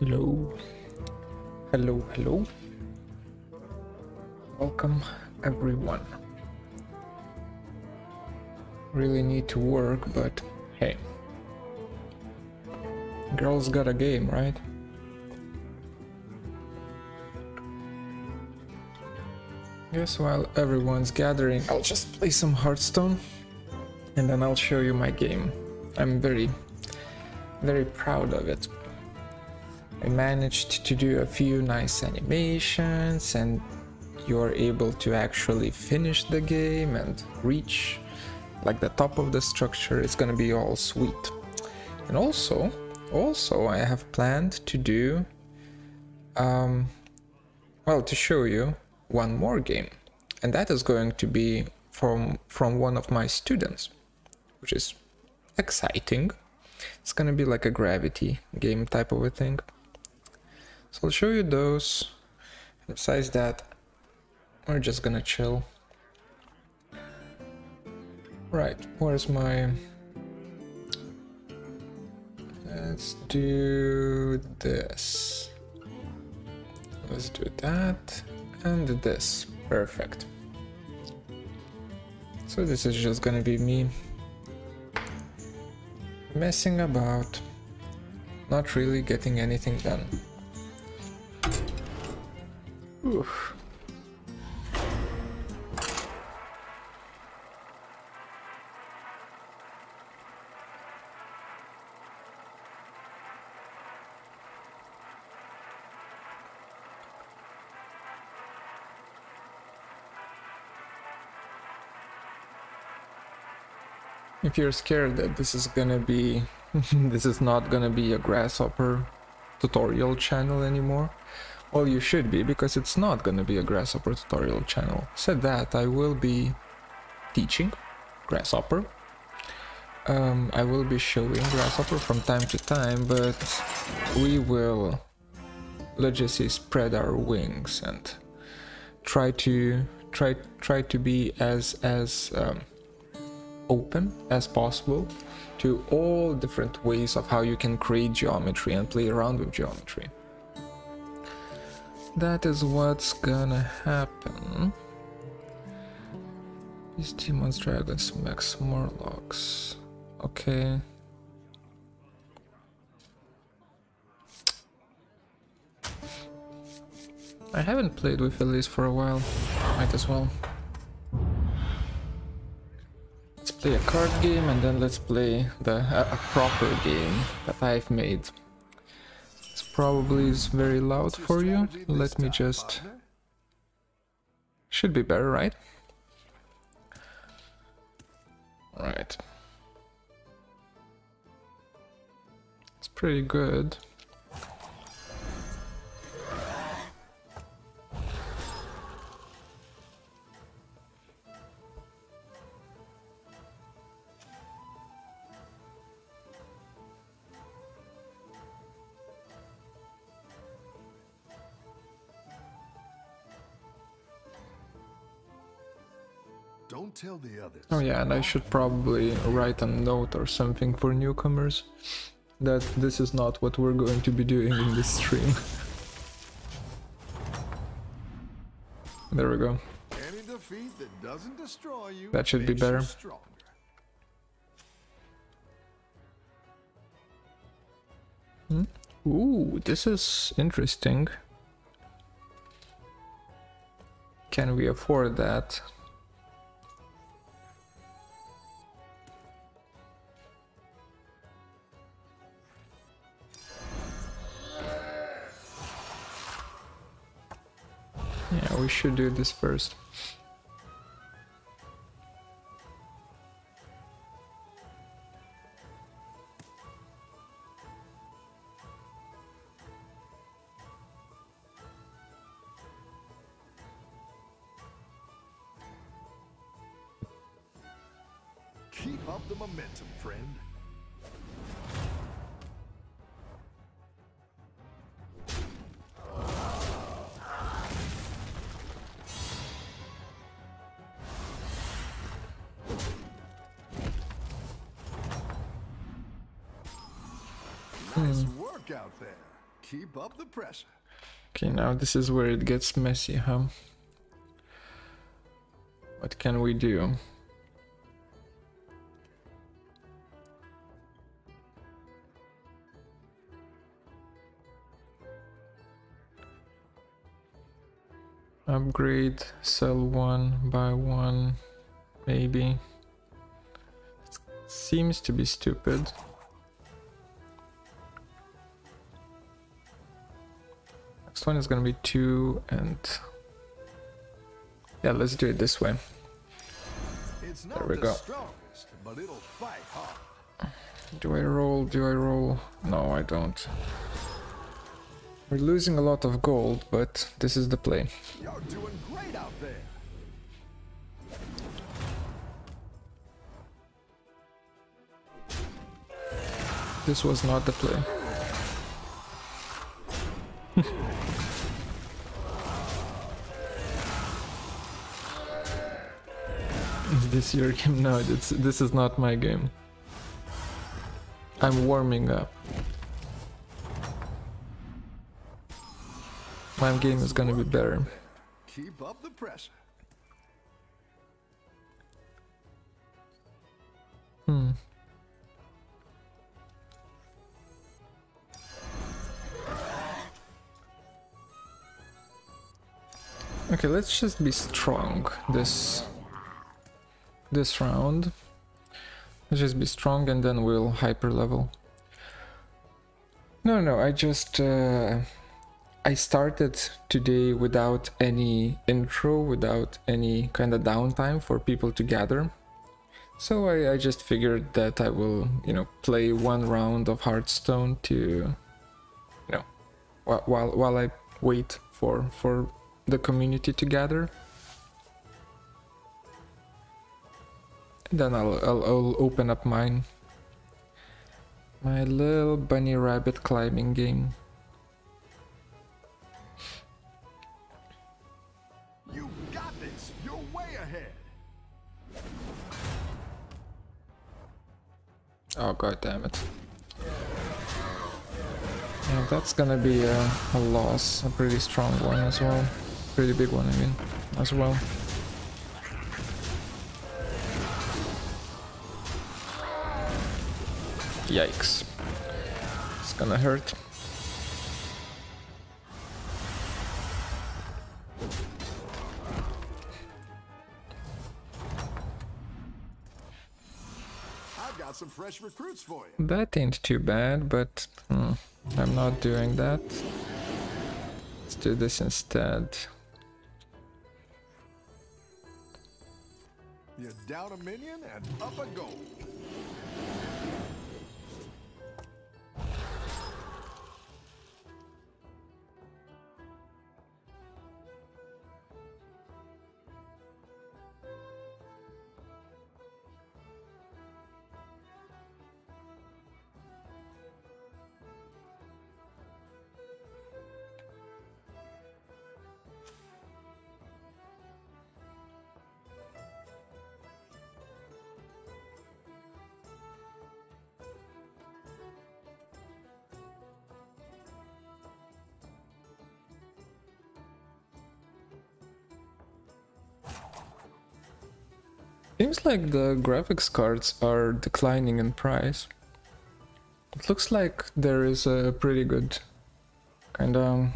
Hello. Hello, hello. Welcome, everyone. Really need to work, but hey. Girls got a game, right? Guess while everyone's gathering, I'll just play some Hearthstone and then I'll show you my game. I'm very proud of it. I managed to do a few nice animations and you're able to actually finish the game and reach like the top of the structure. It's gonna be all sweet. And also I have planned to do well, to show you one more game, and that is going to be from one of my students, which is exciting. It's gonna be like a gravity game type of a thing, so I'll show you those. Besides that, we're just gonna chill. Right, where's my... let's do this, let's do that, and this. Perfect. So this is just gonna be me messing about, not really getting anything done. Oof. If you're scared that this is gonna be this is not gonna be a Grasshopper tutorial channel anymore, well, you should be, because it's not gonna be a Grasshopper tutorial channel. Said that, I will be teaching Grasshopper. I will be showing Grasshopper from time to time, but we will, let's just say, spread our wings and try to be as open as possible to all different ways of how you can create geometry and play around with geometry. That is what's gonna happen. These demons, dragons, max Morlocks. Okay. I haven't played with Elise for a while. Might as well. Play a card game, and then let's play the a proper game that I've made. This probably is very loud for you. Let me just... should be better, right? Right. It's pretty good. Tell the others. Oh yeah, and I should probably write a note or something for newcomers that this is not what we're going to be doing in this stream. There we go. Any defeat that doesn't destroy you, that should be better. Hmm? Ooh, this is interesting. Can we afford that? Yeah, we should do this first. Keep up the momentum, friend. Nice work out there. Keep up the pressure. Okay, now this is where it gets messy, huh? What can we do? Upgrade, sell one, buy one, maybe. It seems to be stupid. Next one is gonna be two, and yeah, let's do it this way. It's not there we go. Strongest, but it'll fight hard. Do I roll? Do I roll? No, I don't. We're losing a lot of gold, but this is the play. You're doing great out there. This was not the play. Is this your game? No, this is not my game. I'm warming up. My game is gonna be better. Keep up the pressure. Okay, let's just be strong this round. Let's just be strong and then we'll hyper level. No, I just I started today without any intro, without any kind of downtime for people to gather. So I just figured that I will, you know, play one round of Hearthstone to, you know, while I wait for the community to gather. And then I'll open up mine. My little bunny rabbit climbing game. Oh, god damn it. Yeah, that's gonna be a loss, a pretty strong one as well. Pretty big one, I mean, as well. Yikes. It's gonna hurt. Some fresh recruits for you. That ain't too bad, but I'm not doing that. Let's do this instead. You're down a minion and up a goal. Seems like the graphics cards are declining in price. It looks like there is a pretty good kind of...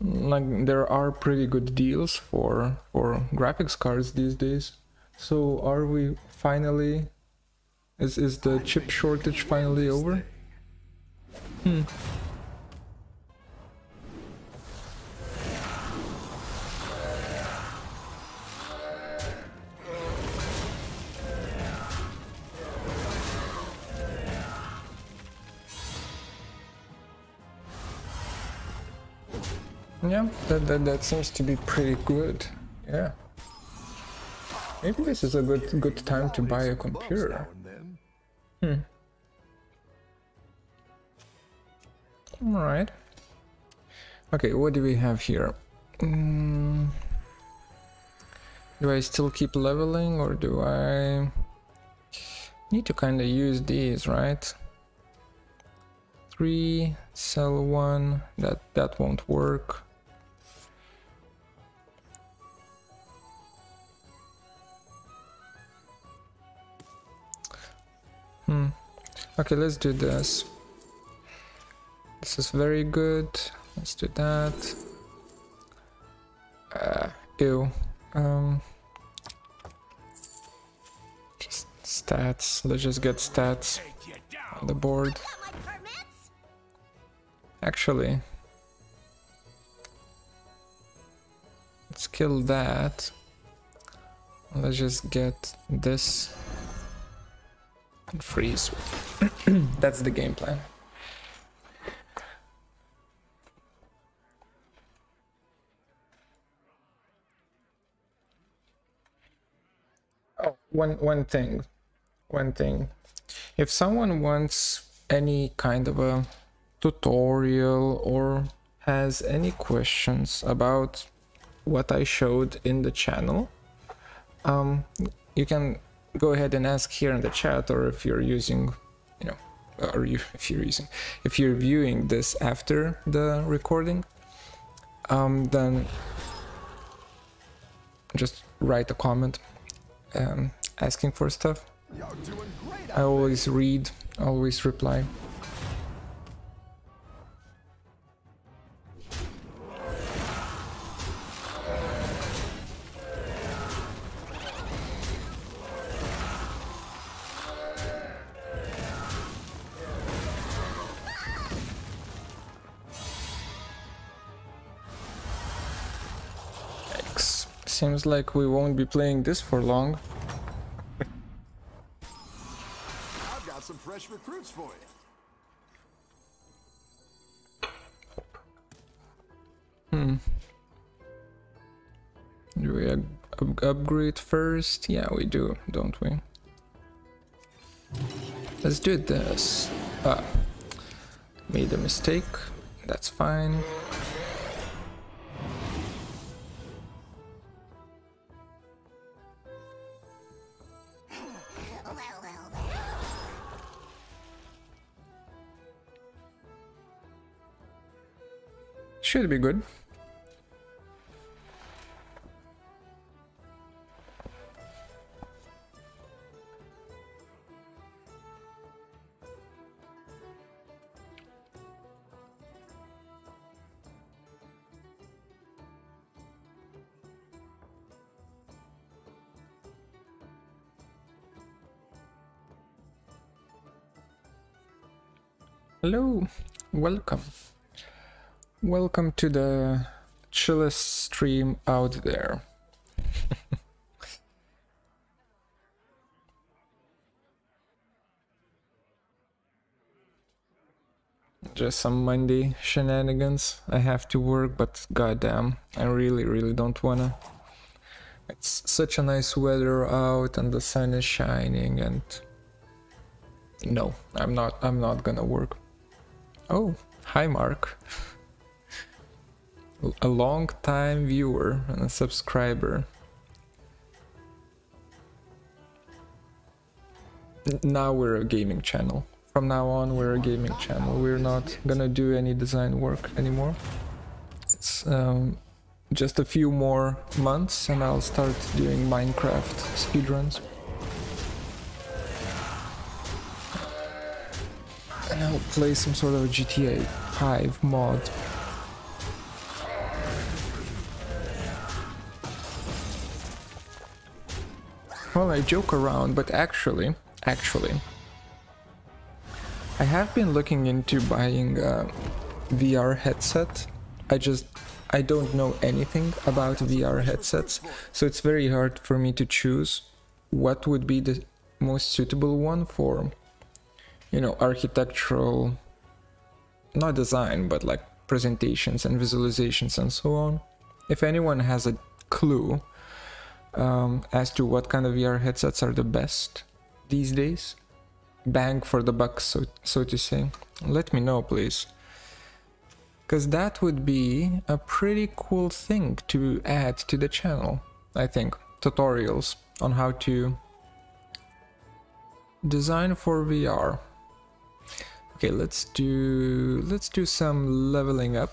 like there are pretty good deals for graphics cards these days. So are we finally... Is the chip shortage finally over? Yeah, that seems to be pretty good. Yeah, maybe this is a good time to buy a computer. All right. Okay, what do we have here? Do I still keep leveling, or do I need to kind of use these, right? 3, cell 1, that won't work. Okay, let's do this. This is very good. Let's do that. Ew. Just stats. Let's just get stats on the board. Actually, let's kill that. Let's just get this and freeze. That's the game plan. One thing. If someone wants any kind of a tutorial or has any questions about what I showed in the channel, you can go ahead and ask here in the chat, or if you're using, if you're viewing this after the recording, then just write a comment asking for stuff. I always read, always reply. Seems like we won't be playing this for long. I've got some fresh recruits for you. Do we upgrade first? Yeah, we do, don't we? Let's do this. Made a mistake. That's fine. Should be good. Hello, welcome. Welcome to the chillest stream out there. Just some Monday shenanigans. I have to work, but goddamn, I really don't wanna. It's such a nice weather out and the sun is shining, and no, I'm not gonna work. Oh, hi Mark. A long time viewer and a subscriber. Now we're a gaming channel. From now on we're a gaming channel. We're not gonna do any design work anymore. It's just a few more months and I'll start doing Minecraft speedruns. And I'll play some sort of GTA 5 mod. Well, I joke around, but actually, I have been looking into buying a VR headset. I don't know anything about VR headsets, so it's very hard for me to choose what would be the most suitable one for, architectural, not design, but like presentations and visualizations and so on. If anyone has a clue as to what kind of VR headsets are the best these days, bang for the buck, so to say, let me know please, because that would be a pretty cool thing to add to the channel, I think. Tutorials on how to design for VR. Okay, let's do some leveling up.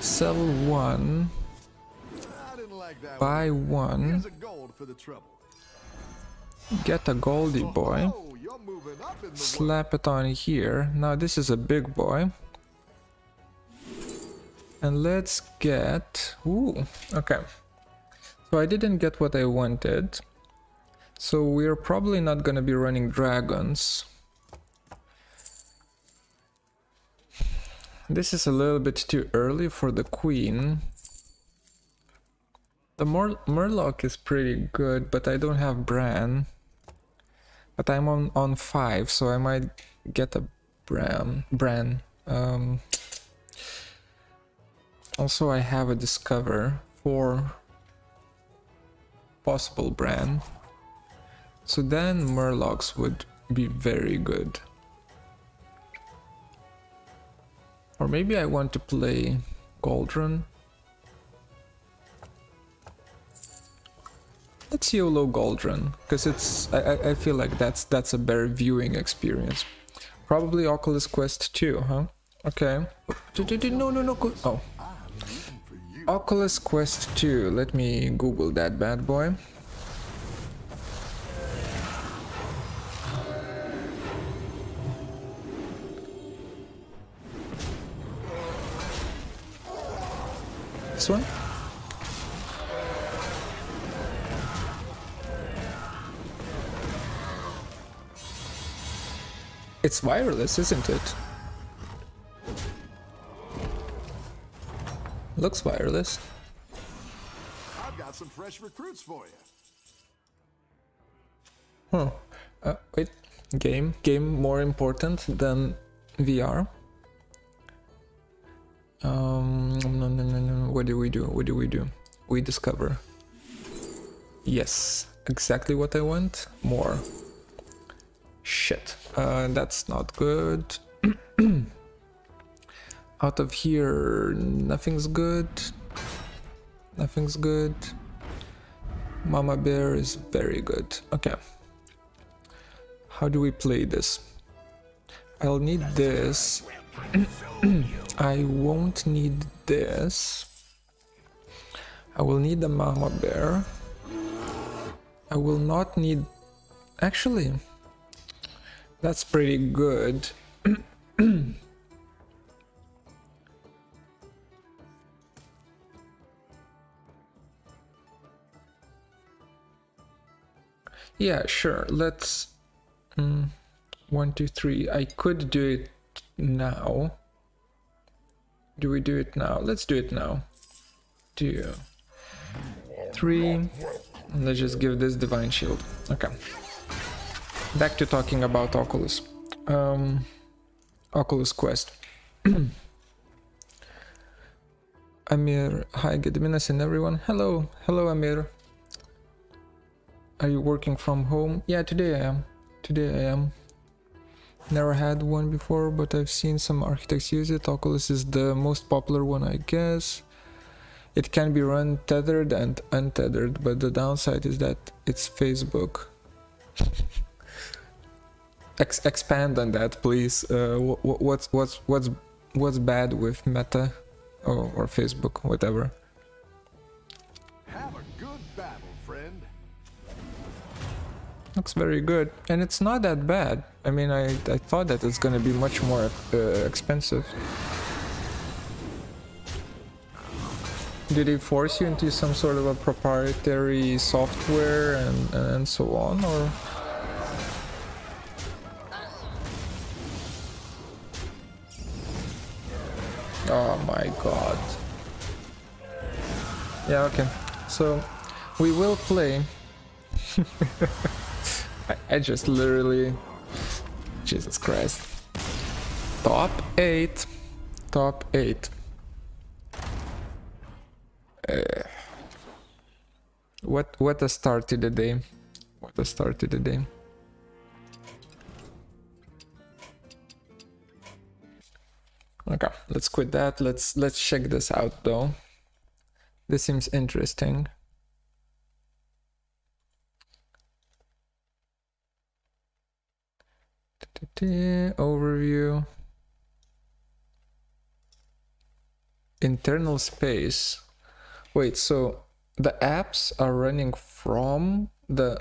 Sell one, buy one, get a Goldie boy, slap it on here. Now this is a big boy. And let's get... Ooh, okay. So I didn't get what I wanted. So we're probably not gonna be running dragons. This is a little bit too early for the queen. The Murloc is pretty good, but I don't have Bran. But I'm on 5, so I might get a Bran. Also, I have a Discover for possible Bran. So then Murlocs would be very good. Or maybe I want to play Cauldron. Let's YOLO Cauldron, because it's I feel like that's a better viewing experience. Probably Oculus Quest 2, huh? Okay. No. Oh. Oculus Quest 2. Let me Google that bad boy. This one? It's wireless, isn't it? Looks wireless. I've got some fresh recruits for you. Huh. Wait. Game more important than VR? No. What do we do? We discover. Yes, exactly what I want. More. Shit. That's not good. Out of here, nothing's good. Mama Bear is very good. Okay. How do we play this? I'll need this. I won't need this. I will need the Mama Bear. I will not need... Actually, that's pretty good. Yeah, sure. Let's... 1, 2, 3. I could do it now. Do we do it now? Let's do it now. 2, 3, and let's just give this divine shield. Okay, back to talking about Oculus. Oculus Quest. Amir, hi, good evening everyone. Hello Amir. Are you working from home? Yeah, today I am. Never had one before, but I've seen some architects use it. Oculus is the most popular one, I guess. It can be run tethered and untethered, but the downside is that it's Facebook. Expand on that, please. What's bad with Meta or Facebook, whatever? Have a good battle, friend. Looks very good, and it's not that bad. I mean, I thought that it's gonna be much more expensive. Did they force you into some sort of a proprietary software and so on, or...? Oh my god. Yeah, okay. So, we will play... I just literally... Jesus Christ. Top 8. What a start to the day. Okay, let's quit that. Let's check this out though. This seems interesting. Overview. Internal space. Wait, so the apps are running from the...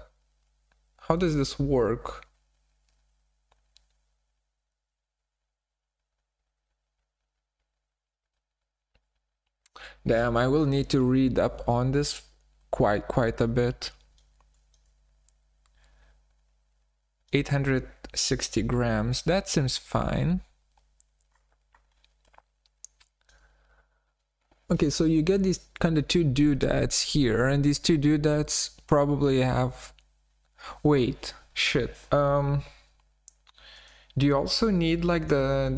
How does this work? Damn, I will need to read up on this quite a bit. 860 grams, that seems fine. Okay, so you get these kind of two doodads here, and these two doodads probably have... Wait, shit. Do you also need like the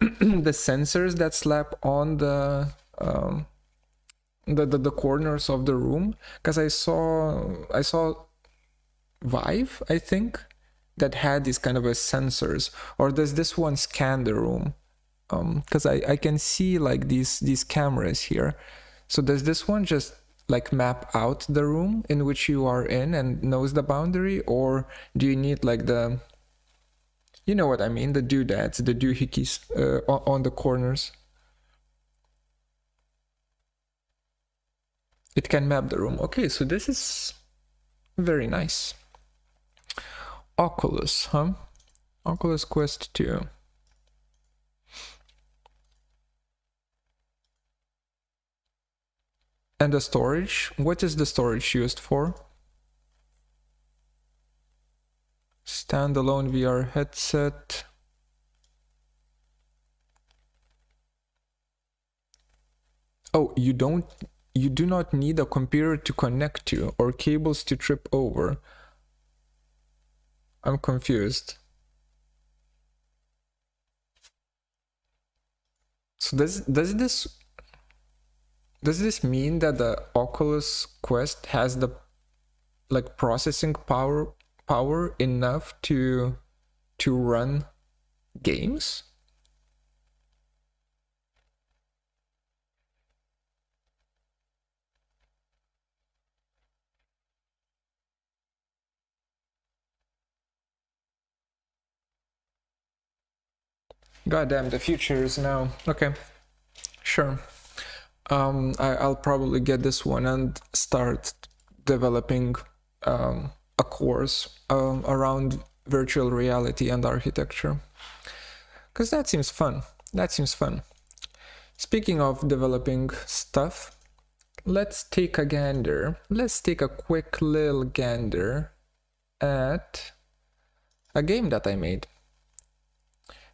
sensors that slap on the corners of the room? Because I saw Vive, I think, that had these kind of a sensors. Or does this one scan the room? Because I can see like these cameras here. So does this one just like map out the room in which you are in and knows the boundary? Or do you need like the, you know what I mean, the doodads, the doohickeys on the corners? It can map the room. Okay, so this is very nice. Oculus, huh? Oculus Quest 2. And the storage, what is the storage used for? Standalone VR headset. Oh, you do not need a computer to connect to or cables to trip over. I'm confused. So does this mean that the Oculus Quest has the like processing power enough to run games? Goddamn, the future is now. Okay, sure. I'll probably get this one and start developing a course around virtual reality and architecture, because that seems fun. That seems fun. Speaking of developing stuff, let's take a gander. Let's take a quick little gander at a game that I made.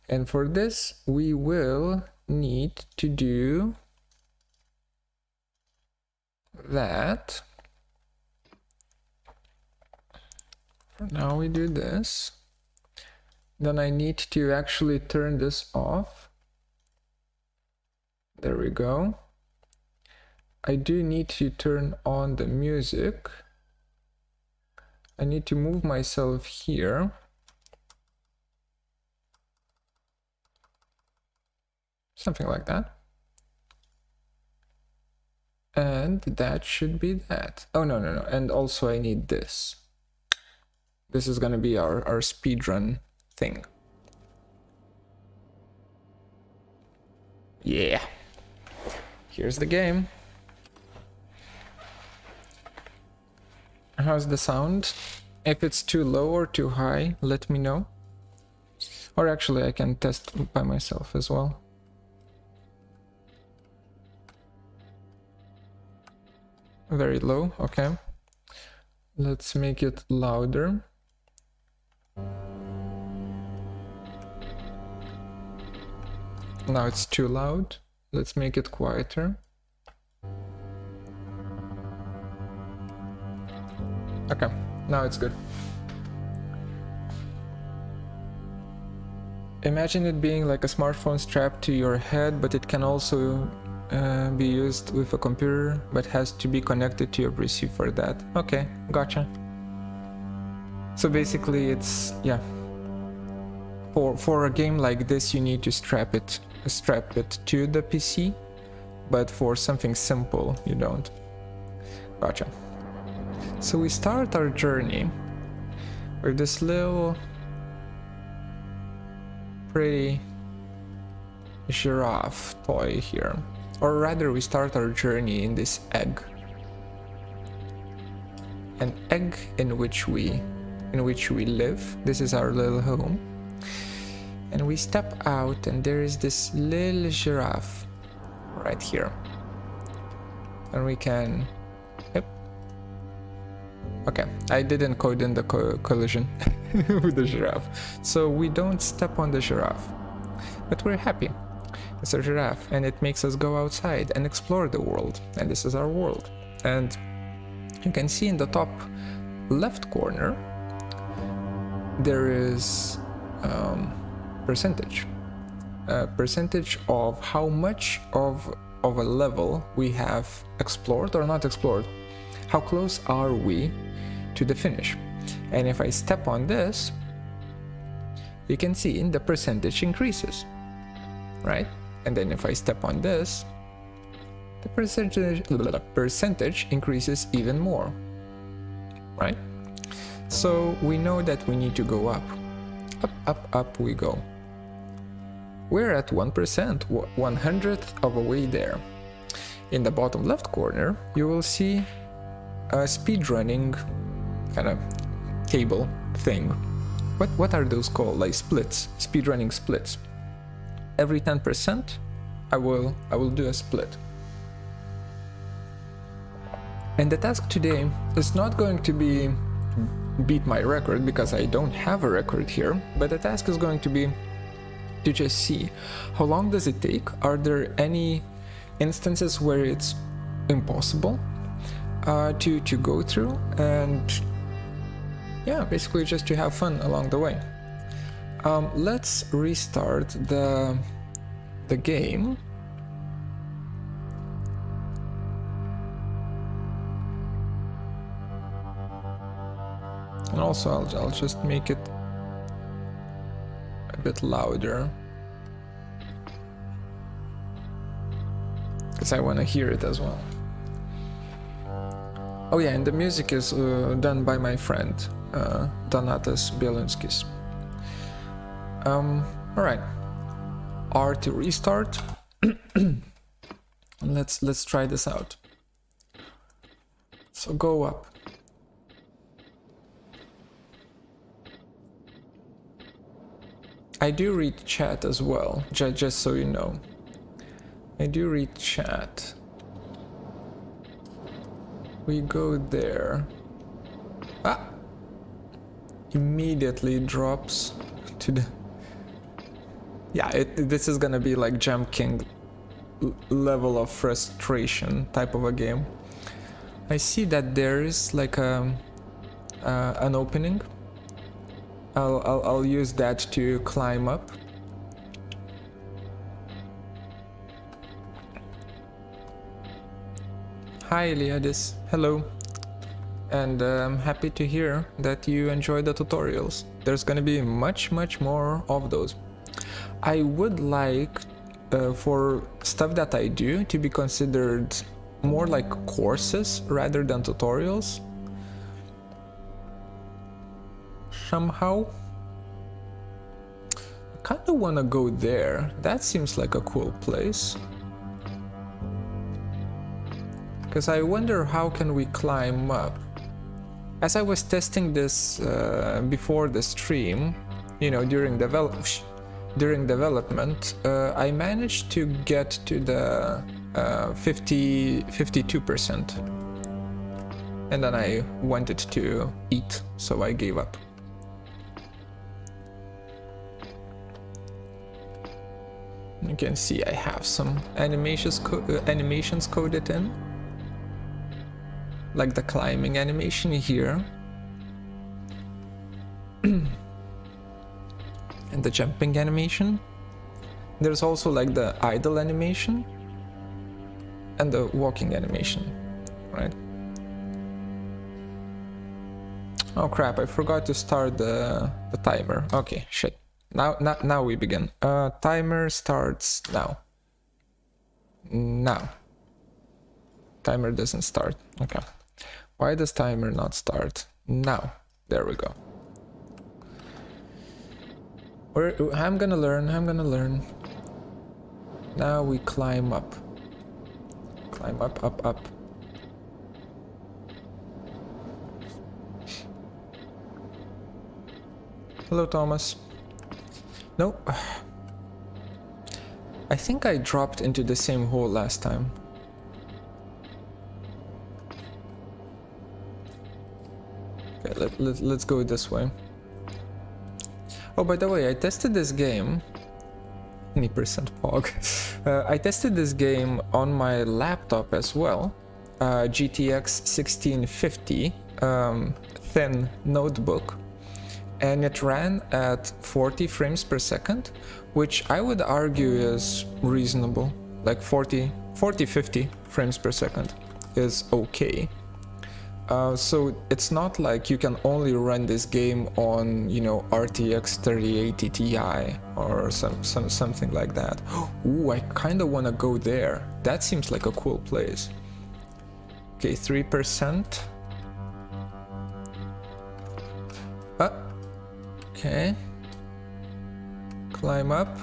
And for this, we will need to do... that. Now we do this. Then I need to actually turn this off. There we go. I do need to turn on the music. I need to move myself here. Something like that. And that should be that. Oh, no, no, no. And also I need this. This is going to be our speedrun thing. Yeah. Here's the game. How's the sound? If it's too low or too high, let me know. Or actually, I can test by myself as well. Very low, okay. Let's make it louder. Now it's too loud. Let's make it quieter. Okay, now it's good. Imagine it being like a smartphone strapped to your head, but it can also be used with a computer, but has to be connected to your PC for that. Okay, gotcha. So basically it's, yeah, for a game like this you need to strap it to the PC, but for something simple you don't. Gotcha. So we start our journey with this little pretty giraffe toy here. Or rather, we start our journey in this egg. An egg in which we live. This is our little home. And we step out and there is this little giraffe right here. And we can... Yep. Okay, I didn't code in the collision with the giraffe. So we don't step on the giraffe. But we're happy. It's a giraffe and it makes us go outside and explore the world. And this is our world. And you can see in the top left corner there is percentage of how much of a level we have explored or not explored. How close are we to the finish? And if I step on this, you can see the percentage increases, right? And then if I step on this, the percentage increases even more, right? So we know that we need to go up. Up we go. We're at 1%, 100th of a way there. In the bottom left corner, you will see a speedrunning kind of table thing. What are those called? Like splits, speedrunning splits. Every 10%, I will do a split. And the task today is not going to be beat my record, because I don't have a record here, but the task is going to be to just see how long does it take. Are there any instances where it's impossible to go through, and yeah, basically just to have fun along the way. Let's restart the game. And also, I'll just make it a bit louder, because I want to hear it as well. Oh yeah, and the music is done by my friend, Donatas Bielinskis. Alright, R to restart. Let's try this out. So go up. I do read chat as well, just so you know. I do read chat. We go there. Ah! Immediately drops to the... Yeah, this is gonna be like Jump King level of frustration type of a game. I see that there is like an opening. I'll use that to climb up. Hi Eliadis, hello, and I'm happy to hear that you enjoy the tutorials. There's gonna be much more of those. I would like for stuff that I do to be considered more like courses rather than tutorials. Somehow I kind of want to go there. That seems like a cool place, because I wonder how can we climb up. As I was testing this before the stream, you know, during development, I managed to get to the 52%, and then I wanted to eat, so I gave up. You can see I have some animations coded in, like the climbing animation here and the jumping animation. There's also like the idle animation and the walking animation, right? Oh crap, I forgot to start the timer. Okay, shit. Now we begin. Timer starts now. Now. Timer doesn't start. Okay. Why does timer not start? Now. There we go. I'm gonna learn, Now we climb up. Climb up, up. Hello, Thomas. No. I think I dropped into the same hole last time. Okay, let's go this way. Oh, by the way, I tested this game. 20% fog. I tested this game on my laptop as well. GTX 1650 thin notebook. And it ran at 40 frames per second, which I would argue is reasonable. Like 40, 50 frames per second is okay. So it's not like you can only run this game on, you know, RTX 3080 Ti or something like that. Ooh, I kind of want to go there. That seems like a cool place. Okay, 3%. Okay. Climb up.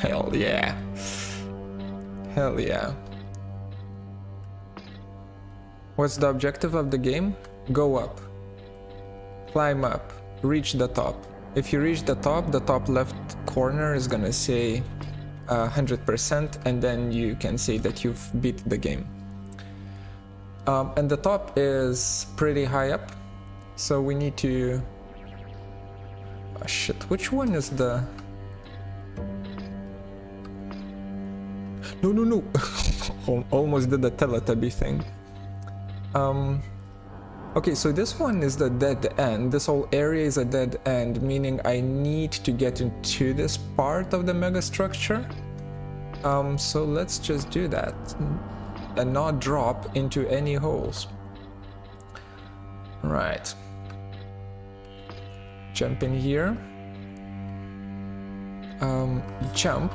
Hell yeah. Hell yeah. What's the objective of the game? Go up. Climb up. Reach the top. If you reach the top left corner is gonna say 100%, and then you can say that you've beat the game. And the top is pretty high up, so we need to... Oh shit, which one is the... No, no, no! Almost did the Teletubby thing. Okay, so this one is the dead end. This whole area is a dead end, meaning I need to get into this part of the megastructure. So let's just do that and not drop into any holes. Right. Jump in here. Jump.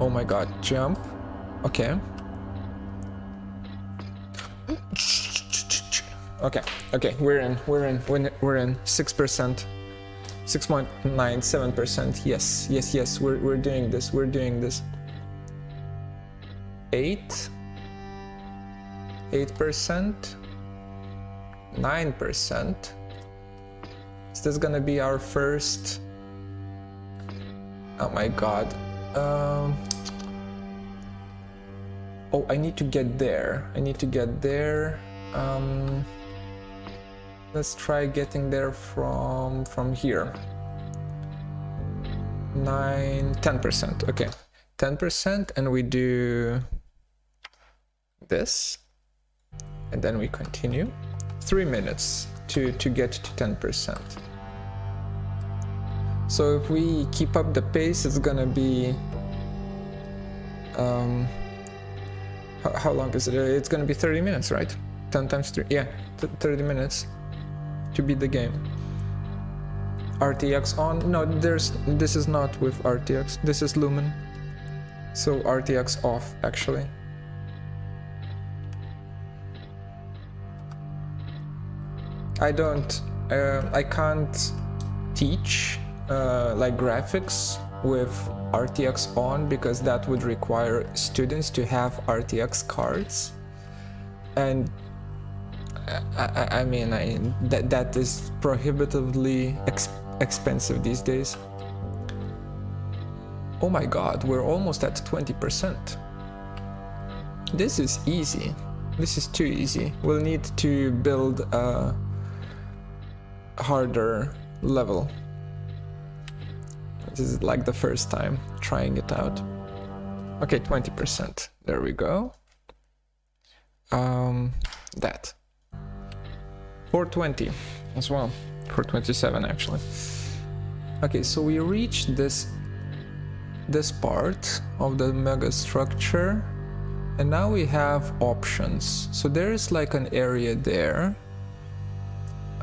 Oh my god, jump. Okay. Okay, okay, we're in 6%, 6.97%. Yes, we're doing this, Eight percent, 9%. Is this gonna be our first? Oh my god. Oh, I need to get there. Let's try getting there from here. 10%. Okay, 10%, and we do this, and then we continue. 3 minutes to get to 10%. So if we keep up the pace, it's gonna be. How long is it? It's gonna be 30 minutes, right? 10 times 3, yeah, 30 minutes to beat the game. RTX on, no, this is not with RTX, this is Lumen. So RTX off, actually. I can't teach like graphics with RTX on, because that would require students to have RTX cards, and I mean that is prohibitively expensive these days. Oh my god, we're almost at 20%. This is easy. This is too easy. We'll need to build a harder level. This is like the first time trying it out. Okay, 20%. There we go. That. 420 as well. 427 actually. Okay, so we reached this part of the mega structure, and now we have options. So there is like an area there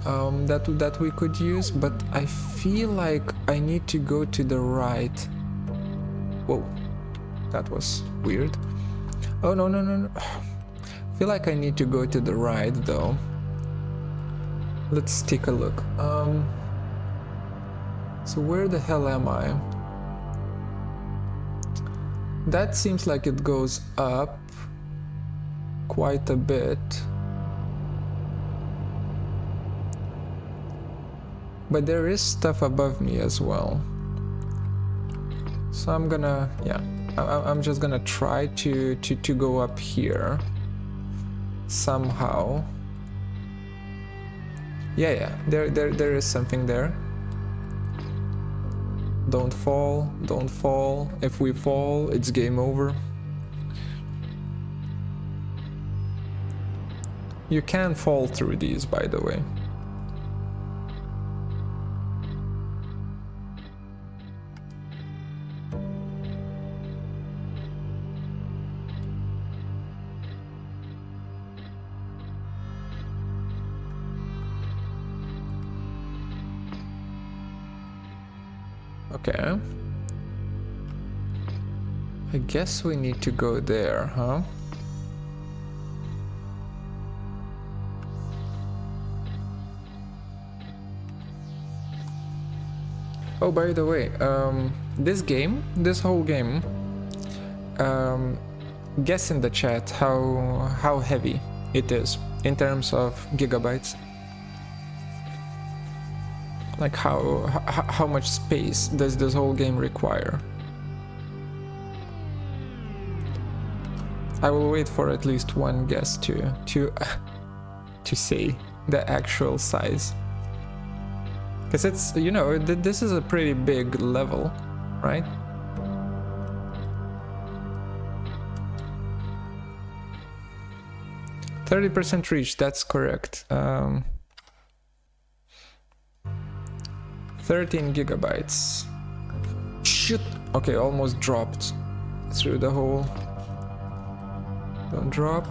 that we could use, but I feel like I need to go to the right. Whoa, that was weird. Oh no no no no. I feel like I need to go to the right though. Let's take a look. So where the hell am I? That seems like it goes up quite a bit. But there is stuff above me as well. So I'm gonna, yeah, I'm just gonna try to go up here somehow. Yeah, yeah, there is something there. Don't fall, don't fall. If we fall, it's game over. You can fall through these, by the way. Okay. I guess we need to go there, huh? Oh, by the way, this whole game, guess in the chat how heavy it is in terms of gigabytes. Like how much space does this whole game require? I will wait for at least one guess to say the actual size. Because it's, you know, this is a pretty big level, right? "30% reach," that's correct. 13 gigabytes. Shit! Okay, almost dropped through the hole. Don't drop.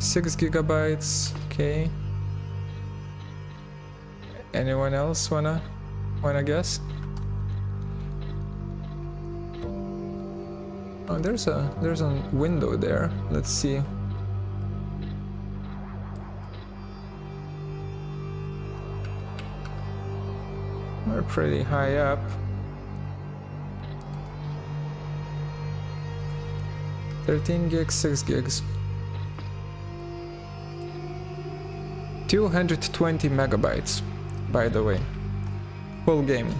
6 gigabytes. Okay. Anyone else wanna guess? Oh, there's a window there. Let's see. We're pretty high up. "13 gigs, 6 gigs. 220 megabytes, by the way. Full game.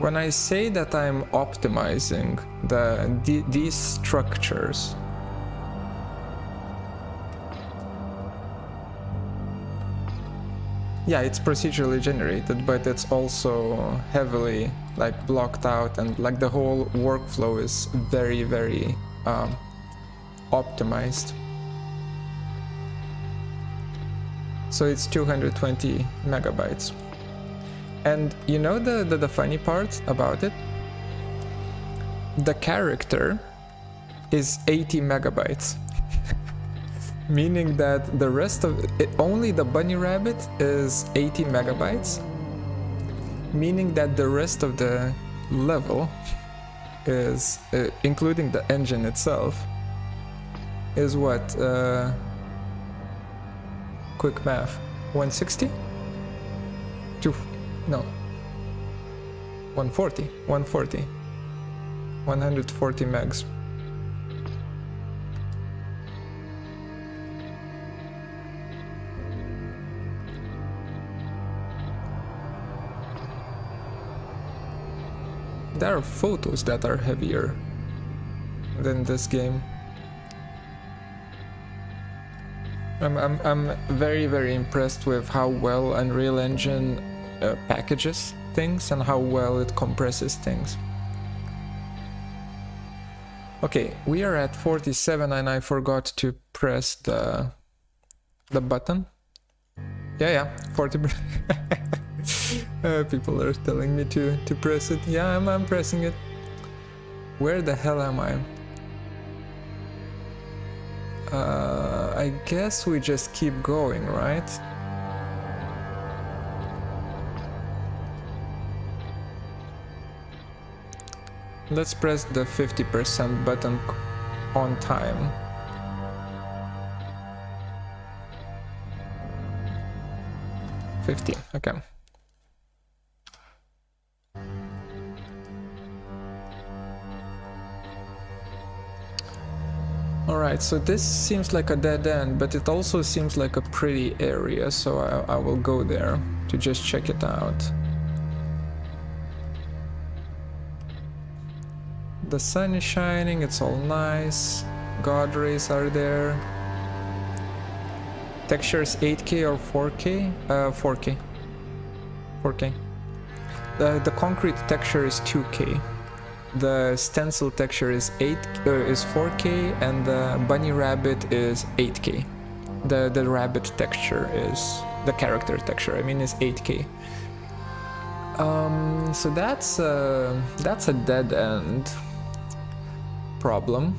When I say that I'm optimizing these structures, yeah, it's procedurally generated, but it's also heavily like blocked out, and like the whole workflow is very, very optimized. So it's 220 megabytes. And you know the funny part about it? The character is 80 megabytes. Meaning that the rest of it, only the bunny rabbit is 80 megabytes. Meaning that the rest of the level is, including the engine itself, is what? Quick math. 160? No. 140. 140. 140 megs. There are photos that are heavier than this game. I'm very, very impressed with how well Unreal Engine packages things and how well it compresses things. Okay, we are at 47 and I forgot to press the button. Yeah, yeah, 40. People are telling me to press it. Yeah, I'm pressing it. Where the hell am I? I guess we just keep going, right? Let's press the 50% button on time. 15, okay. Alright, so this seems like a dead end, but it also seems like a pretty area, so I will go there to just check it out. The sun is shining, it's all nice, god rays are there. Textures 8K or 4K? 4K. 4K. The concrete texture is 2K. The stencil texture is 4K, and the bunny rabbit is 8K. The rabbit texture is the character texture. I mean, is 8K. So that's a dead end problem.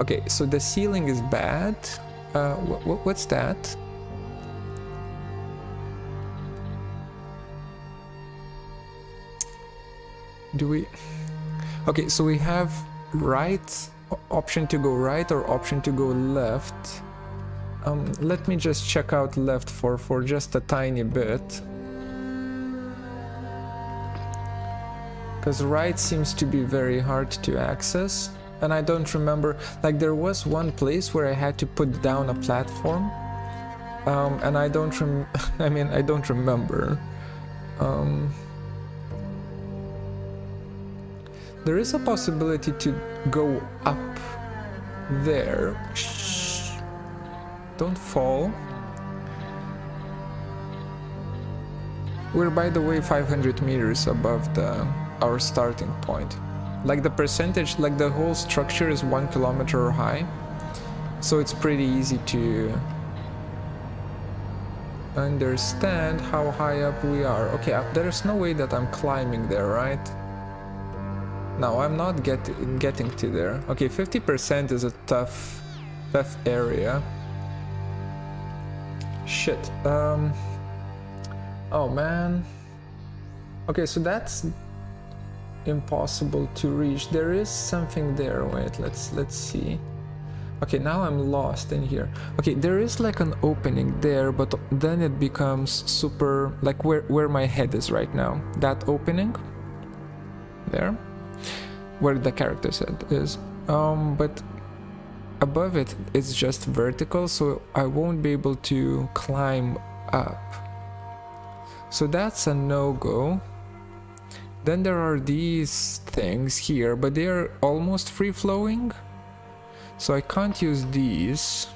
Okay, so the ceiling is bad. What's that? Do we? Okay, so we have right, option to go right or option to go left. Let me just check out left for just a tiny bit. Because right seems to be very hard to access. And I don't remember, like there was one place where I had to put down a platform. And I don't I don't remember. There is a possibility to go up there. Shh. Don't fall. We're, by the way, 500 meters above our starting point. Like the percentage, like the whole structure is 1 kilometer high. So it's pretty easy to understand how high up we are. Okay, there's no way that I'm climbing there, right? No, I'm not getting to there. Okay, 50% is a tough area. Shit. Oh man. Okay, so that's impossible to reach. There is something there. Wait, let's see. Okay, now I'm lost in here. Okay, there is like an opening there, but then it becomes super, like where my head is right now. That opening there, where the character set is, but above it, it's just vertical, so I won't be able to climb up. So that's a no-go. Then there are these things here, but they are almost free-flowing, so I can't use these.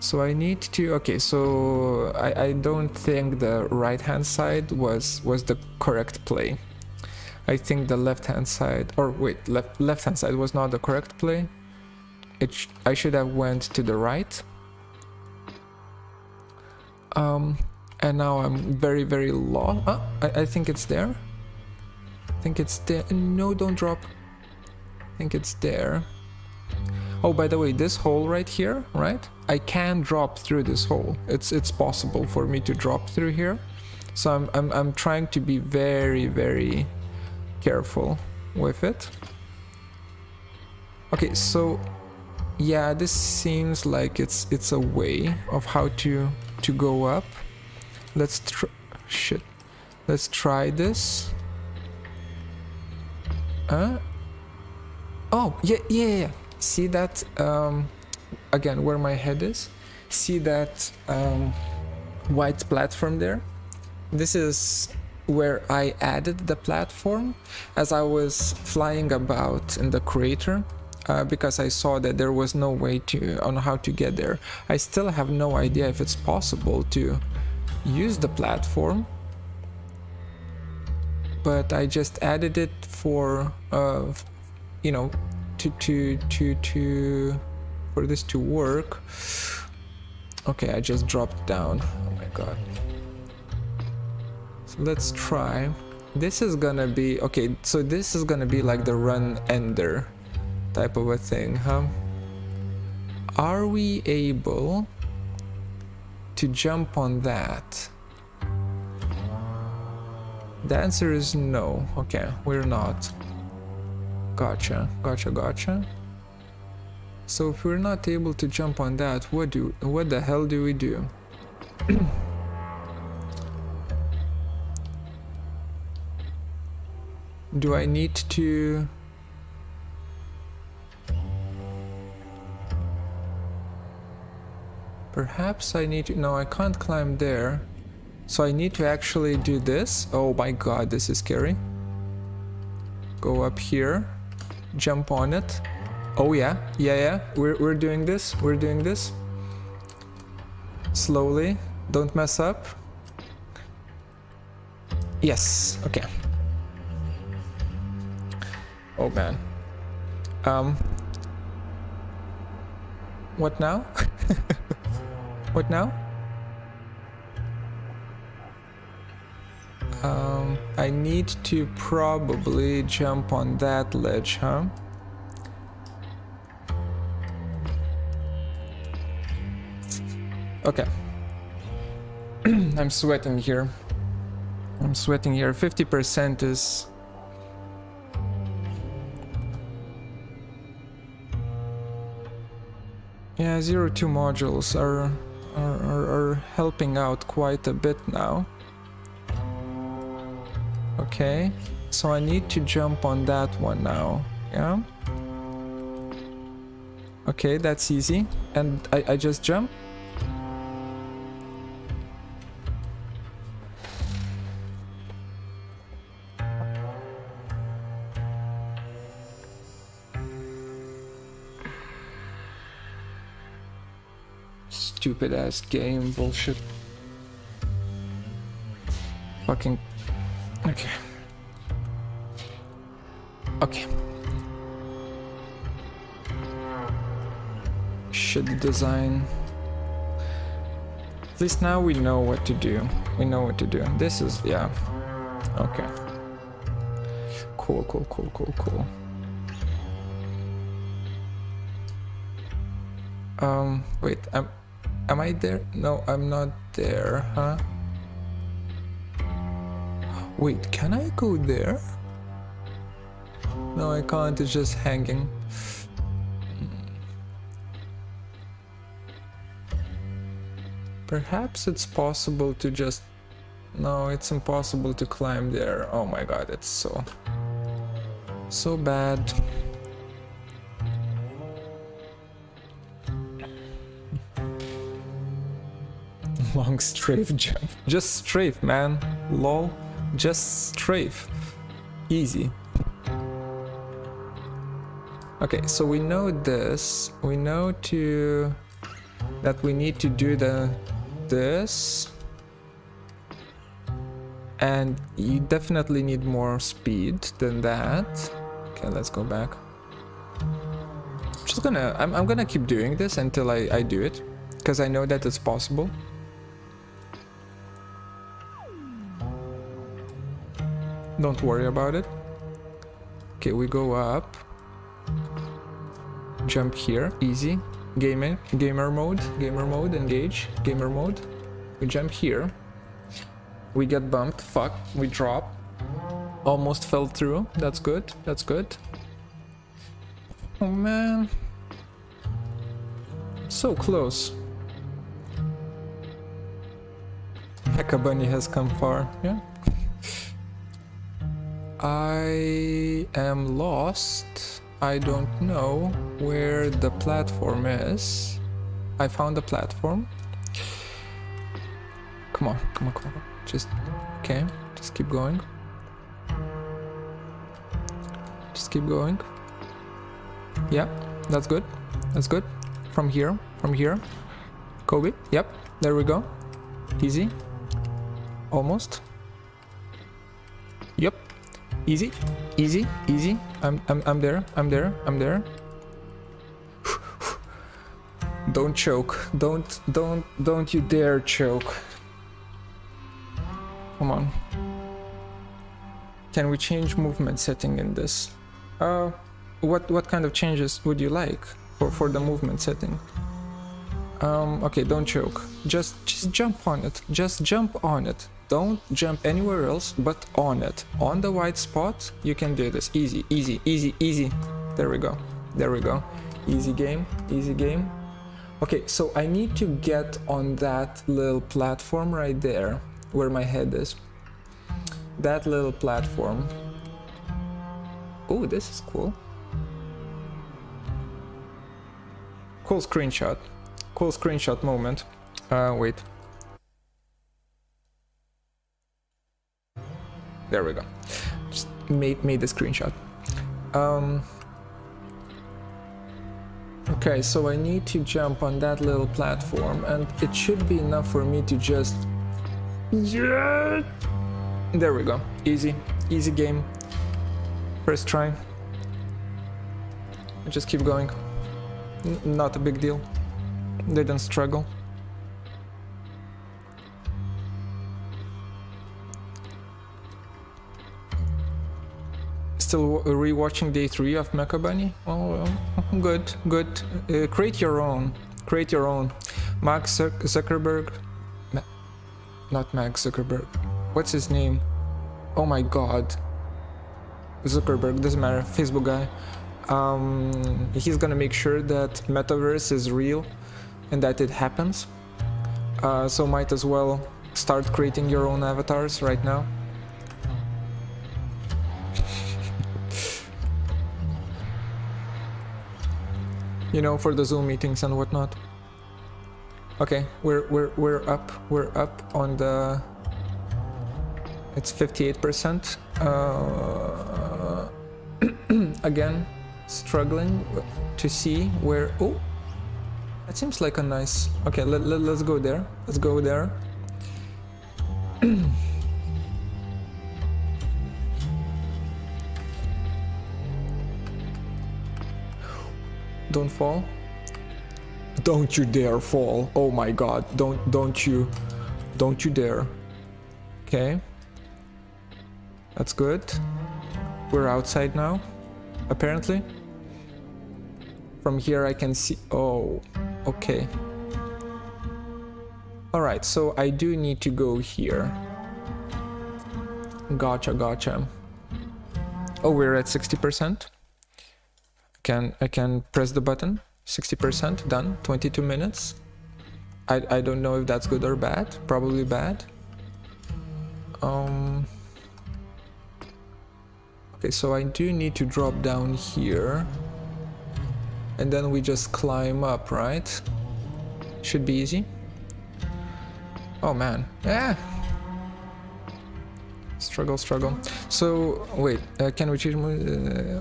So I need to, okay, so I don't think the right-hand side was the correct play. I think the left-hand side, or wait, left-hand side was not the correct play. I should have went to the right. And now I'm very, very low. I think it's there. I think it's there. No, don't drop. I think it's there. Oh, by the way, this hole right here, right? I can drop through this hole. It's possible for me to drop through here. So I'm trying to be very, very careful with it. Okay, so yeah, this seems like it's a way of how to go up. Let's try this. Oh yeah. See that? Again, where my head is. See that white platform there? This is where I added the platform as I was flying about in the crater, because I saw that there was no way on how to get there. I still have no idea if it's possible to use the platform, but I just added it for, you know, for this to work. Okay, I just dropped down. Oh my god. Let's try. This is gonna be okay, so this is gonna be like the run ender type of a thing, huh? Are we able to jump on that? The answer is no. Okay, we're not. Gotcha. So if we're not able to jump on that, what the hell do we do? Do I need to... Perhaps I need to... No, I can't climb there. So I need to actually do this. Oh my god, this is scary. Go up here. Jump on it. Oh yeah, yeah, yeah. We're doing this. We're doing this. Slowly. Don't mess up. Yes. Okay. Oh man. What now? What now? I need to probably jump on that ledge, huh? Okay. I'm sweating here. 50% is... Yeah, 02 modules are helping out quite a bit now. Okay, so I need to jump on that one now, yeah? Okay, that's easy. And I just jump? Stupid ass game bullshit. Fucking. Okay. Okay. Shit design. At least now we know what to do. We know what to do. This is, yeah. Okay. Cool, cool, cool, cool, cool. Wait, am I there? No, I'm not there, huh? Wait, can I go there? No, I can't, it's just hanging. Perhaps it's possible to just... No, it's impossible to climb there. Oh my god, it's so bad. Long strafe jump. Just strafe, man. Lol. Just strafe. Easy. Okay, so we know this. We know to... That we need to do the... This. And you definitely need more speed than that. Okay, let's go back. I'm gonna keep doing this until I do it. Because I know that it's possible. Don't worry about it. Okay, we go up. Jump here. Easy. Gamer mode. Gamer mode. Engage. Gamer mode. We jump here. We get bumped. Fuck. We drop. Almost fell through. That's good. That's good. Oh man. So close. Mecha Bunny has come far. Yeah. I am lost. I don't know where the platform is. I found the platform. Come on, come on, come on. Just, okay, just keep going. Just keep going. Yeah, that's good. That's good. From here. Kobe, yep, there we go. Easy. Almost. Yep. Easy, easy, easy. I'm there. I'm there. I'm there. Don't choke. Don't you dare choke. Come on. Can we change movement setting in this? What kind of changes would you like for the movement setting? Okay, don't choke. Just jump on it. Just jump on it. Don't jump anywhere else but on it. On the white spot, you can do this. Easy, easy, easy, easy. There we go. There we go. Easy game. Easy game. Okay, so I need to get on that little platform right there where my head is. That little platform. Oh, this is cool. Cool screenshot. Cool screenshot moment. Wait. There we go. Just made the screenshot. Okay, so I need to jump on that little platform, and it should be enough for me to just... Yeah! There we go. Easy. Easy game. First try. I just keep going. Not a big deal. They don't struggle. Still rewatching day 3 of Mecha Bunny. Oh, good, good. Create your own. Create your own. Mark Zuckerberg. Not Mark Zuckerberg. What's his name? Oh my God. Zuckerberg. Doesn't matter. Facebook guy. He's gonna make sure that metaverse is real and that it happens. So might as well start creating your own avatars right now. You know, for the Zoom meetings and whatnot. Okay, we're up on the. It's 58%. Again, struggling to see where. Oh, that seems like a nice. Okay, let's go there. Let's go there. Don't fall. Don't you dare fall. Oh my God. Don't you dare. Okay. That's good. We're outside now, apparently. From here I can see. Oh, okay. All right, so I do need to go here. Gotcha, gotcha. Oh, we're at 60%. I can press the button. 60% done. 22 minutes. I don't know if that's good or bad. Probably bad. Okay, so I do need to drop down here, and then we just climb up, right? Should be easy. Oh man, yeah. Struggle, struggle. So wait, can we change?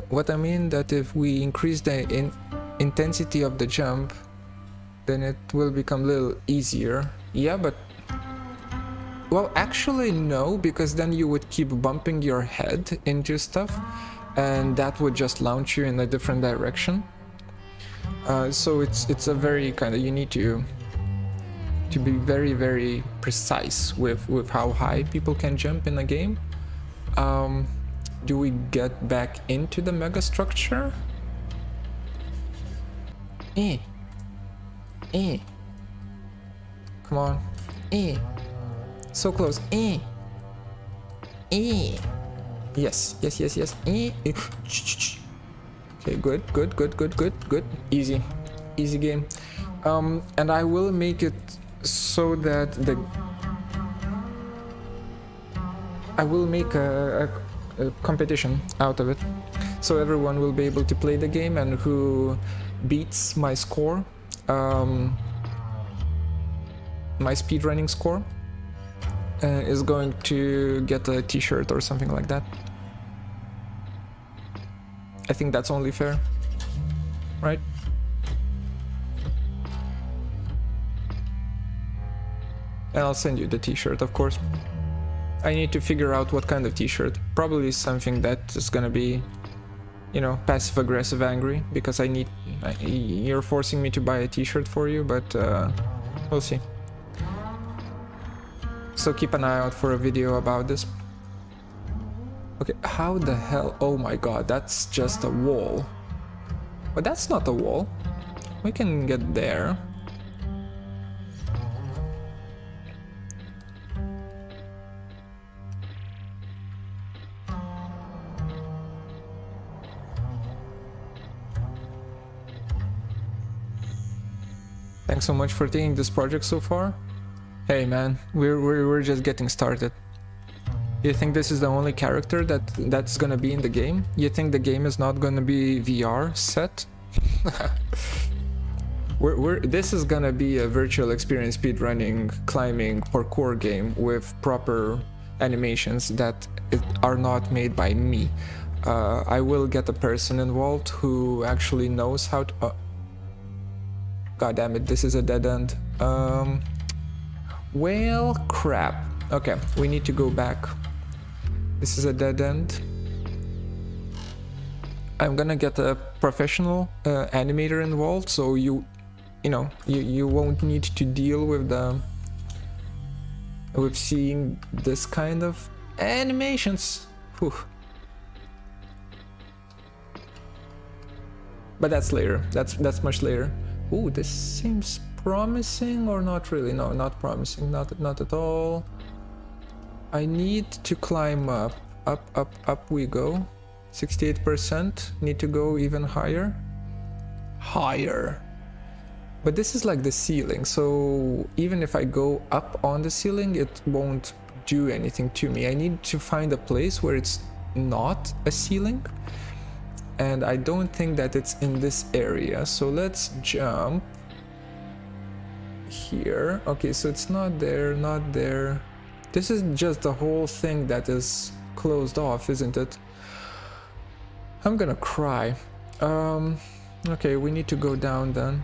What I mean that if we increase the intensity of the jump, then it will become a little easier. Yeah, but well, actually no, because then you would keep bumping your head into stuff, and that would just launch you in a different direction. So it's a very kind of, you need to be very, very precise with how high people can jump in a game. Do we get back into the mega structure? Come on. So close. Yes, yes, yes, yes. Okay, good, good, good, good, good, good. Easy. Easy game. And I will make it so that the... I will make a competition out of it, so everyone will be able to play the game, and who beats my score, my speedrunning score, is going to get a t-shirt or something like that. I think that's only fair, right? And I'll send you the t-shirt, of course. I need to figure out what kind of t-shirt. Probably something that is gonna be, you know, passive-aggressive angry, because I need... you're forcing me to buy a t-shirt for you, but we'll see. So keep an eye out for a video about this. Okay, how the hell... Oh my God, that's just a wall. But that's not a wall. We can get there. Thanks so much for taking this project so far. Hey man, we're just getting started. You think this is the only character that's gonna be in the game? You think the game is not gonna be VR set? This is gonna be a virtual experience speedrunning, climbing, parkour game with proper animations that are not made by me. I will get a person involved who actually knows how to... God damn it, this is a dead end. Well, crap. Okay, we need to go back. This is a dead end. I'm gonna get a professional animator involved, so you won't need to deal with the... with seeing this kind of animations. Whew. But that's later. That's much later. Ooh, this seems promising or not really? No, not promising. Not at all. I need to climb up. Up we go. 68%. Need to go even higher. Higher. But this is like the ceiling, so even if I go up on the ceiling, it won't do anything to me. I need to find a place where it's not a ceiling. And I don't think that it's in this area, so let's jump here. Okay, so it's not there, not there. This is just the whole thing that is closed off, isn't it? I'm gonna cry. Okay, we need to go down then.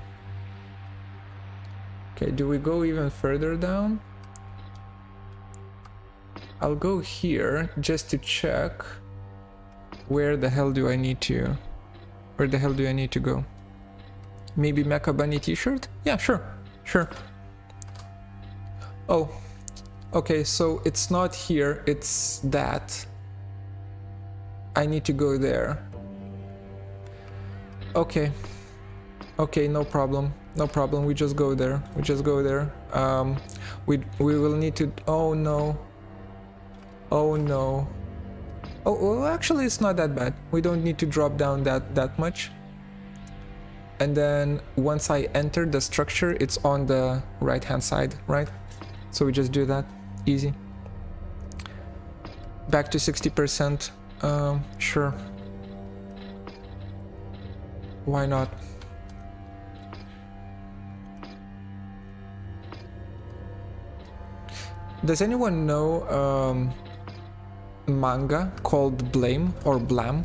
Okay, do we go even further down? I'll go here just to check. Where the hell do I need to go? Maybe Mecha Bunny t-shirt? Yeah, sure, sure. Oh, okay, so it's not here, it's that. I need to go there. Okay. Okay, no problem, no problem. We just go there, we just go there. We will need to... Oh no. Oh no. Oh, well, actually, it's not that bad. We don't need to drop down that much. And then once I enter the structure, it's on the right-hand side, right? So we just do that. Easy. Back to 60%. Sure. Why not? Does anyone know... manga called Blame or Blam,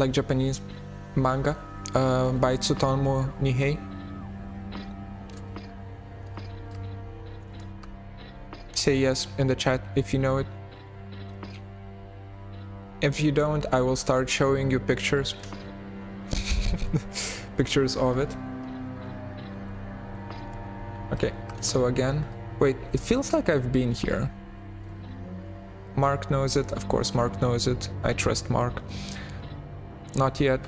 like Japanese manga, by Tsutomu Nihei. Say yes in the chat if you know it. If you don't, I will start showing you pictures. Pictures of it. Okay, so again, wait, it feels like I've been here. Mark knows it, of course. Mark knows it. I trust Mark. Not yet.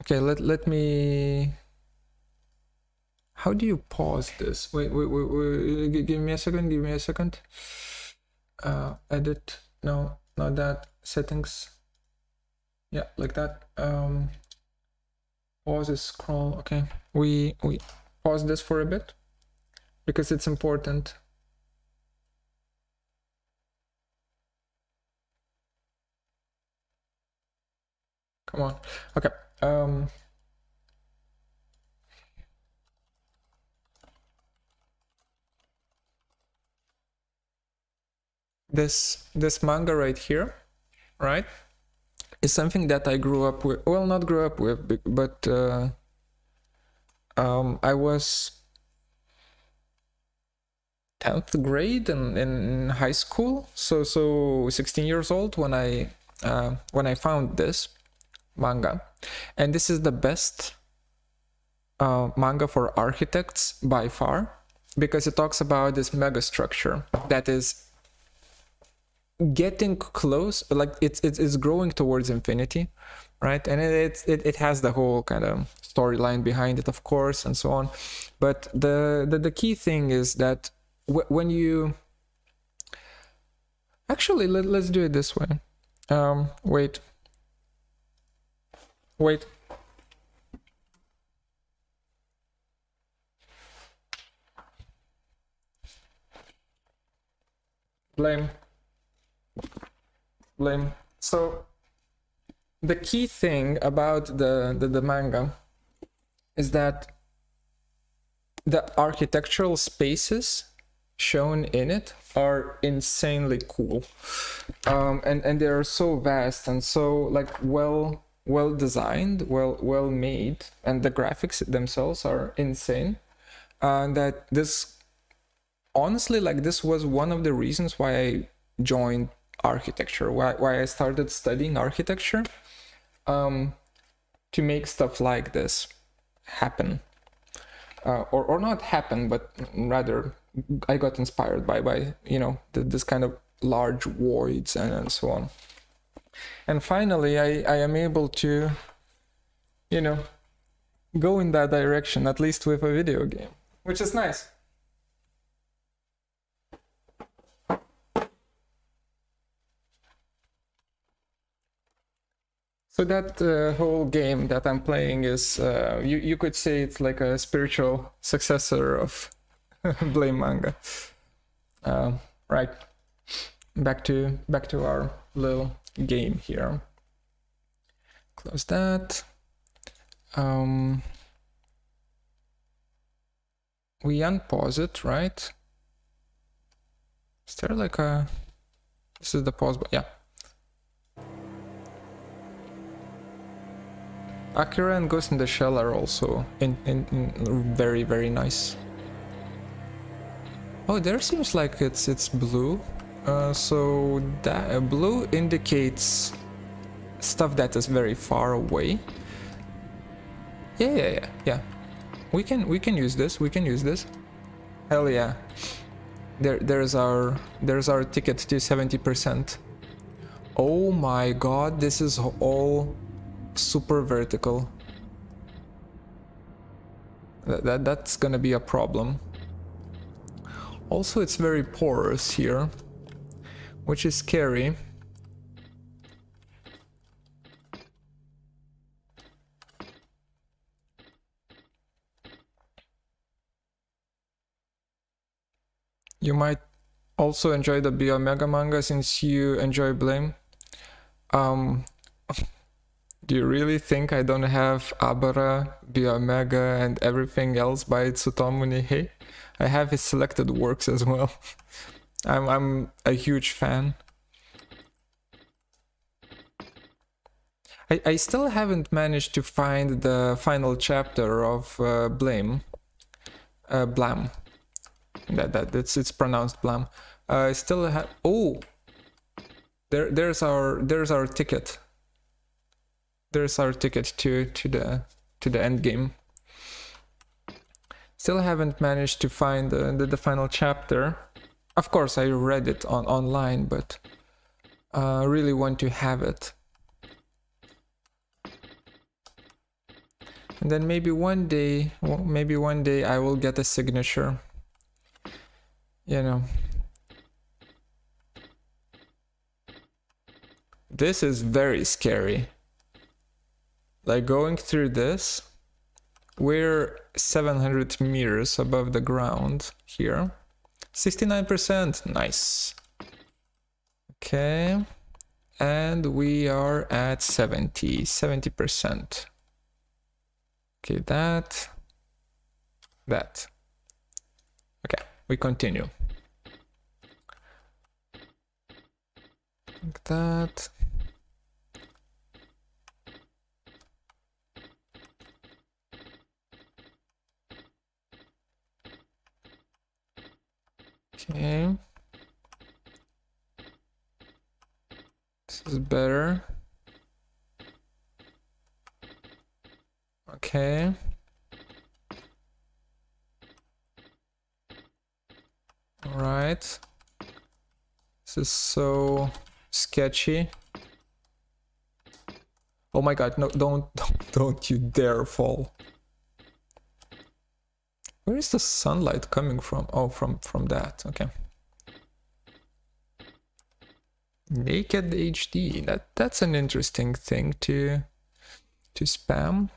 Okay, let me... How do you pause this? Wait, give me a second, give me a second. Edit. No, not that. Settings. Yeah, like that. Pause is scroll. Okay, we pause this for a bit because it's important. Come on. Okay. This manga right here, right, is something that I grew up with. Well, not grew up with, but I was 10th grade in high school, so 16 years old when I found this manga. And this is the best manga for architects by far, because it talks about this mega structure that is getting close, like it's growing towards infinity, right? And it has the whole kind of storyline behind it, of course, and so on. But the key thing is that when you actually... let's do it this way. Wait. Blame. So the key thing about the manga is that the architectural spaces shown in it are insanely cool, and they are so vast and so like well designed, well made, and the graphics themselves are insane. That this, honestly, like this was one of the reasons why I joined architecture, why I started studying architecture, to make stuff like this happen, or not happen, but rather I got inspired by you know, this kind of large voids and so on. And finally, I am able to, you know, go in that direction, at least with a video game, which is nice. So that whole game that I'm playing is, you could say it's like a spiritual successor of Blame manga. Right, back to our little game here. Close that. We unpause it, right? Is there like a... This is the pause button, yeah. Akira and Ghost in the Shell are also in very nice. Oh, there seems like it's blue. So that blue indicates stuff that is very far away. Yeah. We can use this. Hell yeah. There's our ticket to 70%. Oh my god, this is all super vertical. That's gonna be a problem. Also, it's very porous here, which is scary. You might also enjoy the Biomega manga since you enjoy Blame. Do you really think I don't have Abara, Biomega, and everything else by Tsutomu Nihei? I have his selected works as well. I'm a huge fan. I still haven't managed to find the final chapter of Blame. Blam. It's pronounced Blam. I still have... Oh! There's our ticket. There's our ticket to the end game. Still haven't managed to find the final chapter. Of course, I read it online, but I really want to have it. And then maybe one day I will get a signature. You know. This is very scary. Like going through this, we're 700 meters above the ground here. 69%, nice. Okay, and we are at 70%. Okay, that. Okay, we continue. Like that. Okay, this is better. Okay. All right. This is so sketchy. Oh my god, no, don't you dare fall. Where is the sunlight coming from? Oh, from that, okay. Naked HD, that's an interesting thing to spam.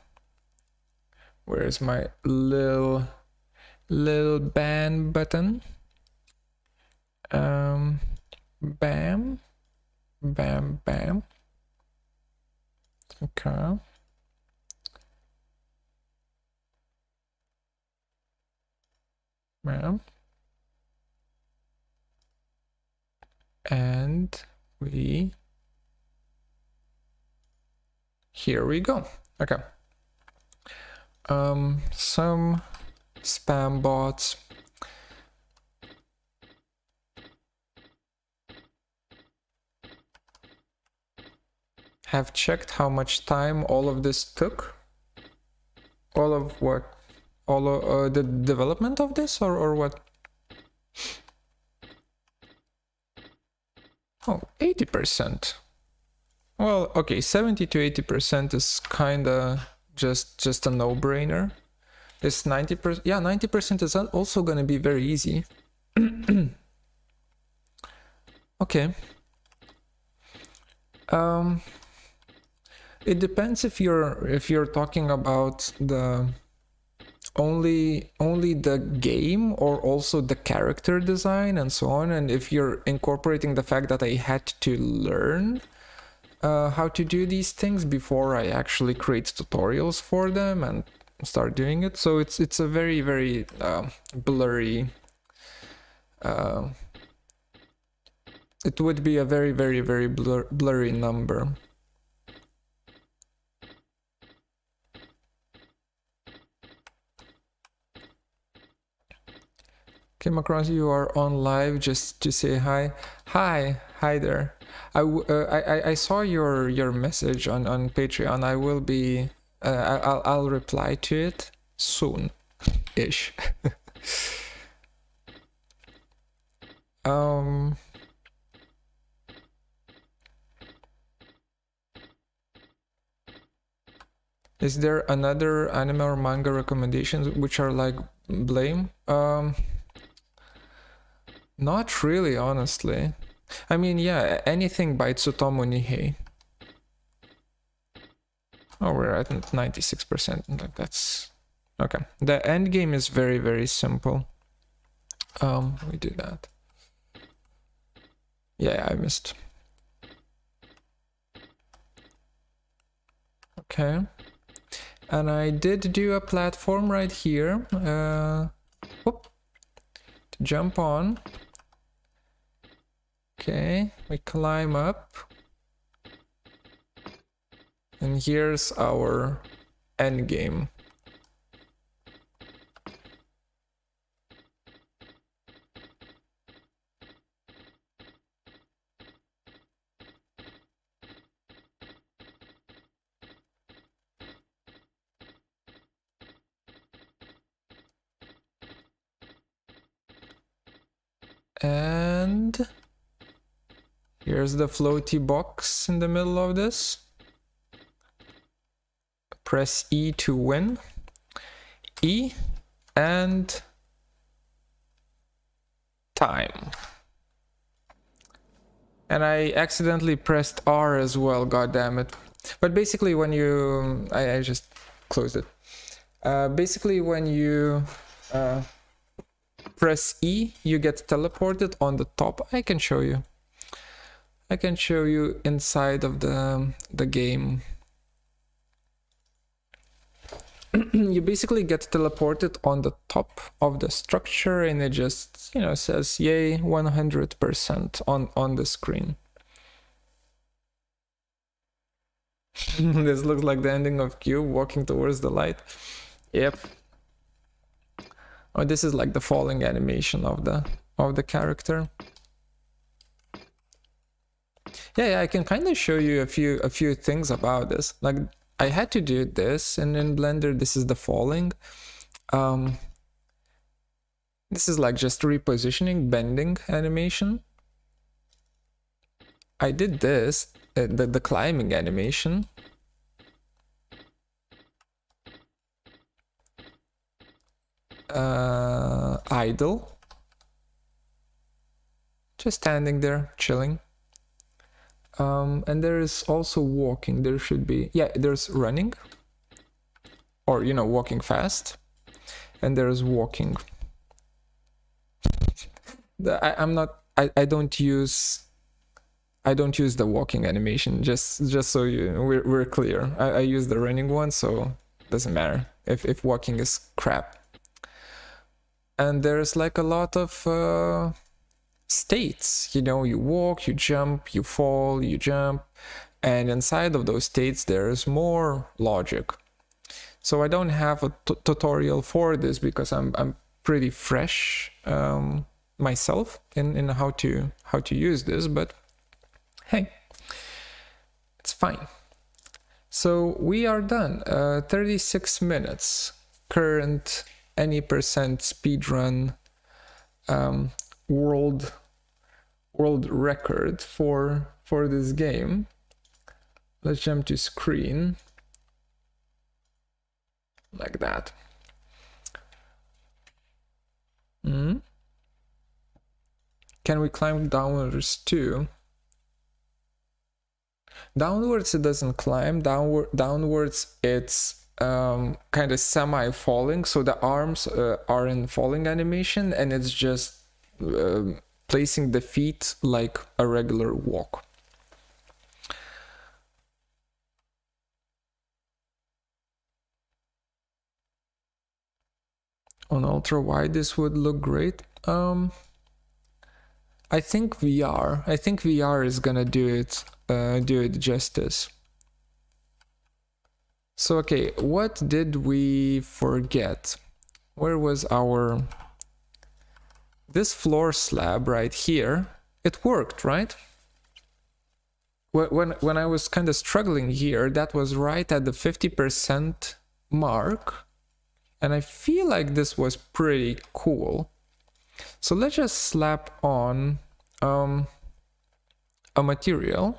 Where is my little ban button? Bam, bam, bam. Okay. Bam. And we, here we go. Okay. Some spam bots. Have checked how much time all of this took. All of what? All of the development of this, or what? Oh, 80%. Well, okay, 70 to 80% is kinda just a no-brainer. This 90%, yeah, 90% is also gonna be very easy. Okay. It depends if you're talking about the only the game or also the character design and so on, and if you're incorporating the fact that I had to learn how to do these things before I actually create tutorials for them and start doing it. So it's a very, very blurry. It would be a very, very, very blurry number. Came across you are on live just to say hi. Hi there. I saw your message on Patreon. I will be I'll reply to it soon ish. Is there another anime or manga recommendations which are like Blame? Not really, honestly. I mean, yeah, anything by Tsutomu Nihei. Oh, we're at 96%. Like, that's okay. The end game is very, very simple. We do that. Yeah, I missed. Okay. And I did do a platform right here, whoop, to jump on. Okay, we climb up. And here's our end game. And here's the floaty box in the middle of this. Press E to win. E and time. And I accidentally pressed R as well, god damn it. But basically when you I just closed it. Basically when you press E, you get teleported on the top. I can show you. I can show you inside of the game. You basically get teleported on the top of the structure, and it just, you know, says yay 100% on the screen. This looks like the ending of Cube walking towards the light. Yep. Oh, this is like the falling animation of the character. Yeah, I can kind of show you a few things about this. Like, I had to do this, and in Blender, this is the falling. This is like just repositioning, bending animation. I did this, the climbing animation. Idle, just standing there chilling, and there is also walking. There should be, yeah, there's running, or, you know, walking fast, and there is walking. I'm not I don't use I don't use the walking animation, just so you, we're clear. I use the running one, so it doesn't matter if walking is crap. And there's like a lot of states, you know, you walk, you jump, you fall, you jump, and inside of those states there is more logic. So I don't have a tutorial for this because I'm pretty fresh myself in how to use this, but hey, it's fine. So we are done. 36 minutes current any percent speedrun world record for this game. Let's jump to screen like that. Can we climb downwards too? Downwards it doesn't climb. Downwards it's kind of semi falling, so the arms are in falling animation, and it's just placing the feet like a regular walk. On ultra wide this would look great. I think VR is gonna do it justice. So okay, what did we forget? Where was our... This floor slab right here, it worked, right? When I was kind of struggling here, that was right at the 50% mark. And I feel like this was pretty cool. So let's just slap on a material.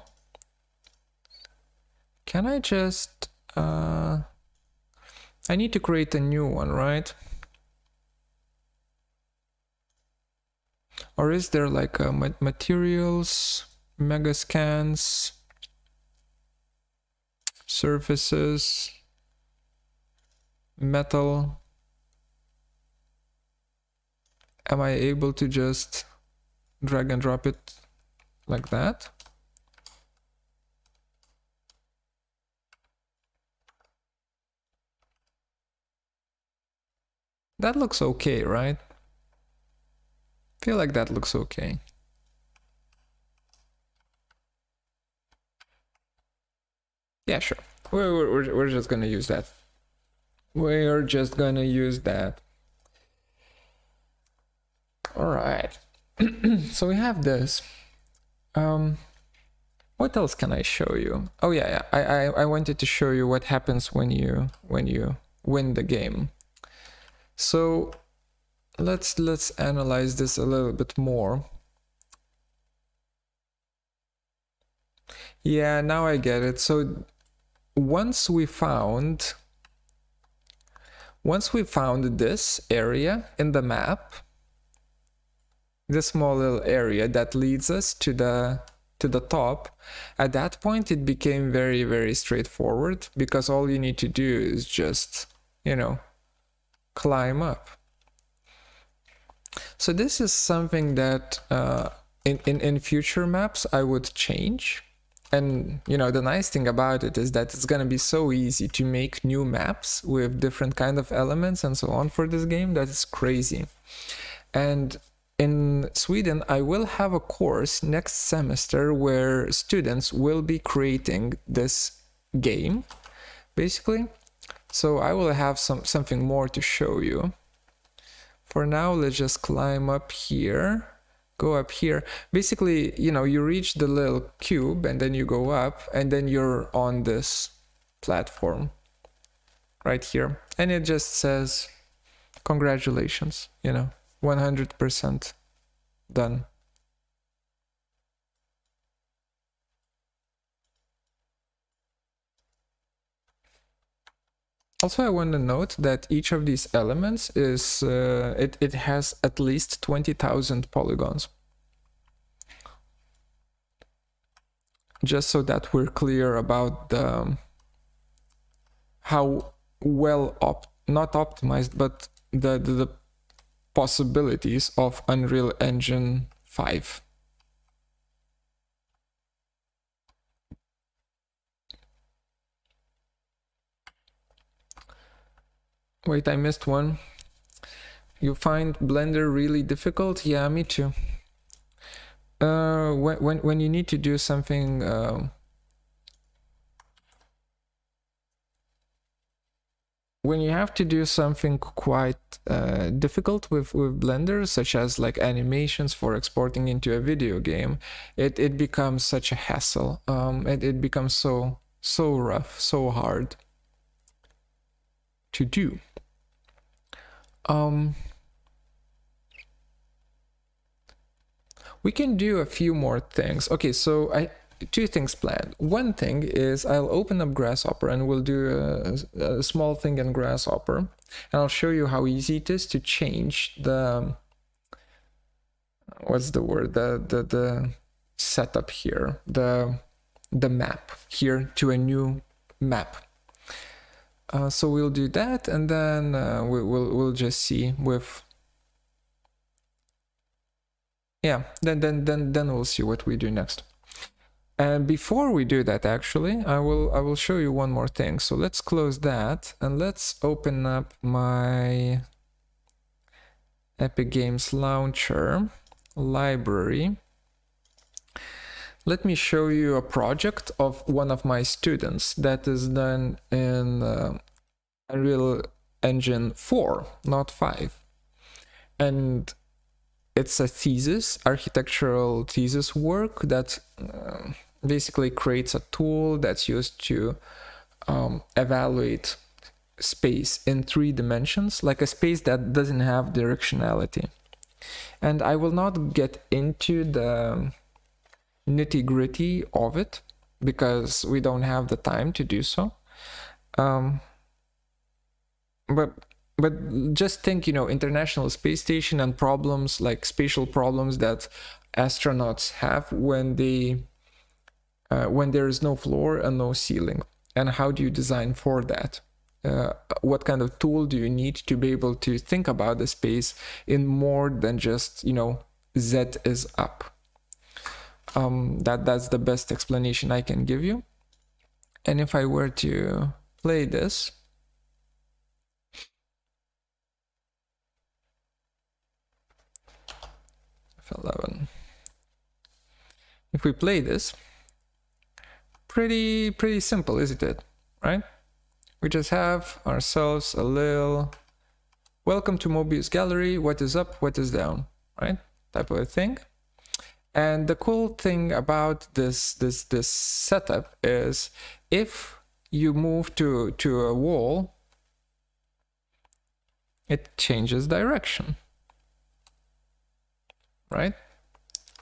Can I just... I need to create a new one, right? Or is there like a materials, Megascans, surfaces, metal? Am I able to just drag and drop it like that? That looks okay, right? I feel like that looks okay. Yeah, sure. We're just gonna use that. We're just gonna use that. All right. So we have this. What else can I show you? Oh yeah, yeah. I wanted to show you what happens when you win the game. So let's analyze this a little bit more. Yeah, now I get it. So once we found this area in the map, this small little area that leads us to the top, at that point it became very, very straightforward, because all you need to do is just, you know, climb up. So this is something that in future maps I would change. And you know, the nice thing about it is that it's going to be so easy to make new maps with different kind of elements and so on for this game that is crazy. And in Sweden I will have a course next semester where students will be creating this game basically. So I will have something more to show you. For now, let's just climb up here, go up here. Basically, you know, you reach the little cube and then you go up and then you're on this platform right here. And it just says, congratulations, you know, 100% done. Also, I want to note that each of these elements is, it has at least 20,000 polygons. Just so that we're clear about the, how well, not optimized, but the possibilities of Unreal Engine 5. Wait, I missed one. You find Blender really difficult? Yeah, me too. When you need to do something when you have to do something quite difficult with Blender, such as like animations for exporting into a video game, it becomes such a hassle. It becomes so rough, so hard to do. We can do a few more things. Okay, so two things planned. One thing is I'll open up Grasshopper and we'll do a small thing in Grasshopper, and I'll show you how easy it is to change the, what's the word, the setup here, the map here to a new map. So we'll do that, and then we'll just see with, yeah, then we'll see what we do next. And before we do that, actually, I will show you one more thing. So let's close that and let's open up my Epic Games Launcher library. Let me show you a project of one of my students that is done in Unreal Engine 4, not 5. And it's a thesis, architectural thesis work that basically creates a tool that's used to evaluate space in 3 dimensions, like a space that doesn't have directionality. And I will not get into the nitty-gritty of it because we don't have the time to do so, but just think, you know, International Space Station and problems like spatial problems that astronauts have when they when there is no floor and no ceiling, and how do you design for that? What kind of tool do you need to be able to think about the space in more than just, you know, Z is up? That's the best explanation I can give you. And if I were to play this, F11. If we play this, pretty simple, isn't it? Right? We just have ourselves a little welcome to Mobius Gallery. What is up? What is down? Right? Type of a thing. And the cool thing about this setup is if you move to a wall, it changes direction, right?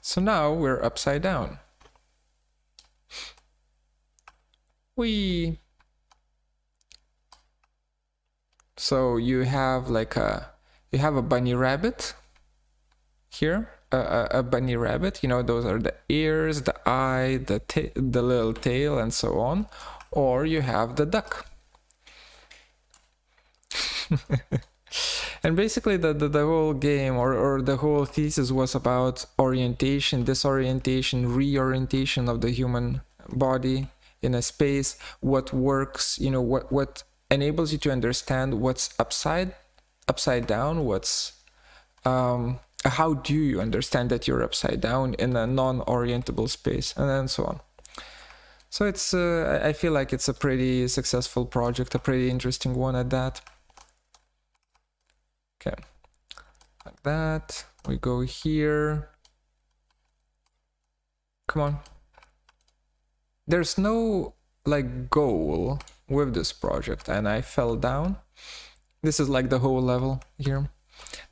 So now we're upside down. Whee! So you have like a bunny rabbit here. A bunny rabbit, you know, those are the ears, the eye, the little tail, and so on. Or you have the duck. And basically the whole game or the whole thesis was about orientation, disorientation, reorientation of the human body in a space. What works, you know, what enables you to understand what's upside down, what's how do you understand that you're upside down in a non-orientable space, and then so on. So it's I feel like it's a pretty successful project, a pretty interesting one at that. Okay, like that, we go here. Come on. There's no like goal with this project, and I fell down. This is like the whole level here.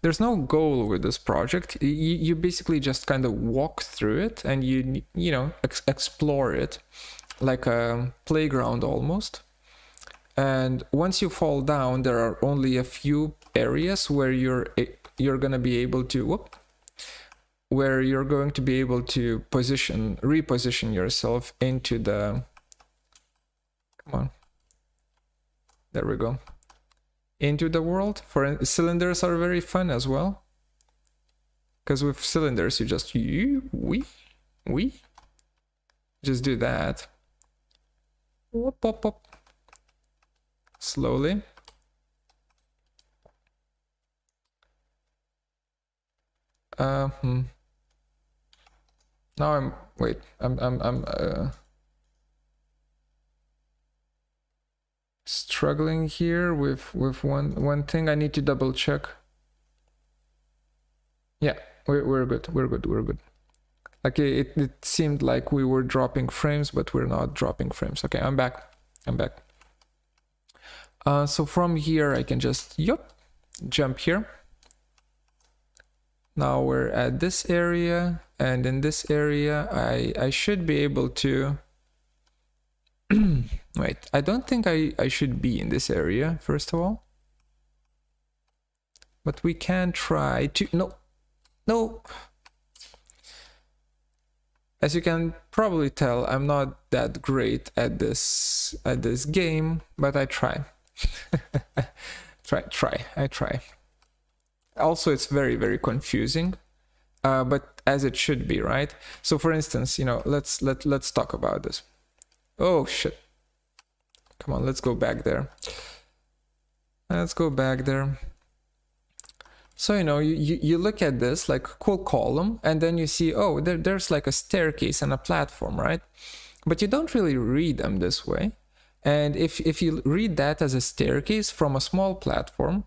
There's no goal with this project. You basically just kind of walk through it and you know, explore it like a playground almost. And once you fall down, there are only a few areas where you're going to be able to reposition yourself into the, come on, there we go, into the world. For cylinders are very fun as well, because with cylinders you just we just do that, whoop, whoop, whoop, slowly. Now I'm, wait, I'm struggling here with one thing. I need to double check. Yeah, we're good. Like it seemed like we were dropping frames, but we're not dropping frames. Okay, I'm back. So from here I can just jump here. Now we're at this area, and in this area I should be able to wait, I don't think I should be in this area, first of all. But we can try to... No. As you can probably tell, I'm not that great at this game, but I try. I try. Also, it's very, very confusing, but as it should be, right? So, for instance, you know, let's talk about this. Oh shit! Come on, let's go back there. So, you know, you look at this like cool column, and then you see, oh, there's like a staircase and a platform, right? But you don't really read them this way. And if you read that as a staircase from a small platform,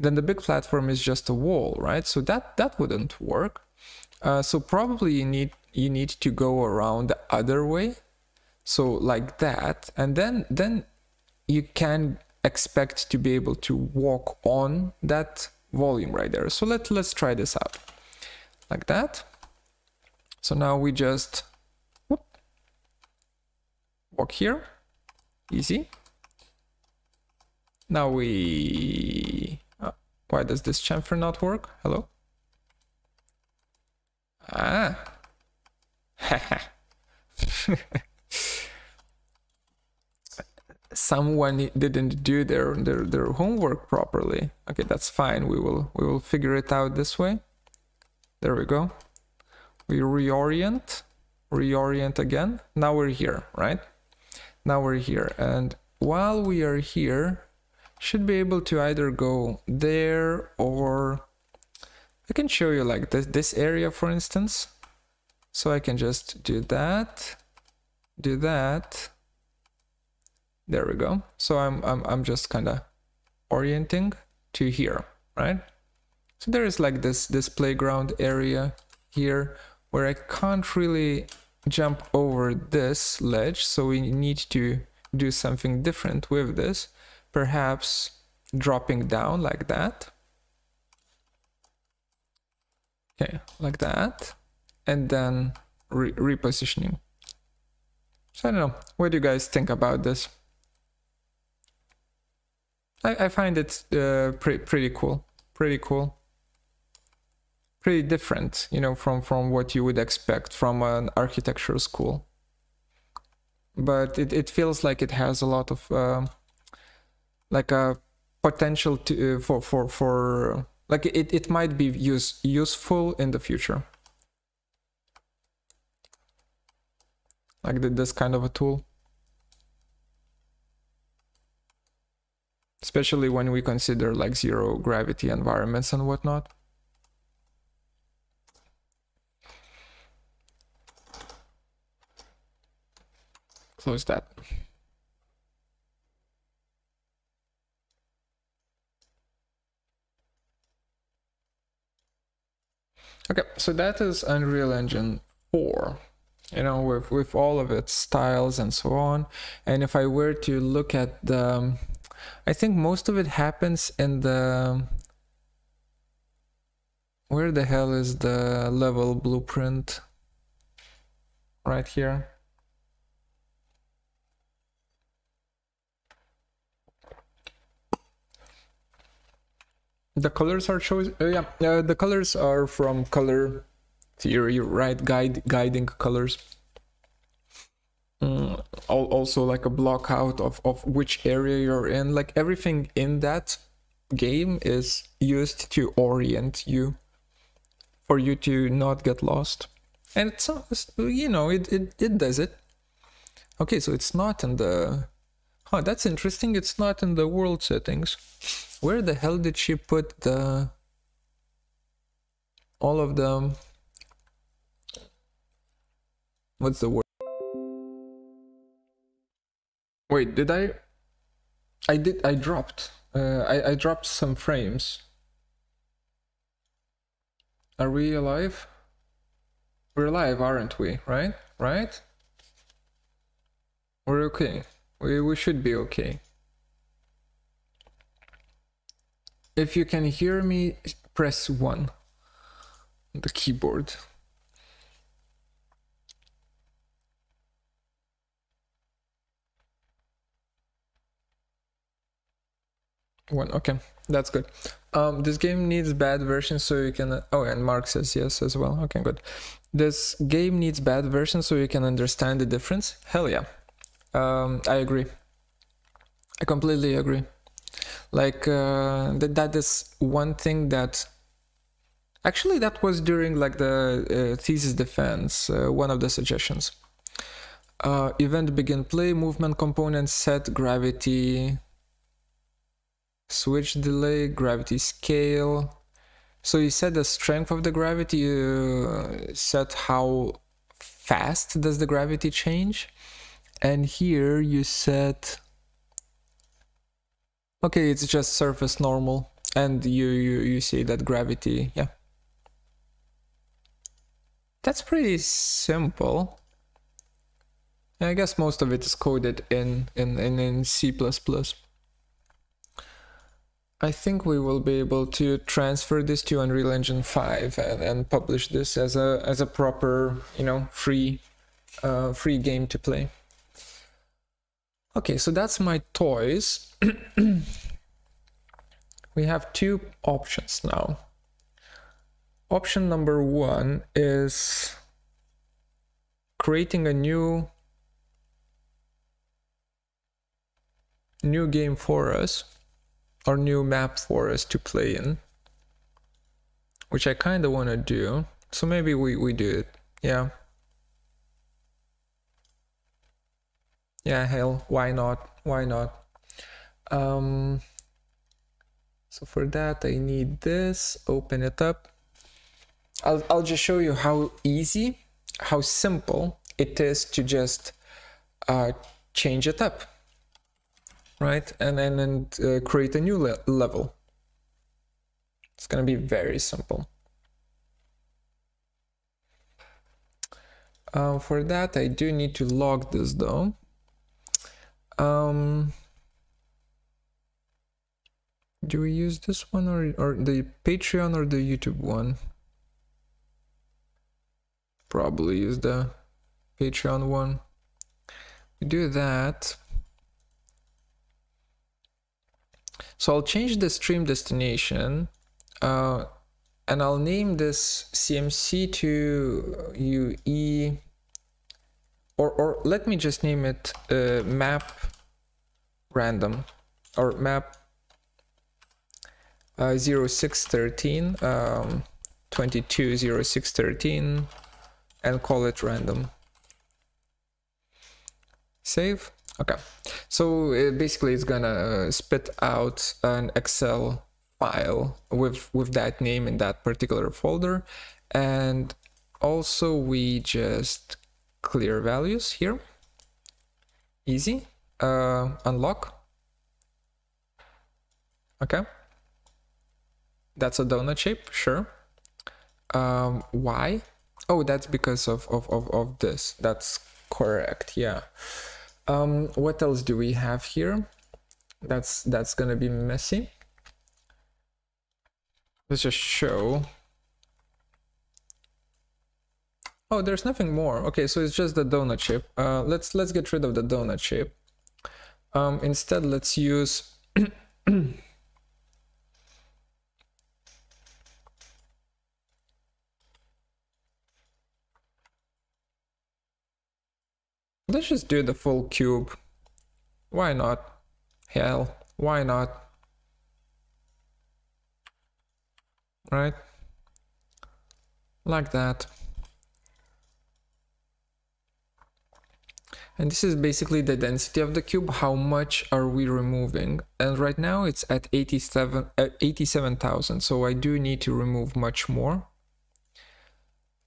then the big platform is just a wall, right? So that wouldn't work. So probably you need to go around the other way. So like that, and then you can expect to be able to walk on that volume right there. So let's try this out like that. So now we just walk here, easy. Now we why does this chamfer not work? Hello. Someone didn't do their homework properly. Okay, that's fine. We will figure it out this way. There we go. We reorient again. Now we're here, right? Now we're here, and while we are here, should be able to either go there, or I can show you like this area, for instance. So I can just do that. There we go. So I'm just kind of orienting to here, right? So there is like this playground area here where I can't really jump over this ledge. So we need to do something different with this, perhaps dropping down like that. Okay, like that, and then repositioning. So I don't know. What do you guys think about this? I find it pretty cool, pretty different, you know, from what you would expect from an architecture school. But it feels like it has a lot of like a potential to for like it might be useful in the future. Like this kind of a tool. Especially when we consider like zero gravity environments and whatnot. Close that. Okay, so that is Unreal Engine 4. You know, with all of its styles and so on. And if I were to look at the... I think most of it happens in the... Where the hell is the level blueprint? Right here. The colors are chosen. The colors are from color theory, right? Guiding colors. Also like a block out of which area you're in. Like everything in that game is used to orient you, for you to not get lost. And it's, you know, it does it. Okay, so it's not in the... Huh, that's interesting. It's not in the world settings. Where the hell did she put the... all of them. What's the word? Wait, did I? I dropped. I dropped some frames. Are we alive? We're alive, aren't we? Right? Right? We're okay. We should be okay. If you can hear me, press 1 on the keyboard. One, okay, that's good. This game needs bad versions so you can... Oh, and Mark says yes as well. Okay, good. This game needs bad versions so you can understand the difference. Hell yeah. I agree. I completely agree. Like, that is one thing that... Actually, that was during, like, the thesis defense, one of the suggestions. Event begin play, movement component, set, gravity... Switch delay, gravity scale. So you set the strength of the gravity, you set how fast does the gravity change. And here you set... Okay, it's just surface normal. And you see that gravity, yeah. That's pretty simple. I guess most of it is coded in C++. I think we will be able to transfer this to Unreal Engine 5 and publish this as a proper, you know, free game to play. Okay, so that's my toys. We have two options now. Option number one is creating a new game for us. Our new map for us to play in, which I kind of want to do, so maybe we do it. Yeah, hell, why not. So for that I need this, open it up. I'll just show you how easy, how simple it is to just change it up. Right, and create a new level. It's gonna be very simple. For that, I do need to log this though. Do we use this one or the Patreon or the YouTube one? Probably use the Patreon one. We do that. So I'll change the stream destination, and I'll name this CMC to UE, or let me just name it map random, or map 0613, 220613, and call it random. Save. Okay, so basically it's gonna spit out an Excel file with that name in that particular folder. And also we just clear values here. Easy. Unlock. Okay. That's a donut shape, sure. Why? Oh, that's because of this. That's correct, yeah. What else do we have here? That's gonna be messy. Let's just show. Oh, there's nothing more. Okay, so it's just the donut shape. Let's get rid of the donut shape. Instead, let's use let's just do the full cube. Why not? Hell, why not? Right? Like that. And this is basically the density of the cube. How much are we removing? And right now it's at 87,000. So I do need to remove much more.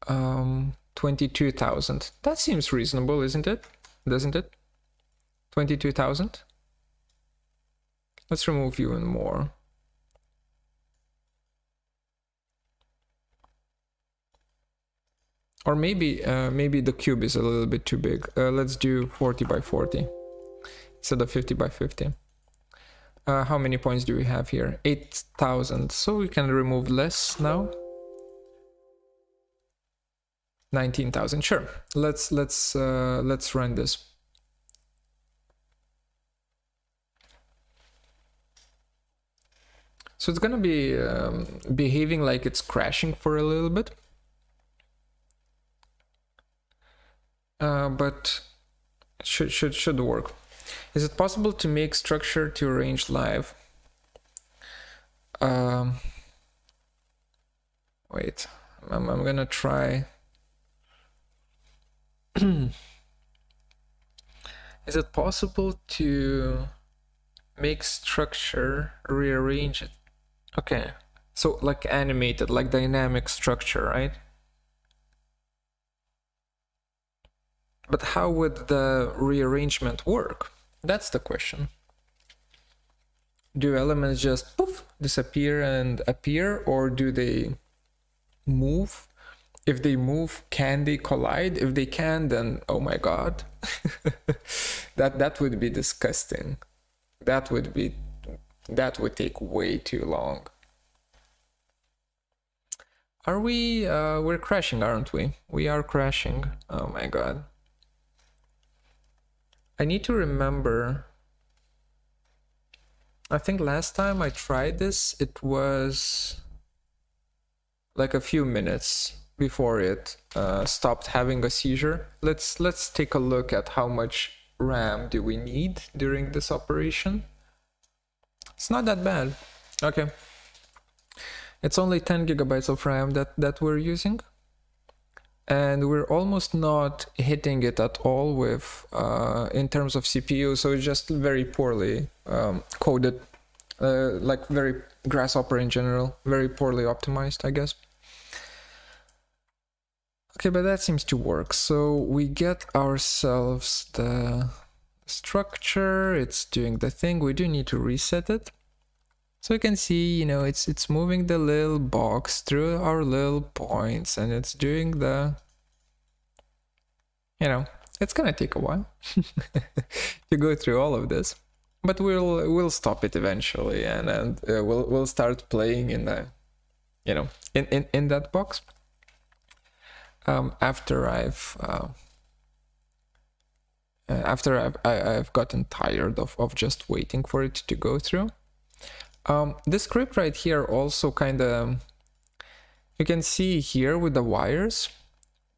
22,000. That seems reasonable, isn't it? Doesn't it? 22,000. Let's remove you and more. Or maybe maybe the cube is a little bit too big. Let's do 40 by 40 instead of 50 by 50. How many points do we have here? 8,000. So we can remove less now. 19,000. Sure. Let's run this. So it's gonna be behaving like it's crashing for a little bit. But it should work. Is it possible to make structure to arrange live? Wait, I'm gonna try. Is it possible to make structure, rearrange it? Okay, so like animated, like dynamic structure, right? But how would the rearrangement work? That's the question. Do elements just poof, disappear and appear, or do they move? If they move, can they collide? If they can, then oh my god. that would be disgusting. That would take way too long. Are we we're crashing, aren't we? We are crashing. Oh my god. I need to remember. I think last time I tried this, it was like a few minutes before it stopped having a seizure. Let's take a look at how much RAM do we need during this operation. It's not that bad. Okay, it's only 10 gigabytes of RAM that we're using. And we're almost not hitting it at all with, in terms of CPU, so it's just very poorly coded, like very Grasshopper in general, very poorly optimized, I guess. Okay, but that seems to work. So we get ourselves the structure, it's doing the thing. We do need to reset it. So you can see, you know, it's moving the little box through our little points, and it's doing the, you know, it's gonna take a while to go through all of this, but we'll stop it eventually, and we'll start playing in the, you know, in that box after I've gotten tired of just waiting for it to go through. This script right here also kind of, you can see here with the wires,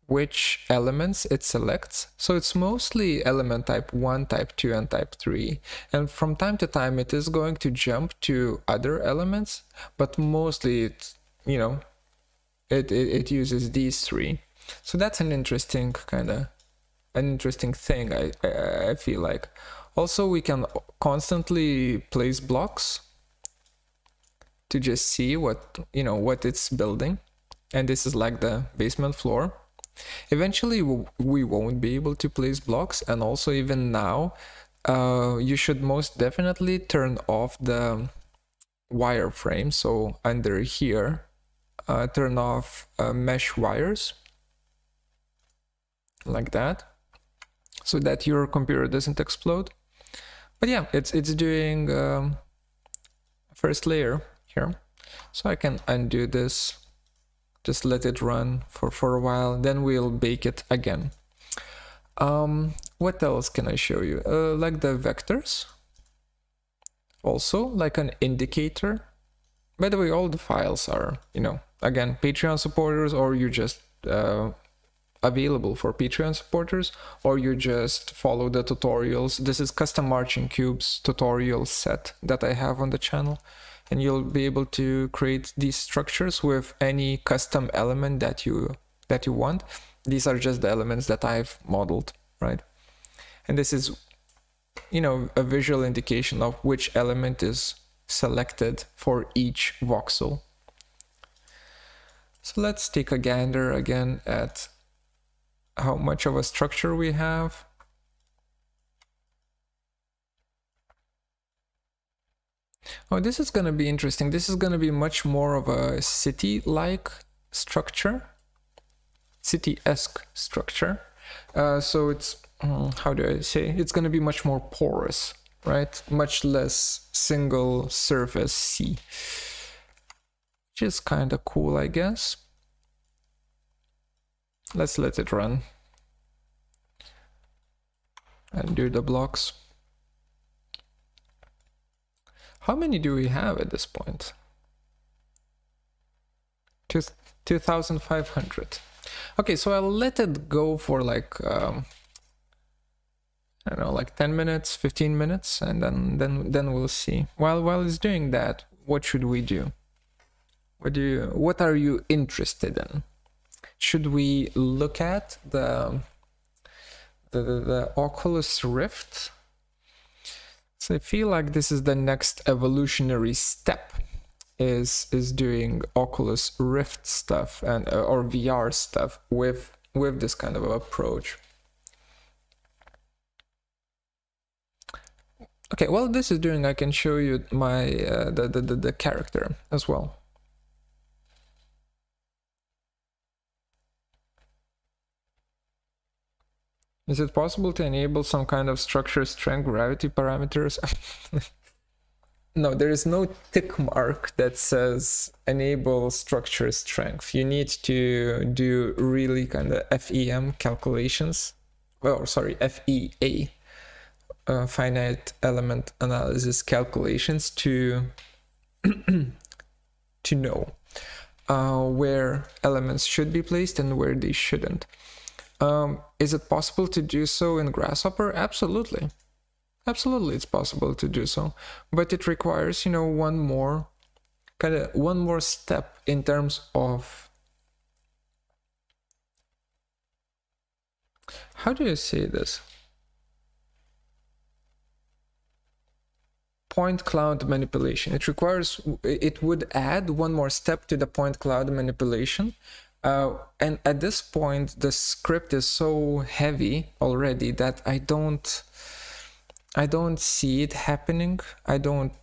which elements it selects. So it's mostly element type 1, type 2, and type 3. And from time to time, it is going to jump to other elements, but mostly it, you know, it uses these three. So that's an interesting kind of, an interesting thing, I feel like. Also, we can constantly place blocks to just see what, you know, what it's building. And this is like the basement floor. Eventually we won't be able to place blocks, and also even now you should most definitely turn off the wireframe. So under here, turn off mesh wires like that, so that your computer doesn't explode. But yeah, it's doing first layer here. So I can undo this, just let it run for a while, then we'll bake it again. What else can I show you? Like the vectors, also like an indicator. By the way, all the files are, you know, again, Patreon supporters, or you just available for Patreon supporters, or you just follow the tutorials. This is custom marching cubes tutorial set that I have on the channel. And you'll be able to create these structures with any custom element that you want. These are just the elements that I've modeled, right? And this is, you know, a visual indication of which element is selected for each voxel. So let's take a gander again at how much of a structure we have. Oh, this is going to be interesting. This is going to be much more of a city-like structure, city-esque structure. So it's, how do I say, it's going to be much more porous, right? Much less single surface C, which is kind of cool, I guess. Let's let it run and do the blocks. How many do we have at this point? 2,500. Okay, so I'll let it go for like, I don't know, like 10 minutes, 15 minutes, and then we'll see. While it's doing that, what should we do? What are you interested in? Should we look at the Oculus Rift? So I feel like this is the next evolutionary step, is doing Oculus Rift stuff and or VR stuff with this kind of approach. Okay, while this is doing, I can show you my the character as well. Is it possible to enable some kind of structure, strength, gravity parameters? No, there is no tick mark that says enable structure strength. You need to do really kind of FEM calculations. Well, sorry, FEA, finite element analysis calculations to know where elements should be placed and where they shouldn't. Is it possible to do so in Grasshopper? Absolutely. Absolutely, it's possible to do so. But it requires, you know, one more step in terms of... How do you say this? Point cloud manipulation. It requires... It would add one more step to the point cloud manipulation. And at this point, the script is so heavy already that I don't see it happening. I don't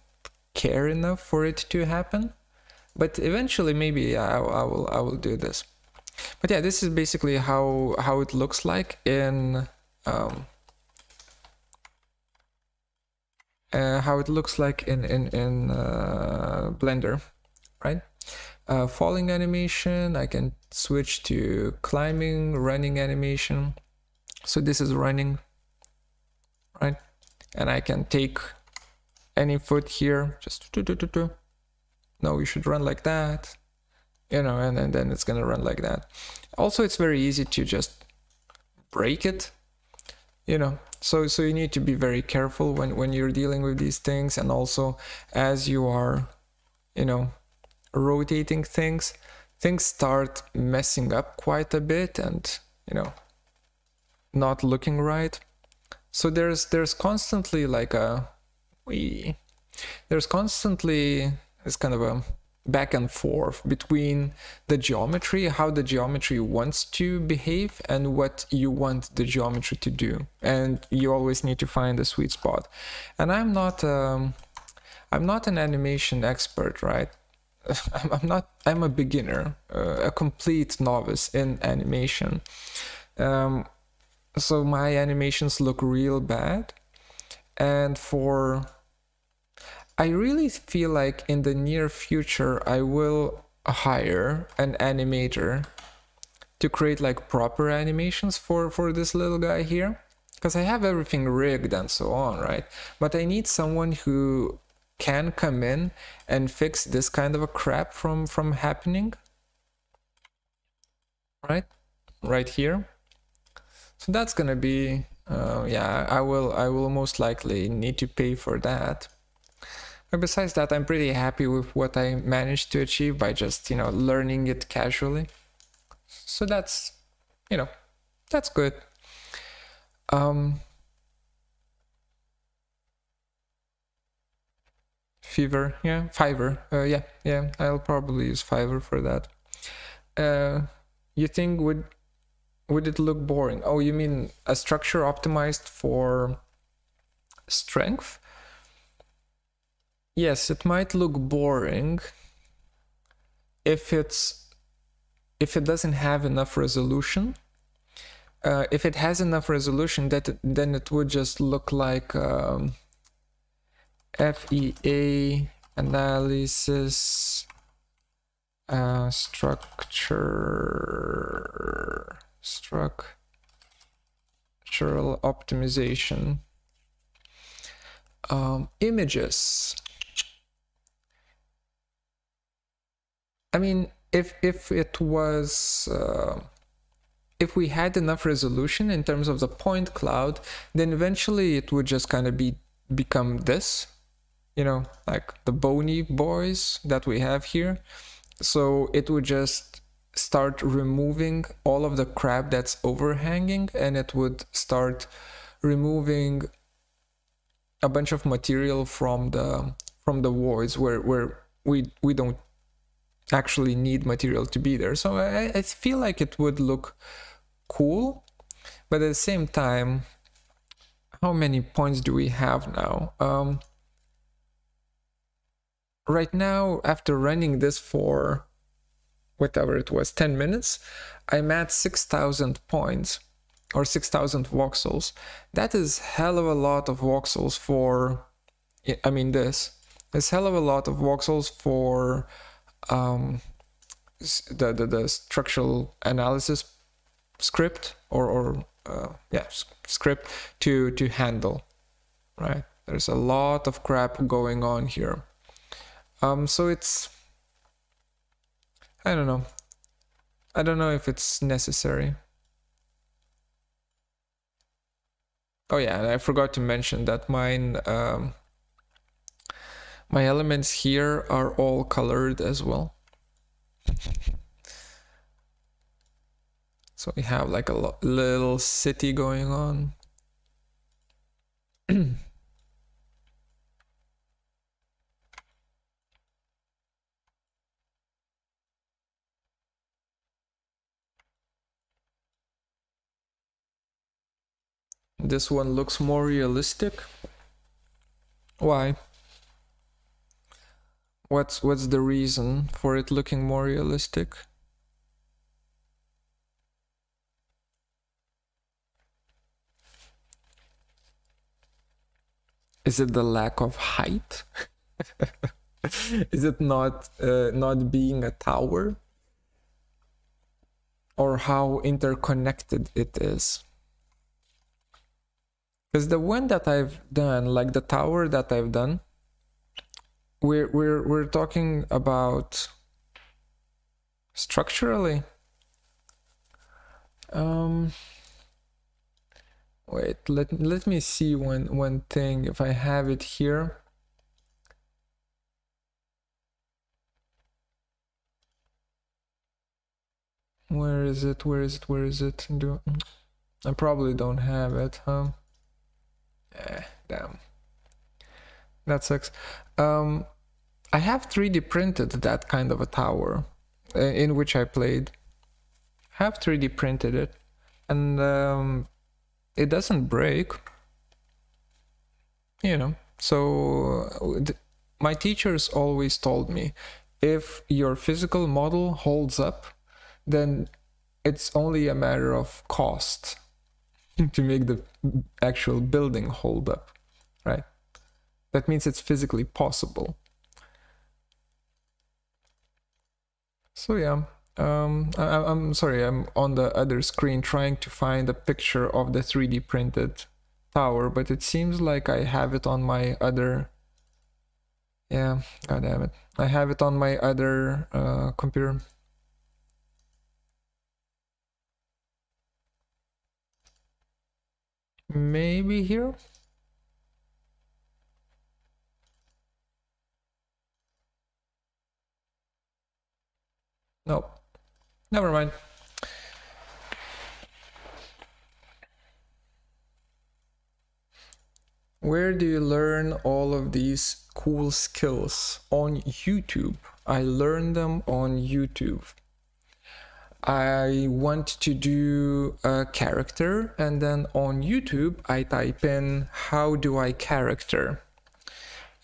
care enough for it to happen. But eventually, maybe I will do this. But yeah, this is basically how it looks like in how it looks like in Blender, right? Falling animation, I can switch to climbing, running animation. So this is running, right? And I can take any foot here, just do. No, you should run like that, you know, and then it's gonna run like that. Also, it's very easy to just break it, you know. So you need to be very careful when you're dealing with these things, and also as you are, you know, rotating things start messing up quite a bit and, you know, not looking right. So there's constantly like a this kind of a back and forth between the geometry, how the geometry wants to behave, and what you want the geometry to do. And you always need to find the sweet spot. And I'm not an animation expert, right? I'm a beginner, a complete novice in animation. So my animations look real bad. And I really feel like in the near future, I will hire an animator to create like proper animations for this little guy here. Because I have everything rigged and so on, right? But I need someone who can come in and fix this kind of a crap from happening, right here. So that's gonna be yeah, I will most likely need to pay for that. But besides that, I'm pretty happy with what I managed to achieve by just, you know, learning it casually. So that's, you know, that's good. Fiverr, yeah, I'll probably use Fiverr for that. you think would it look boring? Oh, you mean a structure optimized for strength? Yes, it might look boring if it doesn't have enough resolution. If it has enough resolution, then it would just look like FEA analysis structural optimization. Images. I mean, if it was if we had enough resolution in terms of the point cloud, then eventually it would just kind of become this, you know, like the bony boys that we have here. So it would just start removing all of the crap that's overhanging, and it would start removing a bunch of material from the voids where we don't actually need material to be there. So I feel like it would look cool, but at the same time, how many points do we have now? Right now, after running this for whatever it was, 10 minutes, I'm at 6,000 points or 6,000 voxels. That is hell of a lot of voxels for, I mean, this is hell of a lot of voxels for the structural analysis script script to handle, right? There's a lot of crap going on here. So it's, I don't know if it's necessary. Oh yeah, and I forgot to mention that mine, my elements here are all colored as well. So we have like a little city going on. This one looks more realistic. Why? What's the reason for it looking more realistic? Is it the lack of height? Is it not being a tower? Or how interconnected it is? Because the one that I've done, like the tower that I've done, we're talking about structurally. Wait, let me see one thing if I have it here. Where is it? Where is it? Where is it? I probably don't have it, huh? Damn, that sucks. I have 3D printed that kind of a tower in which I played. Have 3D printed it, and it doesn't break, you know. So my teachers always told me, if your physical model holds up, then it's only a matter of cost to make the actual building hold up, right? That means it's physically possible. So yeah, I'm sorry, I'm on the other screen trying to find a picture of the 3D printed tower, but it seems like I have it on my other, yeah, god damn it, I have it on my other computer. Maybe here. No, never mind. Where do you learn all of these cool skills? On YouTube. I learned them on YouTube. I want to do a character, and then on YouTube I type in how do I character,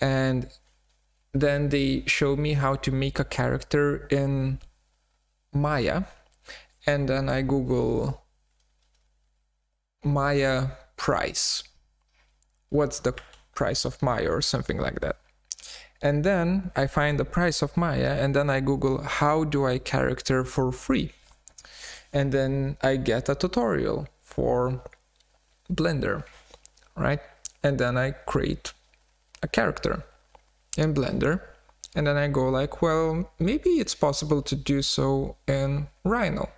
and then they show me how to make a character in Maya, and then I Google Maya price, what's the price of Maya or something like that. And then I find the price of Maya, and then I Google how do I character for free, and then I get a tutorial for Blender, right? And then I create a character in Blender, and then I go like, well, maybe it's possible to do so in Rhino,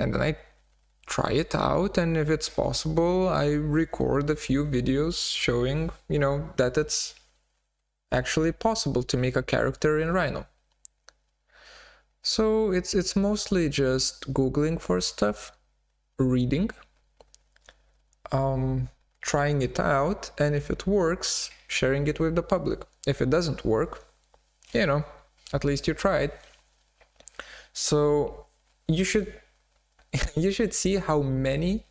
and then I try it out, and if it's possible I record a few videos showing, you know, that it's actually possible to make a character in Rhino. So it's mostly just Googling for stuff, reading, trying it out, and if it works, sharing it with the public. If it doesn't work, you know, at least you tried. So you should see how many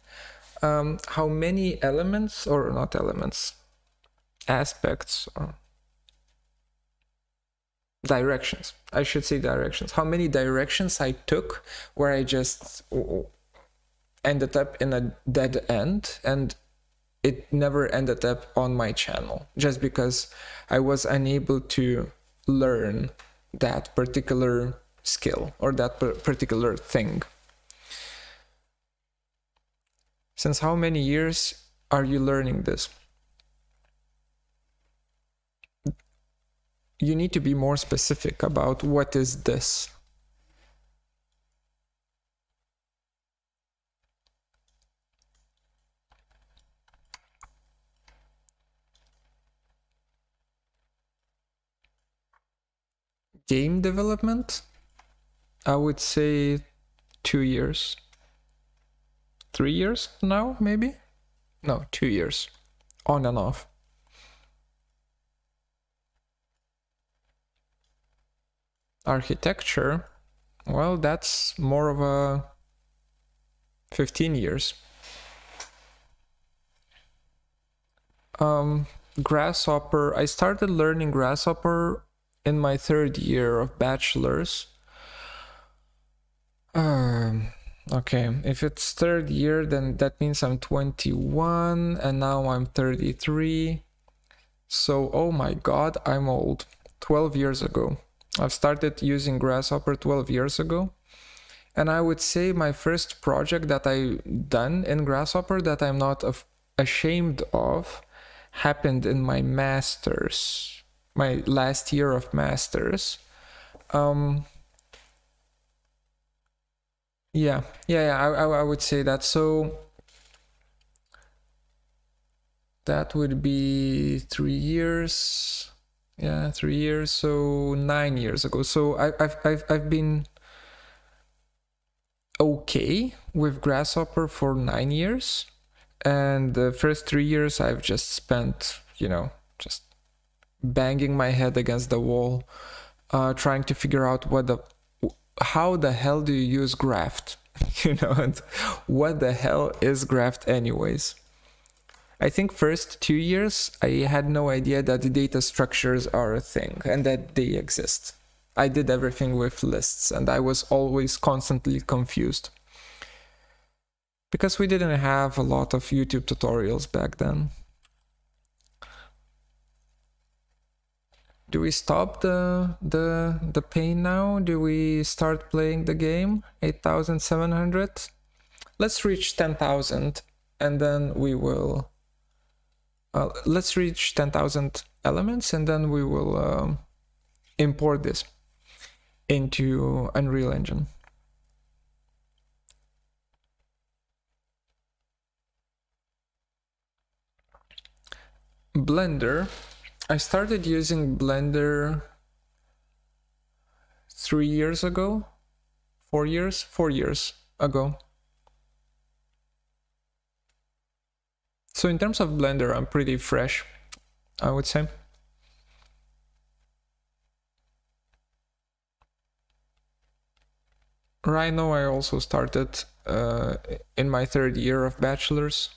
elements, or not elements, aspects, or directions, I should say directions, how many directions I took where I just ended up in a dead end, and it never ended up on my channel just because I was unable to learn that particular skill or that particular thing. Since how many years are you learning this? You need to be more specific about what is this. Game development, I would say 2 years. 3 years now, maybe? No, 2 years. On and off. Architecture, well, that's more of a 15 years. Grasshopper, I started learning Grasshopper in my 3rd year of bachelor's. Okay, if it's 3rd year, then that means I'm 21 and now I'm 33. So, oh my god, I'm old. 12 years ago. I've started using Grasshopper 12 years ago, and I would say my first project that I done in Grasshopper that I'm not ashamed of happened in my master's, my last year of master's. I would say that. So that would be 3 years. Yeah, 3 years, so 9 years ago. So I've been okay with Grasshopper for 9 years, and the first 3 years I've just spent, you know, just banging my head against the wall, trying to figure out how the hell do you use Graft, you know, and what the hell is Graft anyways. I think first 2 years, I had no idea that the data structures are a thing and that they exist. I did everything with lists, and I was always constantly confused. Because we didn't have a lot of YouTube tutorials back then. Do we stop the pain now? Do we start playing the game? 8,700? Let's reach 10,000 and then we will... let's reach 10,000 elements, and then we will import this into Unreal Engine. Blender. I started using Blender 3 years ago, 4 years, 4 years ago. So in terms of Blender, I'm pretty fresh, I would say. Rhino I also started in my third year of bachelor's.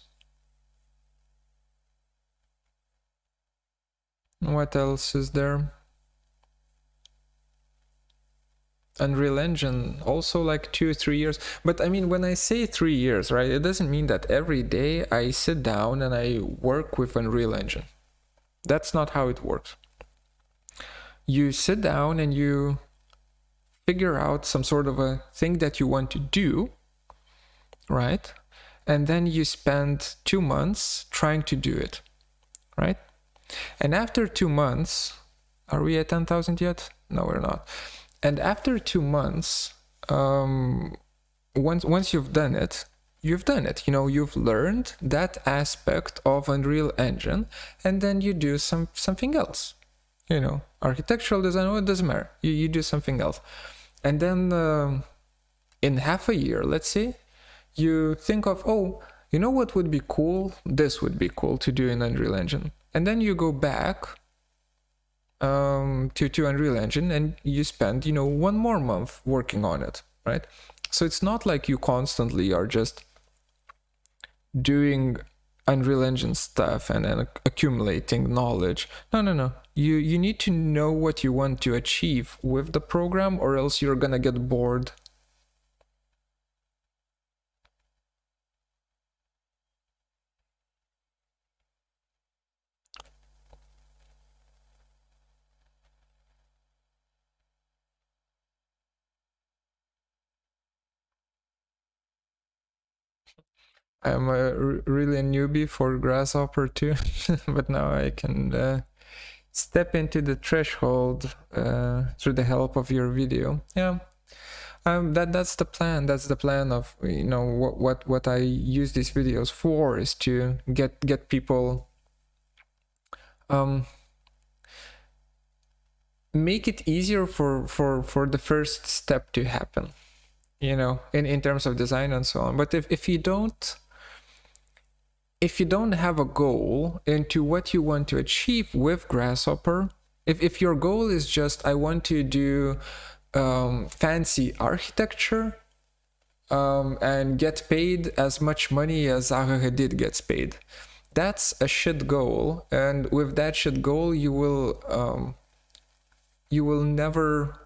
What else is there? Unreal Engine also like 2-3 years, but I mean when I say 3 years, right, it doesn't mean that every day I sit down and I work with Unreal Engine. That's not how it works. You sit down and you figure out some sort of a thing that you want to do, right? And then you spend 2 months trying to do it, right? And after 2 months, are we at 10,000 yet? No, we're not. And after 2 months, once you've done it, you know, you've learned that aspect of Unreal Engine, and then you do something else, you know, architectural design, well, it doesn't matter, you do something else. And then in half a year, let's say, you think of, oh, you know what would be cool? This would be cool to do in Unreal Engine. And then you go back to Unreal Engine and you spend, you know, 1 more month working on it, right? So it's not like you constantly are just doing Unreal Engine stuff and then accumulating knowledge. No, no, no. You need to know what you want to achieve with the program, or else you're gonna get bored. I'm really a newbie for Grasshopper 2, but now I can step into the threshold through the help of your video. Yeah, that's the plan. That's the plan of, you know, what I use these videos for is to get people, make it easier for the first step to happen, you know, in terms of design and so on. But if you don't, if you don't have a goal into what you want to achieve with Grasshopper, if your goal is just, I want to do fancy architecture and get paid as much money as Zaha Hadid gets paid, that's a shit goal. And with that shit goal, you will never,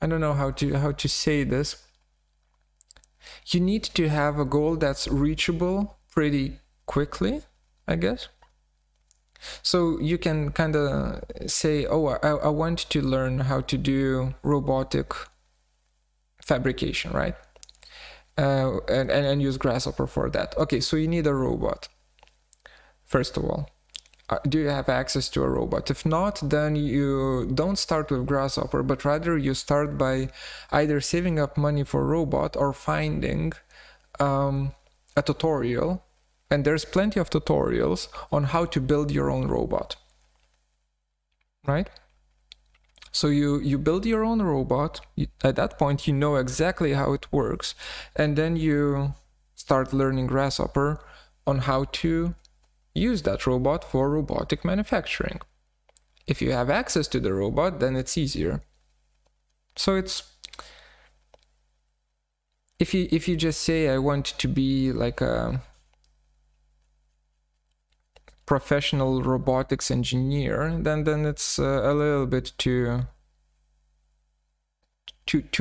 I don't know how to say this. You need to have a goal that's reachable pretty quickly, I guess. So you can kind of say, oh, I want to learn how to do robotic fabrication, right? And use Grasshopper for that. Okay, so you need a robot, first of all. Do you have access to a robot? If not, then you don't start with Grasshopper, but rather you start by either saving up money for a robot or finding a tutorial. And there's plenty of tutorials on how to build your own robot, right? So you build your own robot. At that point, you know exactly how it works. And then you start learning Grasshopper on how to use that robot for robotic manufacturing. If you have access to the robot, then it's easier. So it's, if you just say, I want to be like a professional robotics engineer, then it's a little bit too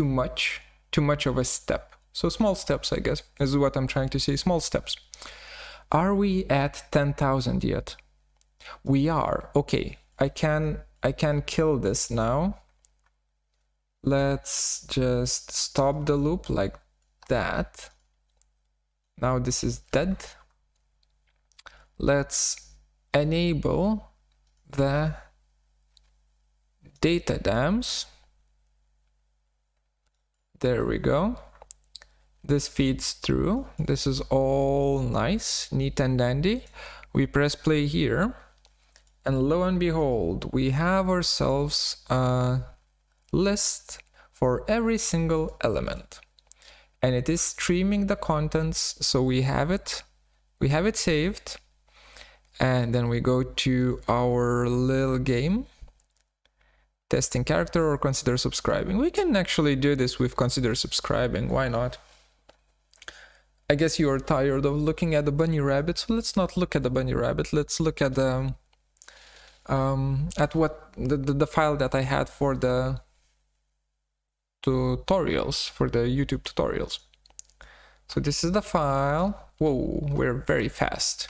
much of a step. So small steps, I guess, is what I'm trying to say, small steps. Are we at 10,000 yet? We are. Okay, I can kill this now. Let's just stop the loop like that. Now this is dead. Let's enable the data dams. There we go. This feeds through. This is all nice, neat and dandy. We press play here, and lo and behold, we have ourselves a list for every single element, and it is streaming the contents. So we have it saved, and then we go to our little game, testing character, or consider subscribing. We can actually do this with consider subscribing, why not? I guess you are tired of looking at the bunny rabbit, so let's not look at the bunny rabbit, let's look at the the file that I had for the tutorials, for the YouTube tutorials. So this is the file. Whoa, we're very fast.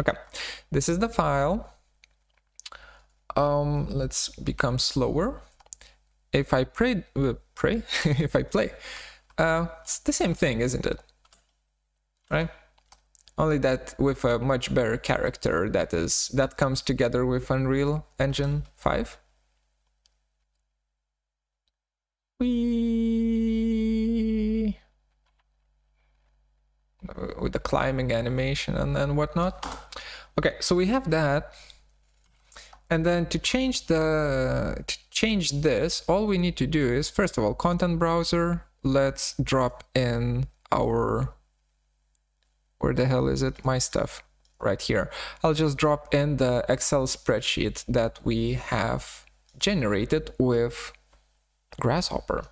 Okay, this is the file. Let's become slower. If I play, it's the same thing, isn't it? Right? Only that with a much better character that comes together with Unreal Engine 5. Whee! With the climbing animation and whatnot. Okay, so we have that. And then to change this, all we need to do is, first of all, content browser. Let's drop in our, where the hell is it? My stuff right here. I'll just drop in the Excel spreadsheet that we have generated with Grasshopper,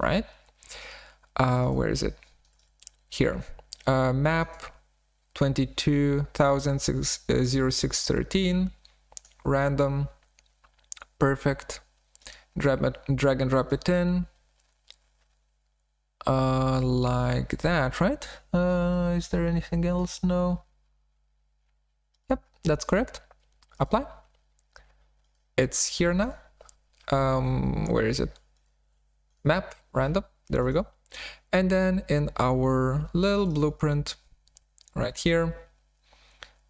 right? Where is it? Here, map 22,00613, random, perfect, drag and drop it in. Like that, right? Is there anything else? No. Yep, that's correct. Apply. It's here now. Where is it? Map, random. There we go. And then in our little blueprint right here,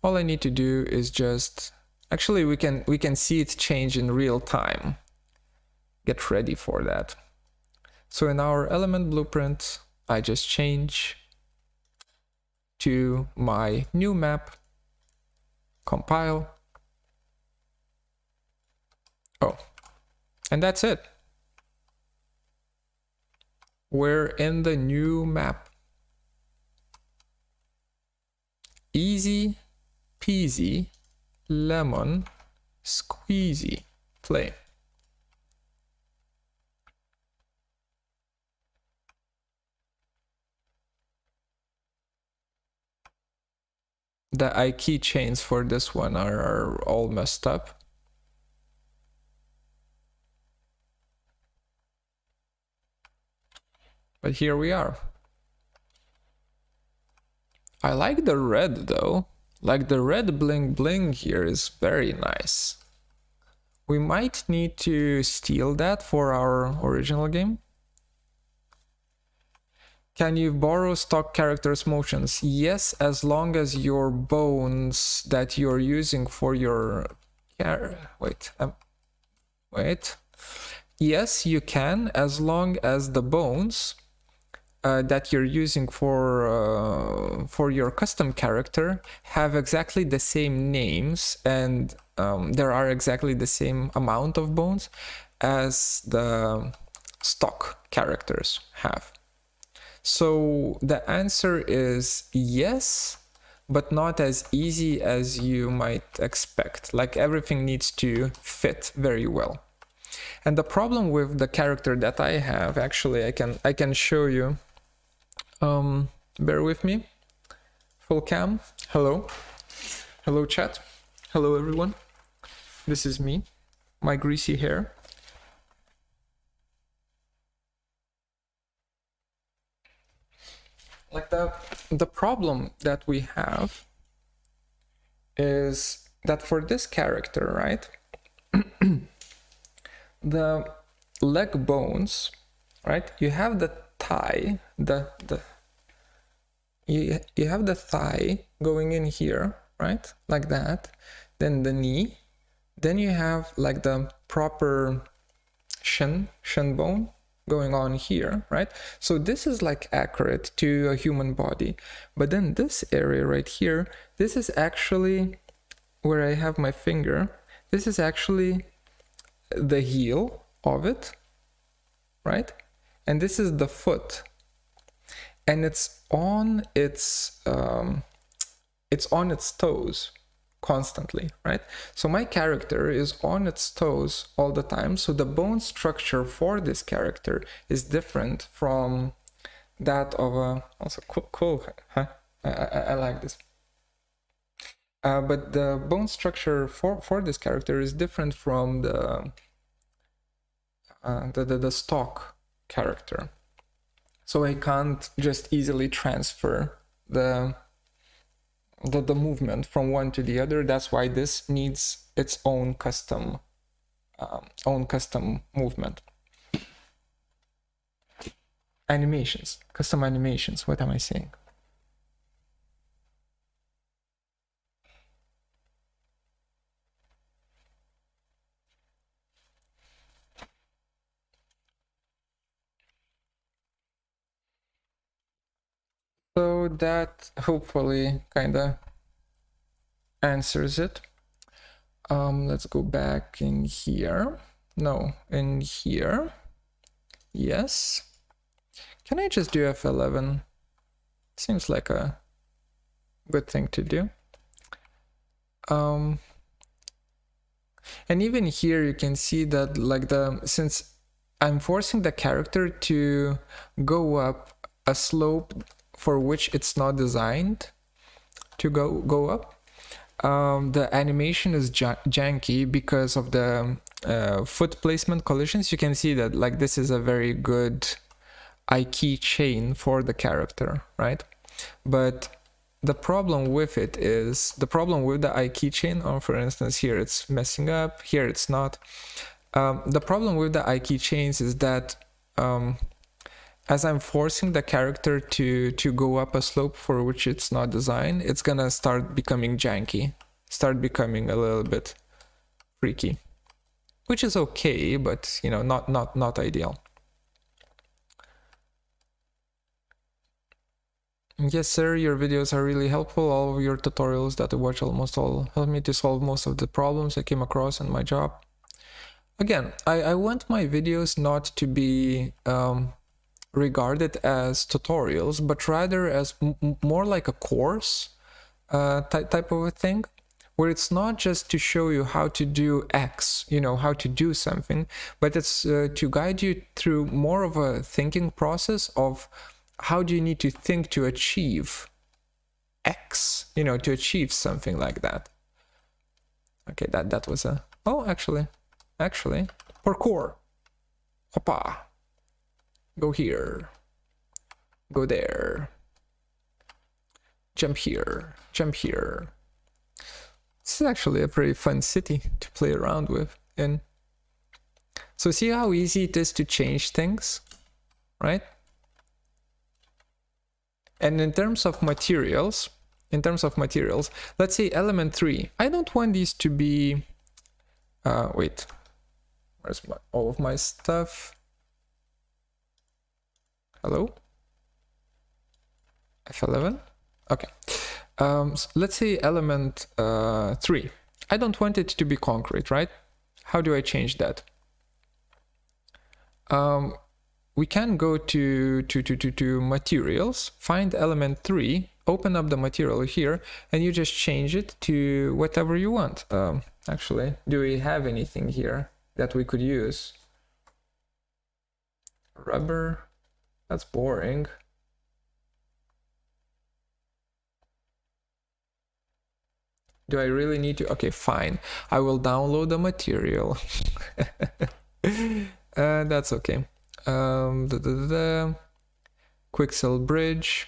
all I need to do is just, actually we can see it change in real time. Get ready for that. So in our element blueprint, I just change to my new map, compile. Oh, and that's it. We're in the new map. Easy peasy, lemon squeezy, play. The I keychains for this one are all messed up. But here we are. I like the red though. Like the red bling bling here is very nice. We might need to steal that for our original game. Can you borrow stock characters' motions? Yes, as long as your bones that you're using for your... Yes, you can, as long as the bones that you're using for your custom character have exactly the same names and there are exactly the same amount of bones as the stock characters have. So the answer is yes, but not as easy as you might expect. Like everything needs to fit very well. And the problem with the character that I have, actually, I can show you. Bear with me. Full cam. Hello. Hello chat. Hello everyone. This is me. My greasy hair. Like the problem that we have is that for this character, right, the leg bones, right, you have the thigh, you have the thigh going in here, right, like that, then the knee, then you have like the proper shin bone going on here, right? So this is like accurate to a human body, but then this area right here, this is actually where I have my finger, this is actually the heel of it, right? And this is the foot, and it's on its toes, constantly, right? So my character is on its toes all the time. So the bone structure for this character is different from that of a... Also cool, huh? I like this. But the bone structure for this character is different from the stock character. So I can't just easily transfer the movement from one to the other. That's why this needs its own custom movement. Animations, custom animations. What am I saying? So that hopefully kind of answers it. Let's go back in here. No, in here. Yes. Can I just do F11? Seems like a good thing to do. And even here you can see that, like, since I'm forcing the character to go up a slope for which it's not designed to go up. The animation is janky because of the foot placement collisions. You can see that, like, this is a very good iKey chain for the character, right? But the problem with it is, the problem with the iKey chain, or for instance, here it's messing up, here it's not. The problem with the iKey chains is that as I'm forcing the character to go up a slope for which it's not designed, it's gonna start becoming janky, start becoming a little bit freaky, which is okay, but, you know, not ideal. Yes, sir, your videos are really helpful. All of your tutorials that I watch, almost all, help me to solve most of the problems I came across in my job. Again, I want my videos not to be regarded as tutorials, but rather as more like a course type of a thing, where it's not just to show you how to do X, you know, how to do something, but it's to guide you through more of a thinking process of how do you need to think to achieve X, you know, to achieve something like that. Okay, that was a... Oh, actually, parkour. Hoppa. Go here, go there, jump here, jump here. This is actually a pretty fun city to play around with. And so see how easy it is to change things, right? And in terms of materials, let's say element 3. I don't want these to be, wait, where's all of my stuff? Hello? F11? Okay. So let's say element 3. I don't want it to be concrete, right? How do I change that? We can go to materials, find element 3, open up the material here, and you just change it to whatever you want. Actually, do we have anything here that we could use? Rubber. That's boring. Do I really need to? Okay, fine. I will download the material. That's okay. Quixel bridge.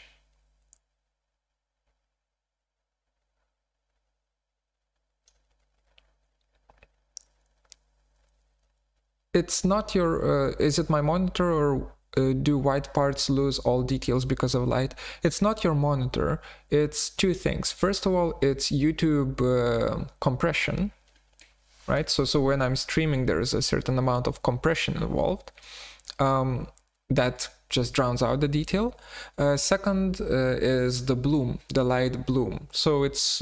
It's not your... is it my monitor or... do white parts lose all details because of light? It's not your monitor. It's two things. First of all, it's YouTube compression, right? So when I'm streaming, there is a certain amount of compression involved that just drowns out the detail. Second is the bloom, the light bloom. So it's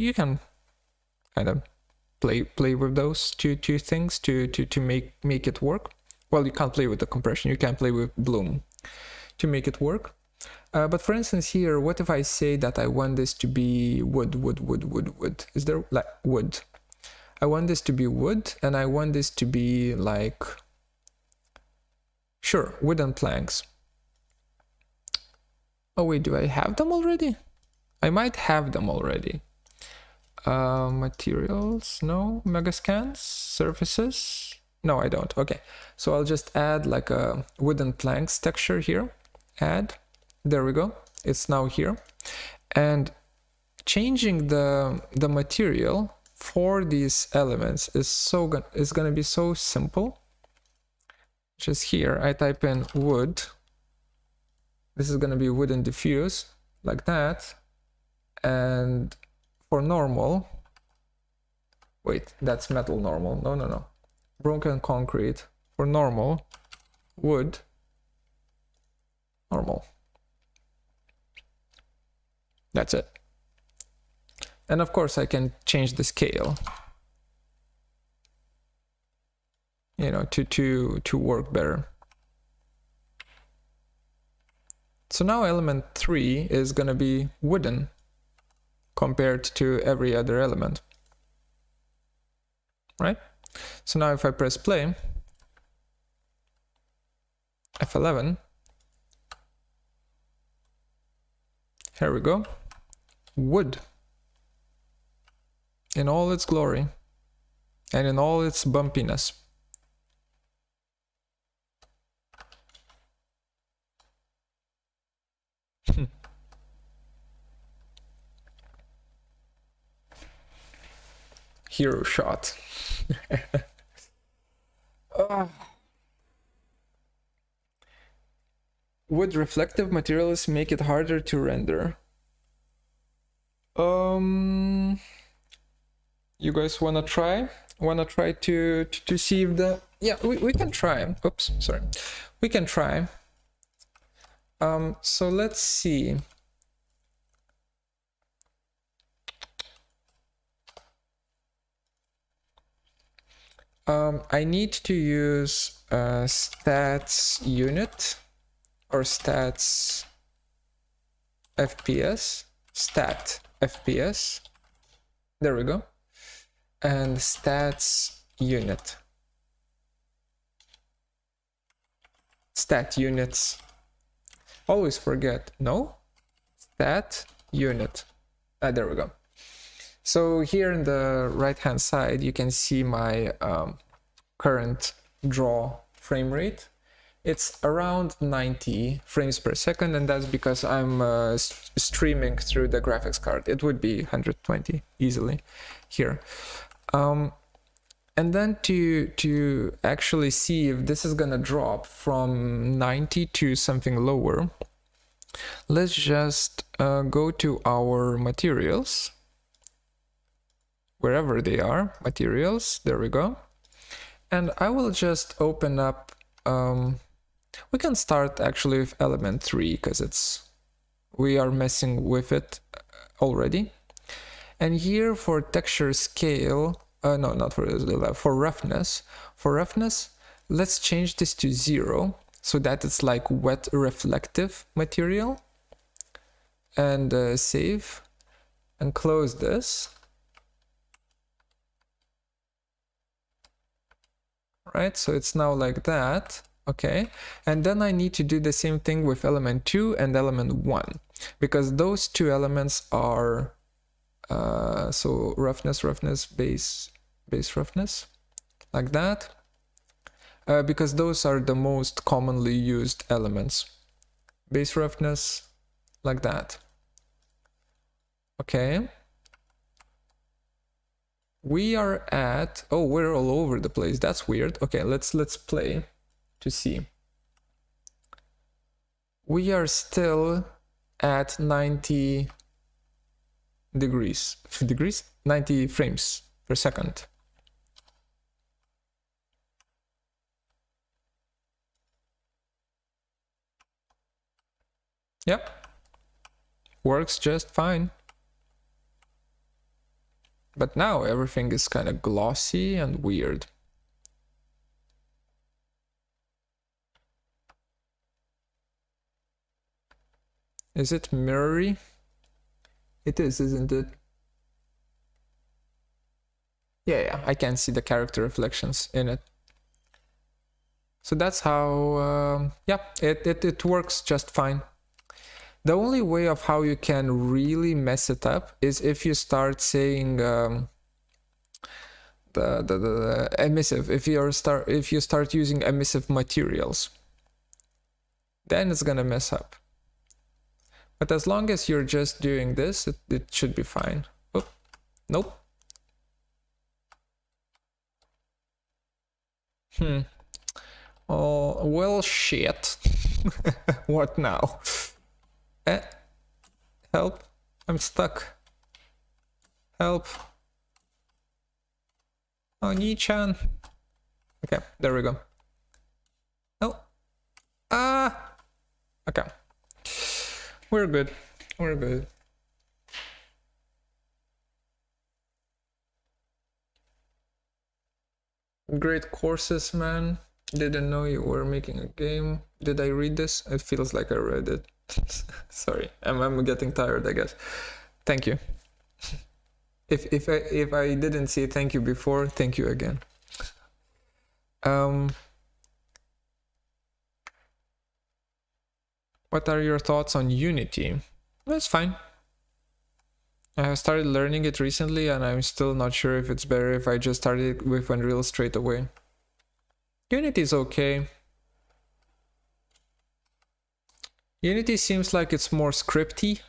you can kind of play with those two things to make it work. Well, you can't play with the compression, you can play with bloom to make it work. But for instance here, what if I say that I want this to be wood? Is there like wood? I want this to be wood, and I want this to be like, sure, wooden planks. Oh wait, do I have them already? I might have them already. Materials, no. Megascans, surfaces, no, I don't. Okay, so I'll just add like a wooden planks texture here. Add, there we go, it's now here. And changing the material for these elements is gonna be so simple. Just here, I type in wood. This is gonna be wooden diffuse, like that. And for normal, wait, that's metal normal, no, broken concrete. For normal, wood, normal. That's it. And of course I can change the scale, you know, to work better. So now element 3 is gonna be wooden compared to every other element, right? So now if I press play, F11, here we go, wood in all its glory and in all its bumpiness. Hero shot. Would reflective materials make it harder to render? You guys wanna try to see if the, yeah, we can try. Oops, sorry, we can try. So let's see. I need to use stats unit or stats FPS, stat FPS, there we go, and stats unit, stat units, always forget, no, stat unit, there we go. So here in the right hand side you can see my current draw frame rate. It's around 90 frames per second, and that's because I'm streaming through the graphics card. It would be 120 easily here. And then to actually see if this is gonna drop from 90 to something lower, let's just go to our materials, wherever they are, materials, there we go. And I will just open up, we can start actually with element 3 because it's, we are messing with it already. And here for texture scale, no, not for roughness. For roughness, let's change this to 0 so that it's like wet reflective material. And save and close this. Right, so it's now like that, okay. And then I need to do the same thing with element 2 and element 1, because those two elements are so roughness, base roughness, like that, because those are the most commonly used elements. Base roughness, like that. Okay. We are at, oh, we're all over the place, that's weird. Okay, let's play to see. We are still at 90 degrees, 90 frames per second. Yep, works just fine. But now everything is kind of glossy and weird. Is it mirrory? It is, isn't it? Yeah, I can see the character reflections in it. So that's how, it works just fine. The only way of how you can really mess it up is if you start saying the emissive, if you start using emissive materials, then it's gonna mess up. But as long as you're just doing this, it should be fine. Oh, nope. Oh, well, shit. What now? Help, I'm stuck. Help. Oni-chan. Okay, there we go. Oh. Ah. Okay. We're good. We're good. Great courses, man. Didn't know you were making a game. Did I read this? It feels like I read it. Sorry, I'm getting tired, I guess. Thank you. If I didn't say thank you before, thank you again. What are your thoughts on Unity? That's fine. I have started learning it recently, and I'm still not sure if it's better if I just started with Unreal straight away. Unity is okay. Unity seems like it's more scripty,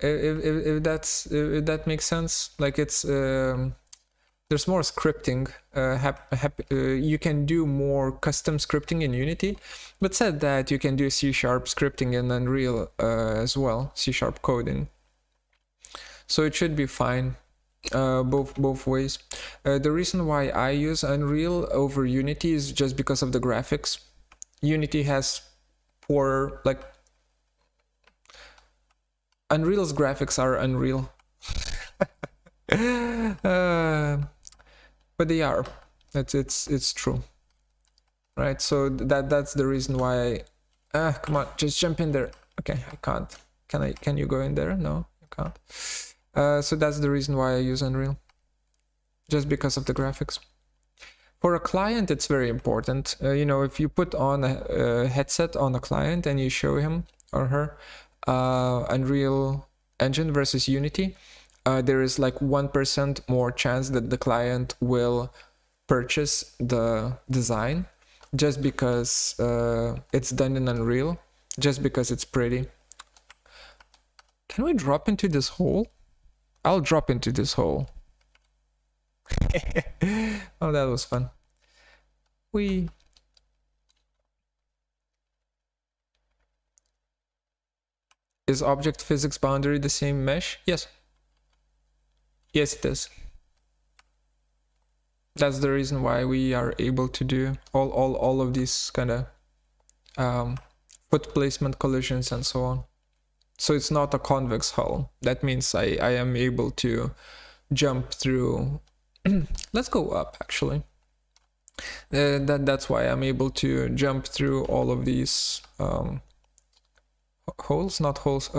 if that makes sense. Like it's there's more scripting. You can do more custom scripting in Unity, but said that you can do C sharp scripting in Unreal as well, C sharp coding. So it should be fine. Both ways. The reason why I use Unreal over Unity is just because of the graphics. Unity has poor, like, Unreal's graphics are unreal. But they are. It's true, right? So that's the reason why. Come on, just jump in there. Okay, I can't. Can you go in there? No, you can't. So that's the reason why I use Unreal, just because of the graphics. For a client, it's very important. You know, if you put on a headset on a client and you show him or her Unreal Engine versus Unity, there is like 1% more chance that the client will purchase the design just because it's done in Unreal, just because it's pretty. Can we drop into this hole? I'll drop into this hole. Oh, that was fun. Whee. Is object physics boundary the same mesh? Yes. Yes, it is. That's the reason why we are able to do all of these kind of foot placement collisions and so on. So it's not a convex hull. That means I am able to jump through. Let's go up, actually. That's why I'm able to jump through all of these holes, not holes.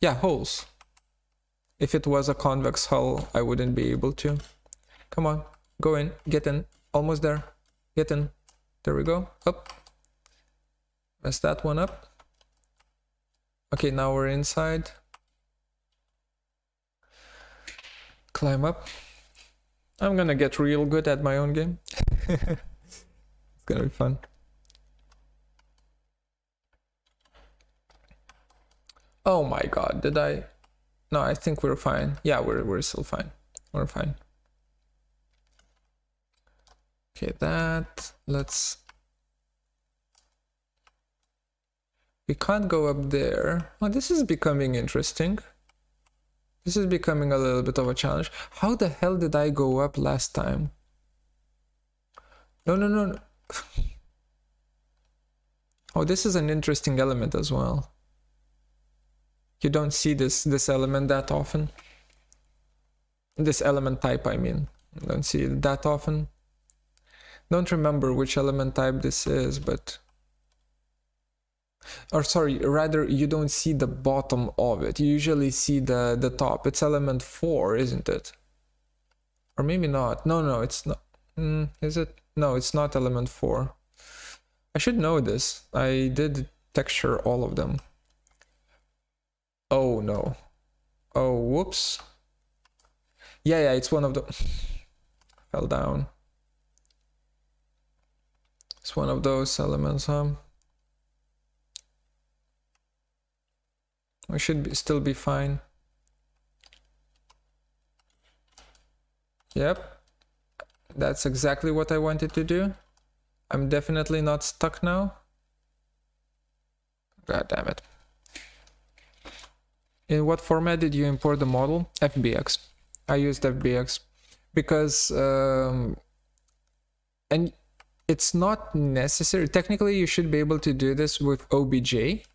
Yeah, holes. If it was a convex hull, I wouldn't be able to. Come on, go in, get in. Almost there. Get in. There we go. Up. Mess that one up. Okay, now we're inside. Climb up. I'm gonna get real good at my own game. It's gonna be fun. Oh my god, did I? No, I think we're fine. Yeah, we're still fine. We're fine. Okay, let's... We can't go up there. Oh, this is becoming interesting. This is becoming a little bit of a challenge. How the hell did I go up last time? No. Oh, this is an interesting element as well. You don't see this element that often. This element type, I mean. I don't see it that often. Don't remember which element type this is, but... Or sorry, rather you don't see the bottom of it. You usually see the top. It's element 4, isn't it? Or maybe not. No, it's not. Is it? No, it's not element 4. I should know this. I did texture all of them. Oh no. Oh, whoops. Yeah, it's one of the... fell down. It's one of those elements, huh? We should be, still be fine. Yep. That's exactly what I wanted to do. I'm definitely not stuck now. God damn it. In what format did you import the model? FBX. I used FBX because and it's not necessary. Technically you should be able to do this with OBJ.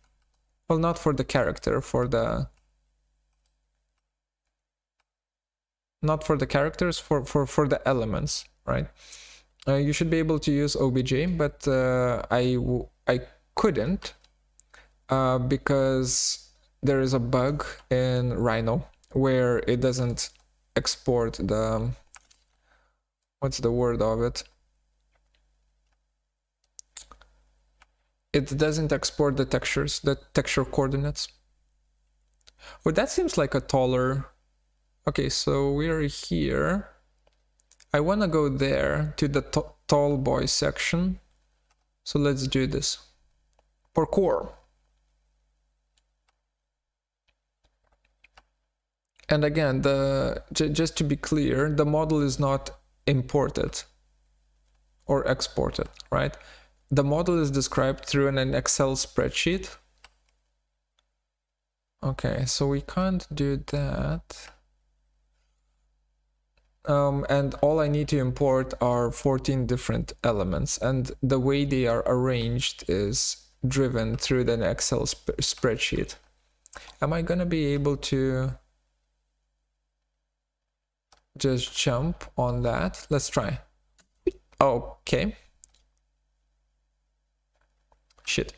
Well, not for the character, for the not for the characters, for the elements, right? You should be able to use OBJ, but I couldn't because there is a bug in Rhino where it doesn't export the, what's the word of it? It doesn't export the textures, the texture coordinates. Well, that seems like a taller... Okay, so we're here. I want to go there to the tall boy section. So let's do this. Parkour. And again, the just to be clear, the model is not imported or exported, right? The model is described through an Excel spreadsheet. Okay, so we can't do that. And all I need to import are 14 different elements, and the way they are arranged is driven through the Excel spreadsheet. Am I gonna be able to just jump on that? Let's try. Okay. Shit.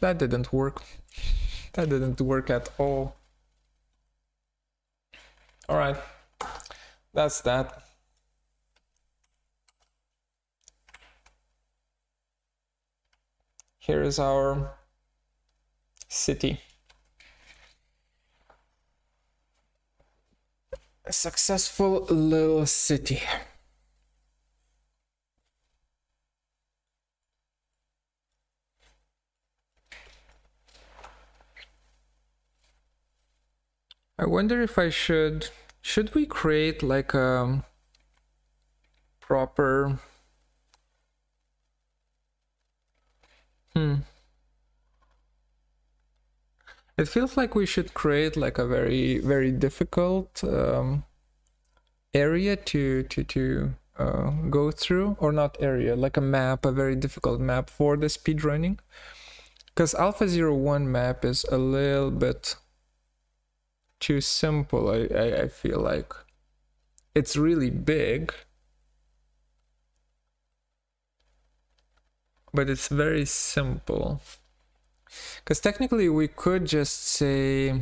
That didn't work. That didn't work at all. All right. That's that. Here is our city. A successful little city. I wonder if I should we create like a proper, It feels like we should create like a very, very difficult area to go through, or not area, like a map, a very difficult map for the speedrunning. Because Alpha 01 map is a little bit too simple, I feel like. It's really big, but it's very simple. Because technically we could just say,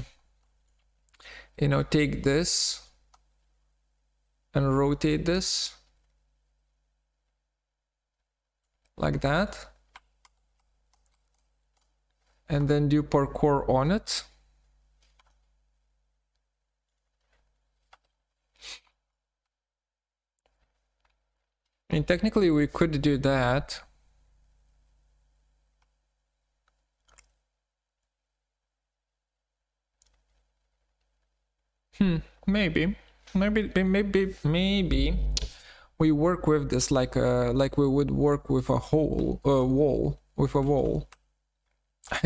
you know, take this and rotate this like that, and then do parkour on it. And technically we could do that. Maybe we work with this like a, like we would work with a hole, a wall, with a wall.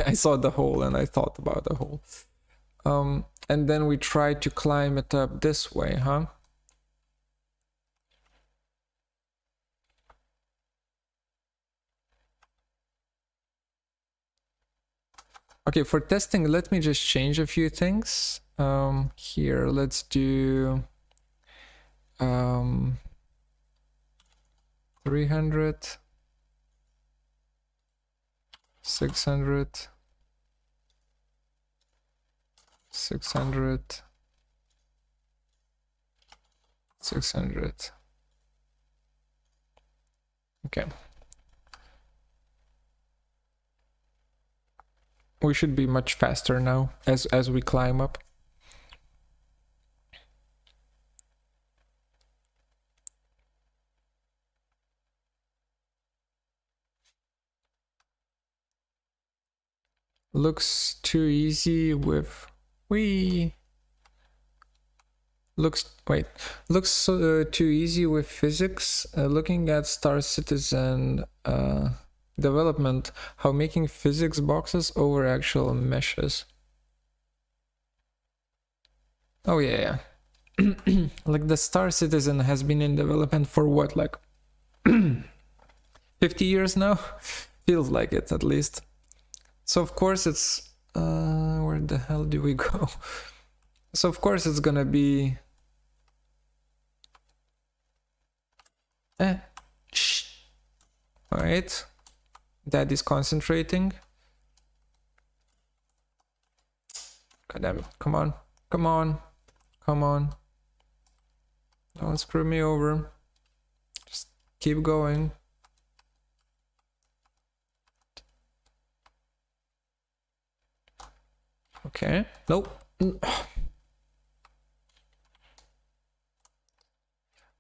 I saw the hole and I thought about the hole. And then we try to climb it up this way, huh? Okay, for testing, let me just change a few things. Here, let's do 300. 600, 600, 600. Okay, we should be much faster now as we climb up. Looks too easy with wee. Looks too easy with physics. Looking at Star Citizen development, how making physics boxes over actual meshes. Oh yeah, yeah. Like the Star Citizen has been in development for what, like 50 years now? Feels like it, at least. So of course it's where the hell do we go? So of course it's gonna be Alright. That is concentrating. God damn it. Come on. Come on. Come on. Don't screw me over. Just keep going. Okay. Nope.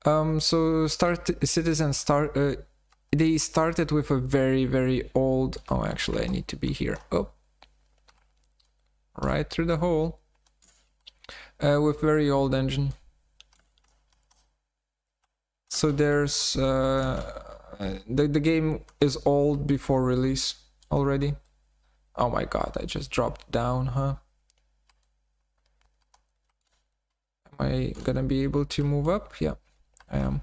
So Star Citizen they started with a very, very old. Oh, actually I need to be here. Oh, right through the hole. With very old engine. So there's the game is old before release already. Oh my god, I just dropped down, huh? Am I gonna be able to move up? Yeah, I am.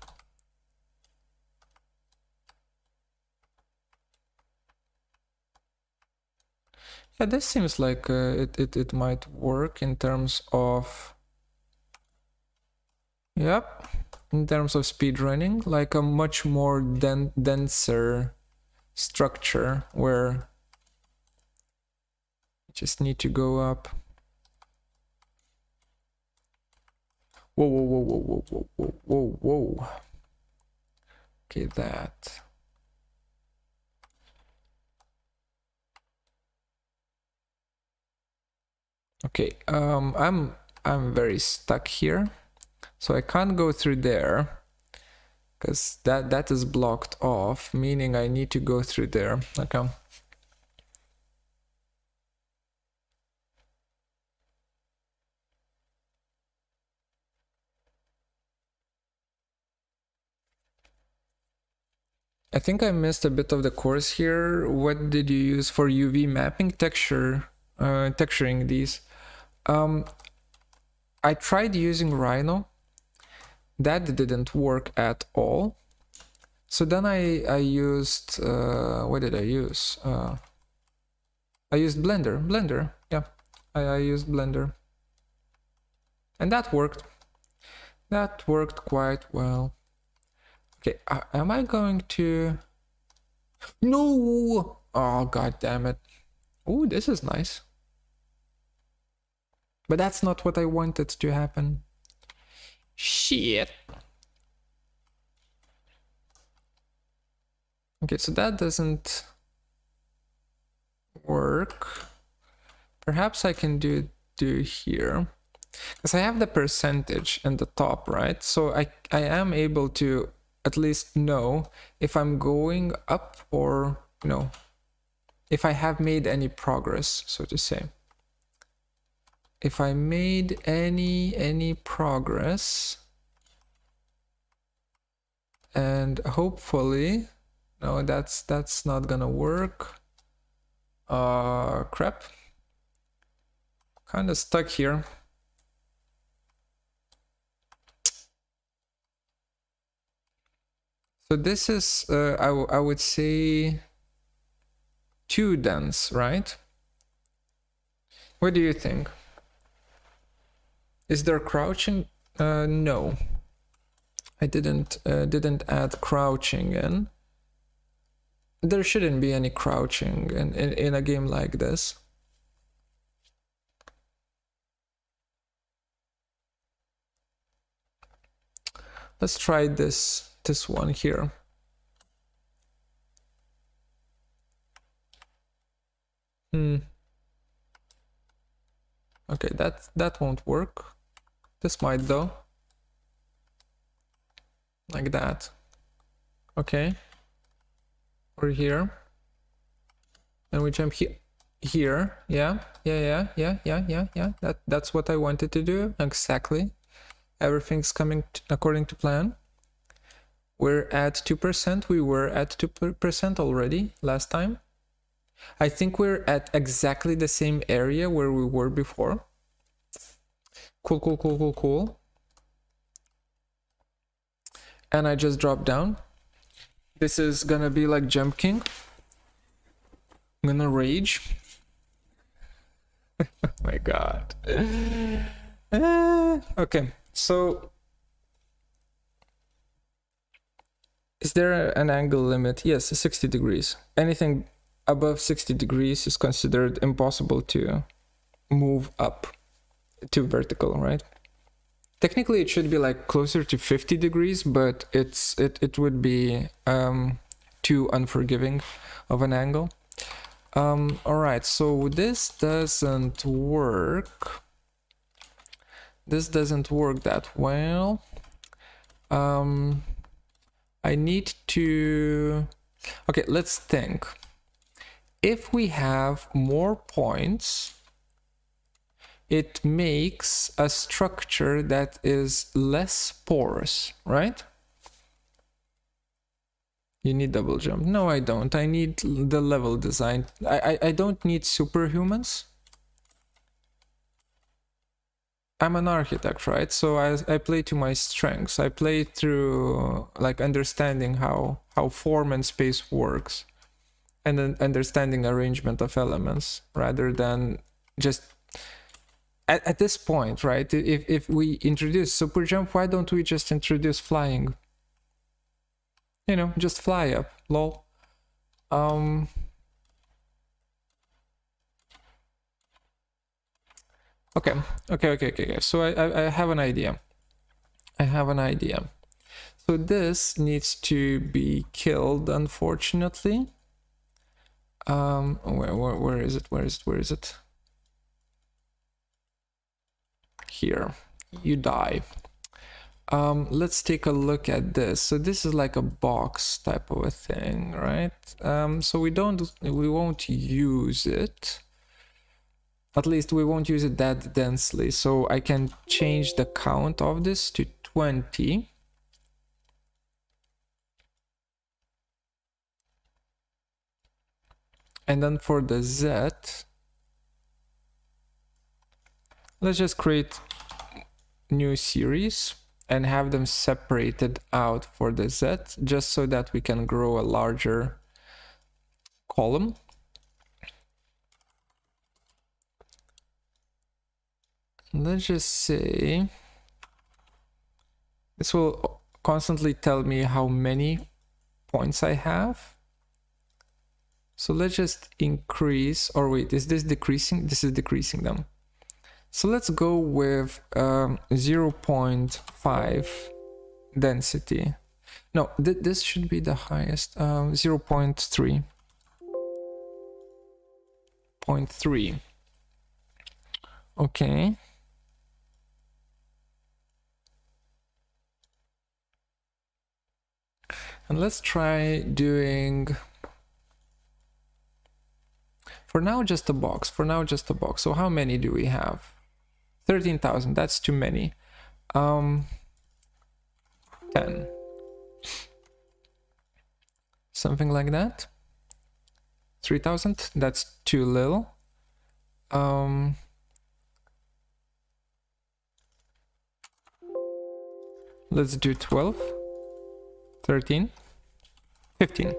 Yeah, this seems like it might work in terms of... Yep, in terms of speedrunning, like a much more denser structure where... Just need to go up. Whoa, whoa, whoa, whoa, whoa, whoa, whoa, whoa. Okay, that. Okay, I'm very stuck here, so I can't go through there, because that is blocked off, meaning I need to go through there. Okay. I think I missed a bit of the course here. What did you use for UV mapping, texturing these? I tried using Rhino. That didn't work at all. So then I used, what did I use? I used Blender, yeah. I used Blender. And that worked. That worked quite well. Okay, am I going to... No! Oh, god damn it. Oh, this is nice. But that's not what I wanted to happen. Shit. Okay, so that doesn't work. Perhaps I can do here. Because I have the percentage in the top, right? So I am able to... at least know if I'm going up or no, if I have made any progress, so to say. If I made any progress, and hopefully, no, that's not gonna work. Crap. Kinda stuck here. So this is, I would say, too dense, right? What do you think? Is there crouching? No, I didn't add crouching in. there shouldn't be any crouching in a game like this. Let's try this one here. Okay, that won't work. This might though. Like that. Okay. Or here. And we jump here. Yeah. That's what I wanted to do. Exactly. Everything's coming according to plan. We're at 2%. We were at 2% already last time. I think we're at exactly the same area where we were before. Cool. And I just dropped down. This is gonna be like Jump King. I'm gonna rage. Oh my god. Okay, so is there an angle limit? Yes, 60 degrees. Anything above 60 degrees is considered impossible to move up to vertical, right? Technically, it should be like closer to 50 degrees, but it would be too unforgiving of an angle. All right, so this doesn't work. This doesn't work that well. I need to... Okay, let's think. If we have more points, it makes a structure that is less porous, right? You need double jump. No, I don't. I need the level design. I don't need superhumans. I'm an architect, right? So I play to my strengths. I play through like understanding how form and space works and then understanding arrangement of elements rather than just at this point, right? If we introduce super jump, why don't we just introduce flying? You know, just fly up, lol. Okay. So I have an idea. So this needs to be killed, unfortunately. Where is it? Here. You die. Let's take a look at this. So this is like a box type of a thing, right? So we won't use it. At least we won't use it that densely, so I can change the count of this to 20. And then for the Z, let's just create new series and have them separated out for the Z, just so that we can grow a larger column. Let's just say this will constantly tell me how many points I have. So let's just increase, or wait, is this decreasing? This is decreasing them. So let's go with 0.5 density. No, this should be the highest, 0.3. 0.3. Okay. And let's try doing, for now, just a box. So how many do we have? 13,000. That's too many. 10. Something like that. 3,000. That's too little. 12. 13. 15.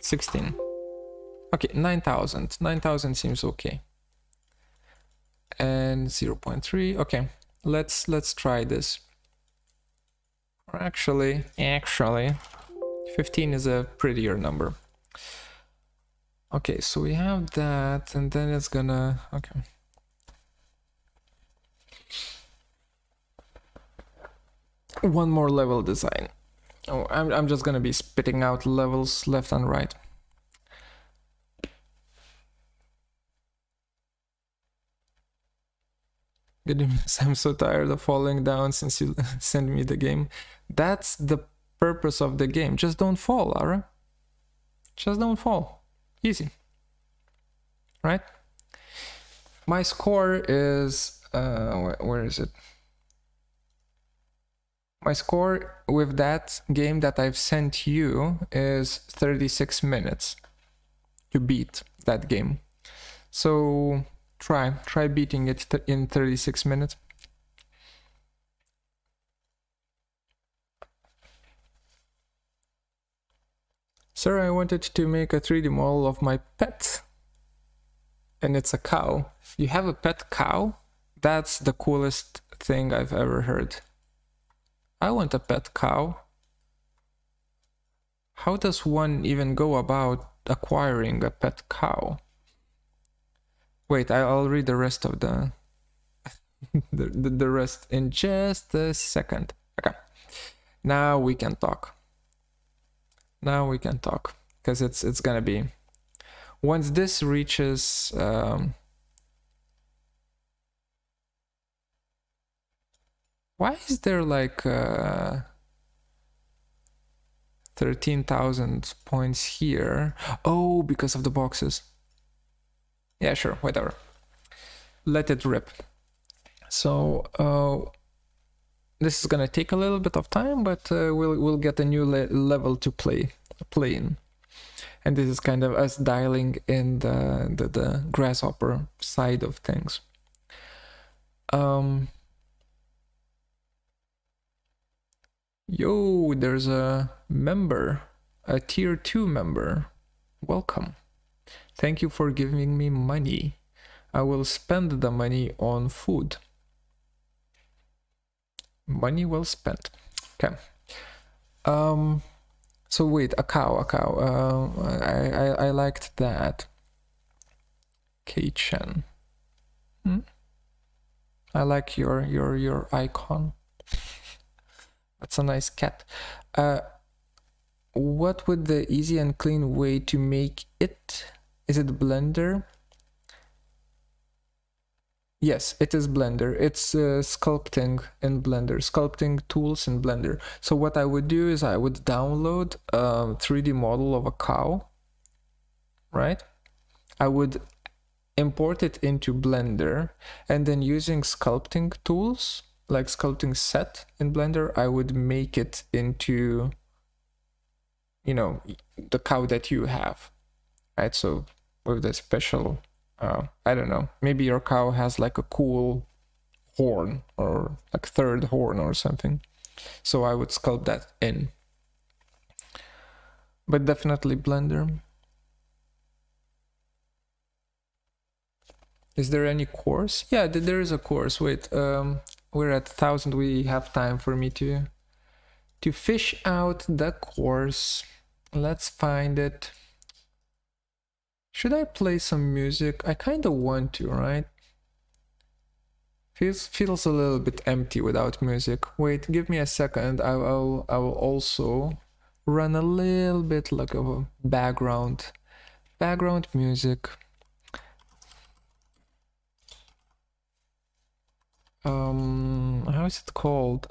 16. Okay, 9,000. 9,000 seems okay. And 0.3. Okay, let's try this. Or actually, 15 is a prettier number. Okay, so we have that, and then it's gonna, okay. One more level design. Oh, I'm just gonna be spitting out levels left and right. Good evening, I'm so tired of falling down since you sent me the game. That's the purpose of the game. Just don't fall, Ara. Just don't fall. Easy. Right? My score is... where is it? My score with that game that I've sent you is 36 minutes to beat that game. So... Try beating it in 36 minutes. Sir, I wanted to make a 3D model of my pet. And it's a cow. You have a pet cow? That's the coolest thing I've ever heard. I want a pet cow. How does one even go about acquiring a pet cow? Wait, I'll read the rest of the, the rest in just a second. Okay, now we can talk. Now we can talk, because it's gonna be, once this reaches, why is there like 13,000 points here? Oh, because of the boxes. Yeah, sure, whatever. Let it rip. So this is gonna take a little bit of time, but we'll get a new level to play in. And this is kind of us dialing in the Grasshopper side of things. Yo, there's a member, a tier 2 member. Welcome. Thank you for giving me money. I will spend the money on food. Money well spent. Okay. So wait, a cow. I liked that. Kitchen. Hmm? I like your icon. That's a nice cat. What would the easy and clean way to make it? Is it Blender? Yes, it is Blender. It's sculpting in Blender, sculpting tools in Blender. So what I would do is I would download a 3D model of a cow, right? I would import it into Blender, and then using sculpting tools, like sculpting set in Blender, I would make it into, you know, the cow that you have. Right, so with a special, I don't know, maybe your cow has like a cool horn or like third horn or something. So I would sculpt that in. But definitely Blender. Is there any course? Yeah, there is a course. Wait, we're at 1,000. We have time for me to fish out the course. Let's find it. Should I play some music? I kind of want to, right? Feels a little bit empty without music. Wait, give me a second. I will also run a little bit like of a background music. How is it called?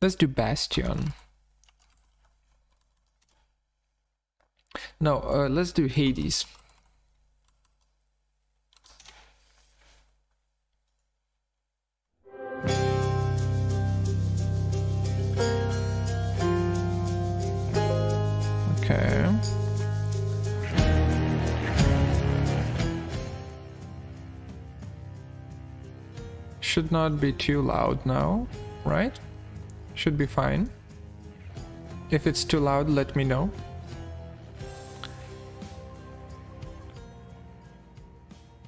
Let's do Bastion. No, let's do Hades. Okay. Should not be too loud now, right? Should be fine. If it's too loud, let me know.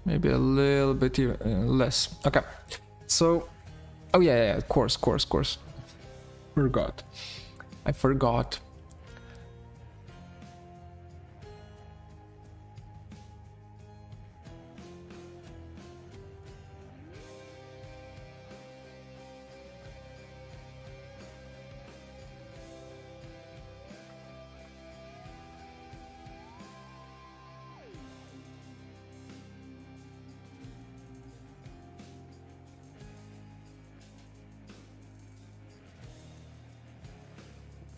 Maybe a little bit less. Okay, so, oh yeah, course. Forgot.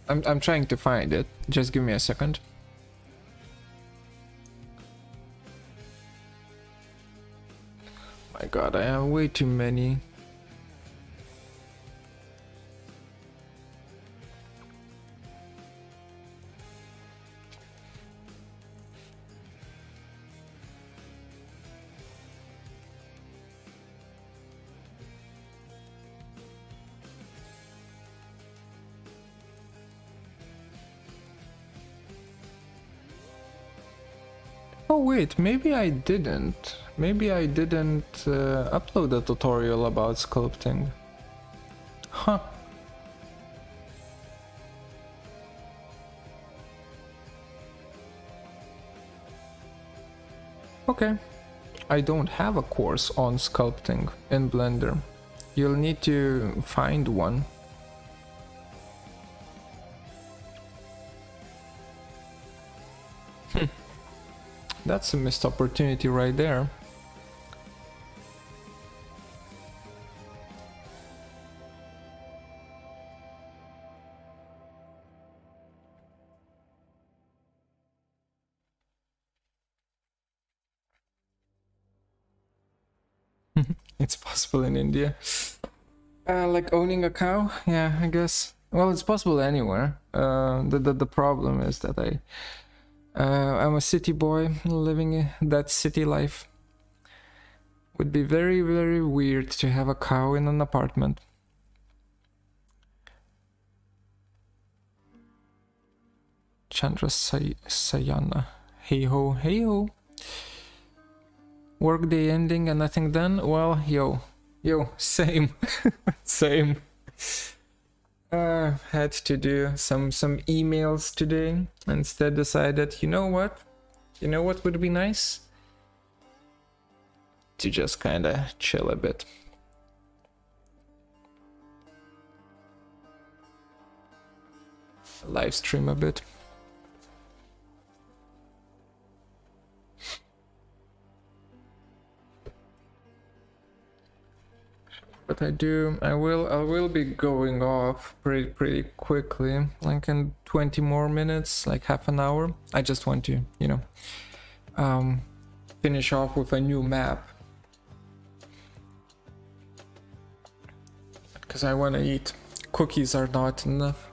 I'm trying to find it. Just give me a second. My God, I have way too many. Oh wait, maybe I didn't. Maybe I didn't upload a tutorial about sculpting. Huh. Okay. I don't have a course on sculpting in Blender. You'll need to find one. That's a missed opportunity right there. It's possible in India. Like owning a cow? Yeah, I guess. Well, it's possible anywhere. The problem is that I'm a city boy, living that city life. Would be very, very weird to have a cow in an apartment. Chandra Sayana. Hey ho, hey ho. Work day ending and nothing done? Well, yo, same. Same. Had to do some emails today. Instead decided, you know what would be nice? To just kinda chill a bit. Live stream a bit. But I will be going off pretty quickly, like in 20 more minutes, like half an hour. I just want to, finish off with a new map. Because I want to eat. Cookies are not enough.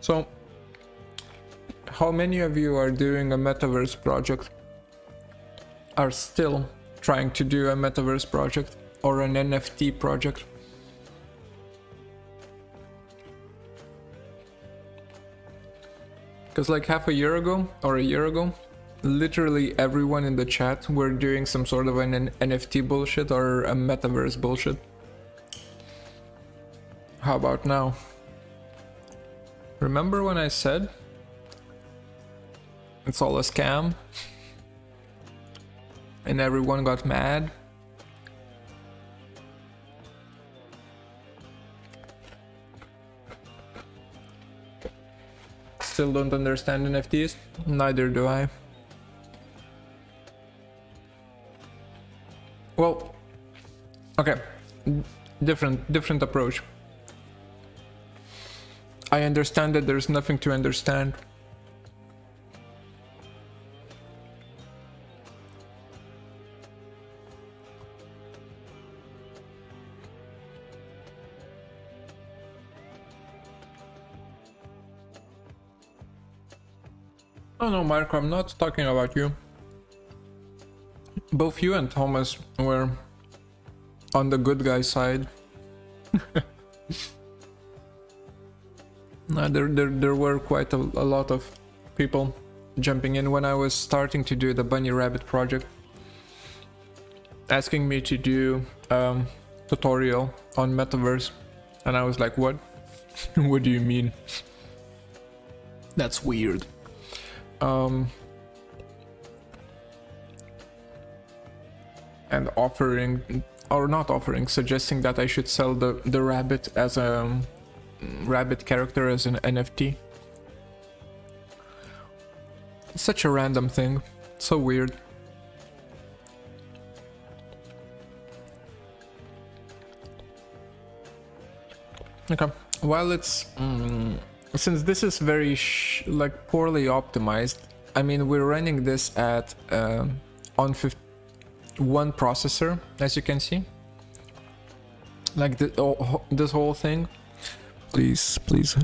So, how many of you are doing a metaverse project? Are still trying to do a metaverse project or an NFT project? Because like half a year ago or a year ago, literally everyone in the chat were doing some sort of an NFT bullshit or a metaverse bullshit. How about now? Remember when I said it's all a scam and everyone got mad? Still don't understand NFTs? Neither do I. Well, okay, different approach. I understand that there's nothing to understand. Oh no, Mark, I'm not talking about you. Both you and Thomas were on the good guy side. There were quite a lot of people jumping in when I was starting to do the Bunny Rabbit project, asking me to do tutorial on metaverse, and I was like, what? What do you mean? That's weird. and offering, or not offering, suggesting that I should sell the rabbit as a rabbit character as an NFT. It's such a random thing, so weird. Okay, well, it's since this is very poorly optimized. I mean, we're running this at on one processor, as you can see, like this whole thing. Please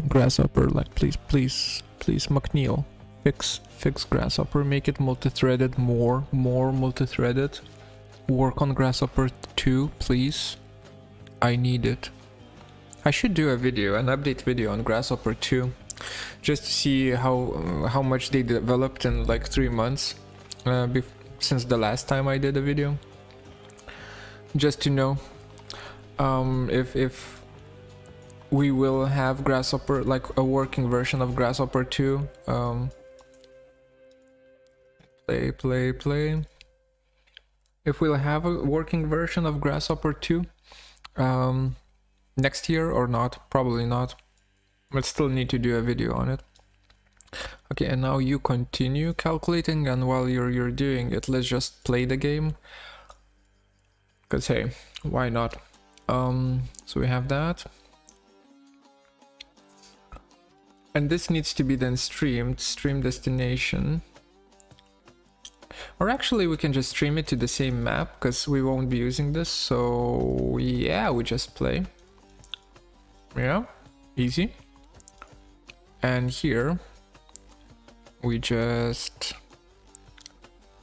Grasshopper, like, please McNeil, fix Grasshopper, make it multi-threaded, more multi-threaded. Work on Grasshopper 2, please. I need it. I should do a video, an update video on Grasshopper 2, just to see how much they developed in like 3 months since the last time I did a video, just to know if we will have Grasshopper, like a working version of Grasshopper 2. If we'll have a working version of Grasshopper 2 next year or not. Probably not. We'll still need to do a video on it. Okay, and now you continue calculating, and while you're doing it, let's just play the game, because hey, why not? So we have that, and this needs to be then streamed. Stream destination, or actually we can just stream it to the same map, because we won't be using this. So yeah, we just play. Yeah, easy. And here we just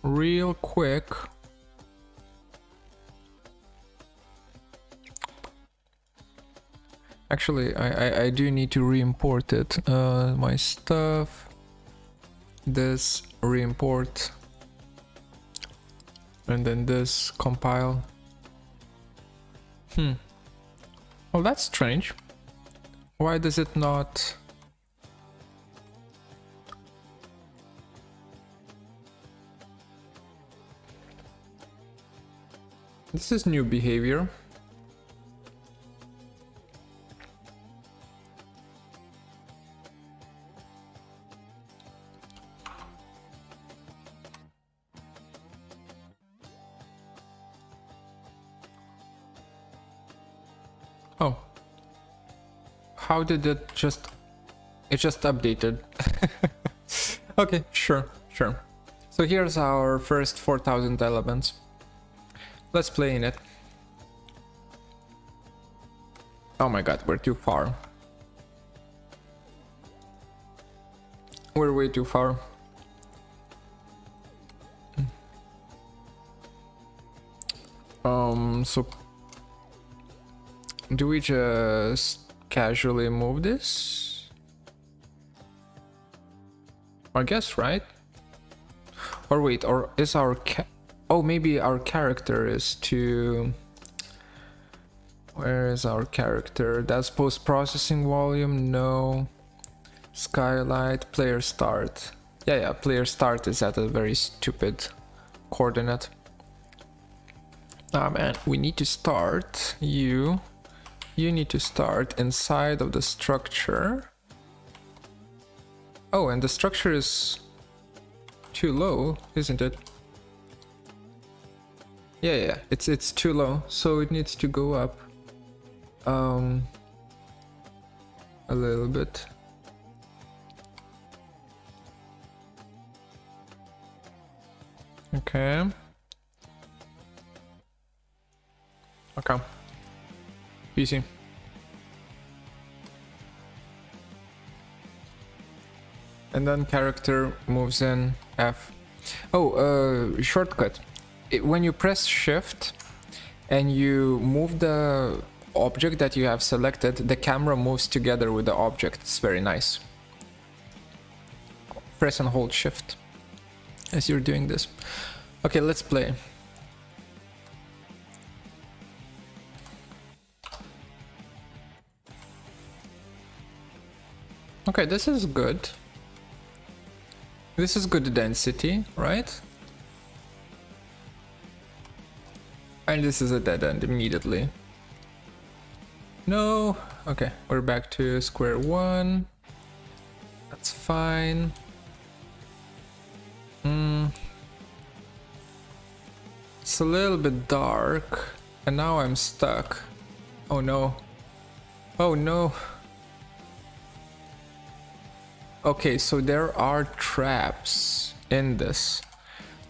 real quick actually I do need to re-import it, my stuff, this re-import, and then this compile. Well, that's strange. Why does it not? This is new behavior. Oh, how did it just? It just updated. Okay, sure. So here's our first 4,000 elements. Let's play in it. Oh my god, we're too far. We're way too far. So do we just casually move this? I guess, right? Or wait, or is our oh, maybe our character is to... Where is our character? That's post-processing volume, no. Skylight, player start. Yeah, player start is at a very stupid coordinate. Ah, man, we need to start. You need to start inside of the structure. Oh, and the structure is too low, isn't it? Yeah, it's too low, so it needs to go up a little bit. Okay. Easy. And then character moves in F. Oh, shortcut. When you press shift and you move the object that you have selected, the camera moves together with the object. It's very nice. Press and hold shift as you're doing this. Okay, let's play. Okay, this is good. This is good density, right? And this is a dead end immediately. No, okay, we're back to square one. That's fine. It's a little bit dark and now I'm stuck. Oh no. Oh no. Okay, so there are traps in this.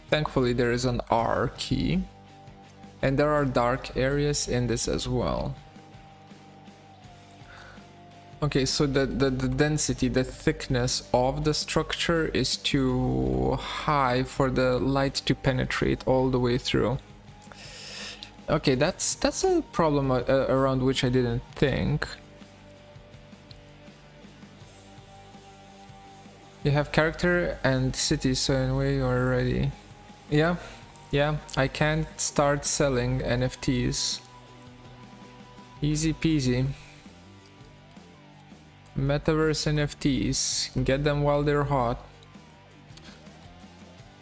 Thankfully there is an R key. And there are dark areas in this as well. Okay, so the density, the thickness of the structure is too high for the light to penetrate all the way through. Okay, that's a problem around which I didn't think. You have character and city, so anyway you're ready. Yeah, yeah, I can't start selling NFTs. Easy peasy. Metaverse NFTs, get them while they're hot.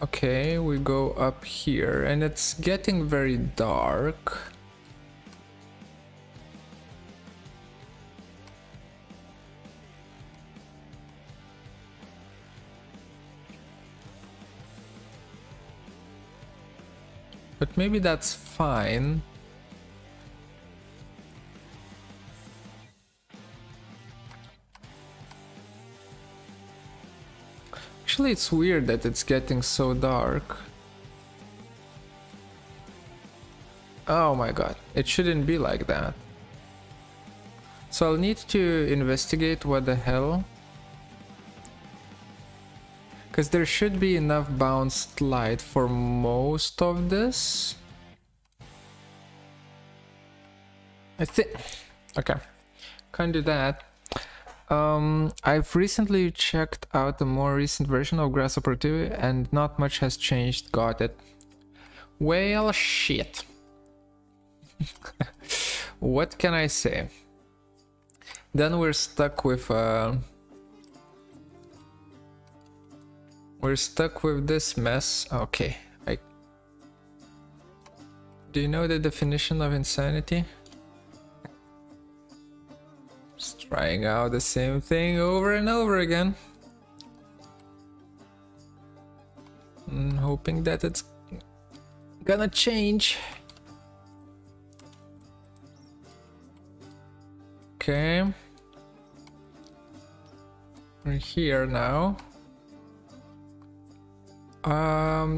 Okay, we go up here and it's getting very dark. But maybe that's fine. Actually, it's weird that it's getting so dark. Oh my god, it shouldn't be like that. So I'll need to investigate what the hell. Because there should be enough bounced light for most of this. I think... okay, can't do that. I've recently checked out the more recent version of Grasshopper 2 and not much has changed. Got it. Well, shit. What can I say? Then we're stuck with... we're stuck with this mess. Okay. Do you know the definition of insanity? Trying out the same thing over and over again. I'm hoping that it's gonna change. Okay. We're here now.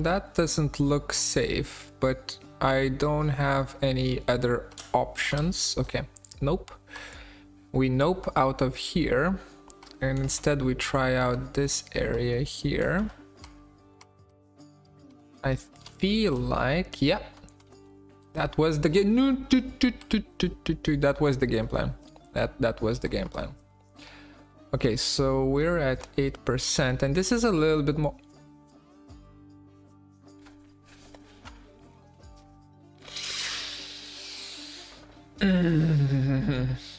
That doesn't look safe, but I don't have any other options. Okay, nope. We nope out of here, and instead we try out this area here. I feel like, yeah, that was the game. No, that was the game plan. That was the game plan. Okay, so we're at 8%, and this is a little bit more.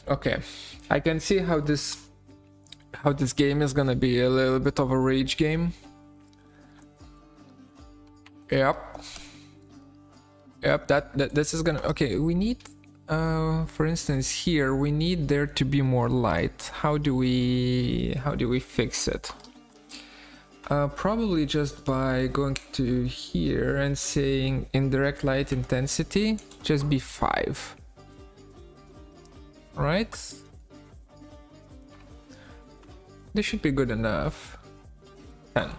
Okay, I can see how this game is gonna be a little bit of a rage game. Yep. Yep, this is gonna... okay, we need, for instance, here, we need there to be more light. How do we fix it? Probably just by going to here and saying indirect light intensity, just be 5. Right? This should be good enough. 10.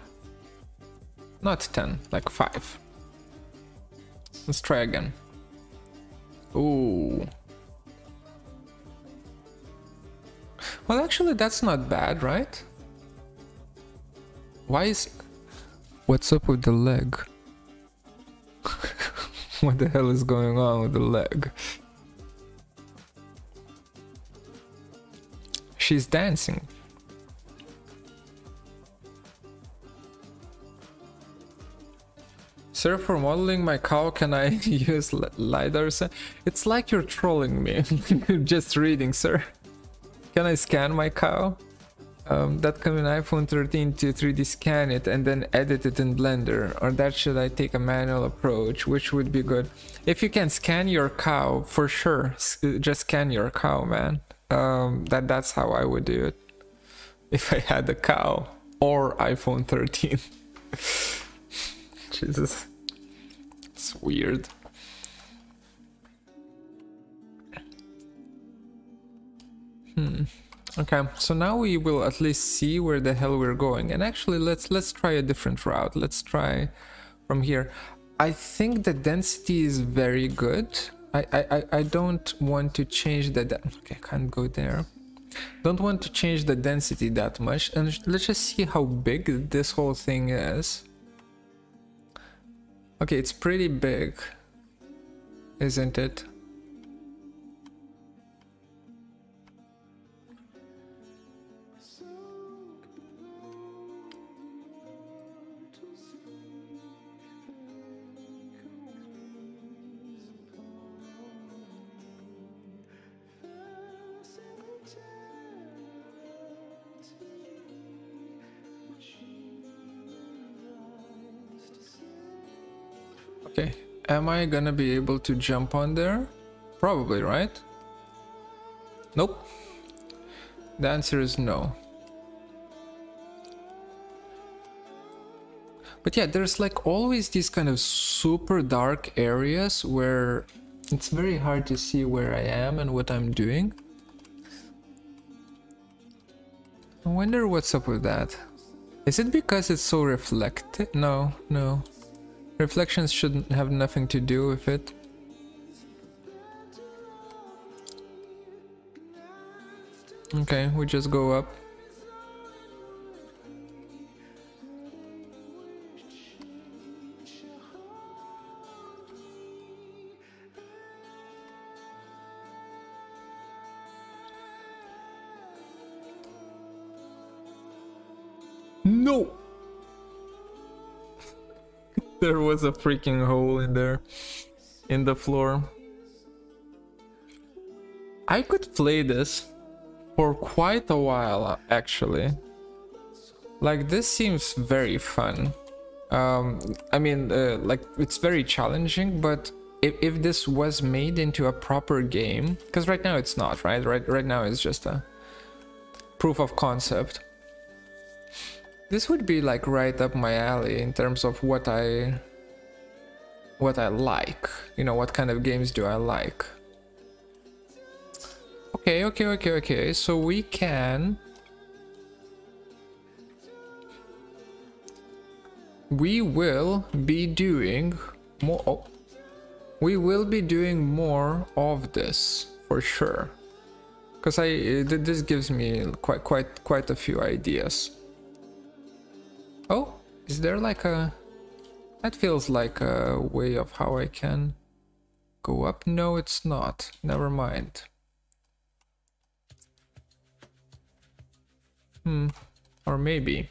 Not 10, like 5. Let's try again. Ooh. Well, actually, that's not bad, right? Why is... what's up with the leg? What the hell is going on with the leg? She's dancing. Sir, for modeling my cow, can I use LiDAR? It's like you're trolling me. Just reading, sir. Can I scan my cow? that can be an iPhone 13 to 3D scan it and then edit it in Blender, or that should I take a manual approach, which would be good? If you can scan your cow, for sure, just scan your cow, man. That's how I would do it if I had a cow or iPhone 13. Jesus, it's weird. Okay, so now we will at least see where the hell we're going. And actually, let's try a different route. Let's try from here. I think the density is very good. I don't want to change the... Okay, I can't go there. Don't want to change the density that much. And let's just see how big this whole thing is. Okay, it's pretty big, isn't it? Okay, am I gonna be able to jump on there? Probably, right? Nope. The answer is no. But yeah, there's like always these kind of super dark areas where it's very hard to see where I am and what I'm doing. I wonder what's up with that. Is it because it's so reflective? No, no. Reflections shouldn't have nothing to do with it. Okay, we just go up. No! There was a freaking hole in there, in the floor. I could play this for quite a while, actually. Like, this seems very fun. I mean, like, it's very challenging, but if this was made into a proper game, because right now it's not, right? Right now it's just a proof of concept. This would be like right up my alley in terms of what I like. You know, what kind of games do I like? Okay. So we can... We will be doing more... Oh, we will be doing more of this for sure. Because this gives me quite a few ideas. Oh, is there like a... That feels like a way of how I can go up. No, it's not. Never mind. Or maybe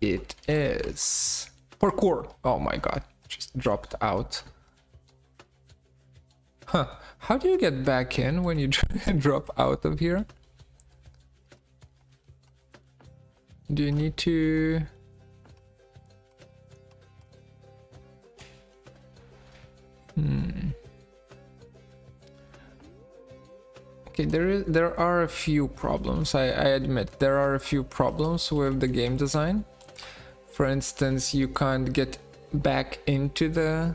it is. Parkour. Oh my god. Just dropped out. Huh. How do you get back in when you drop out of here? Do you need to... Okay, there are a few problems, I admit. There are a few problems with the game design. For instance, you can't get back into the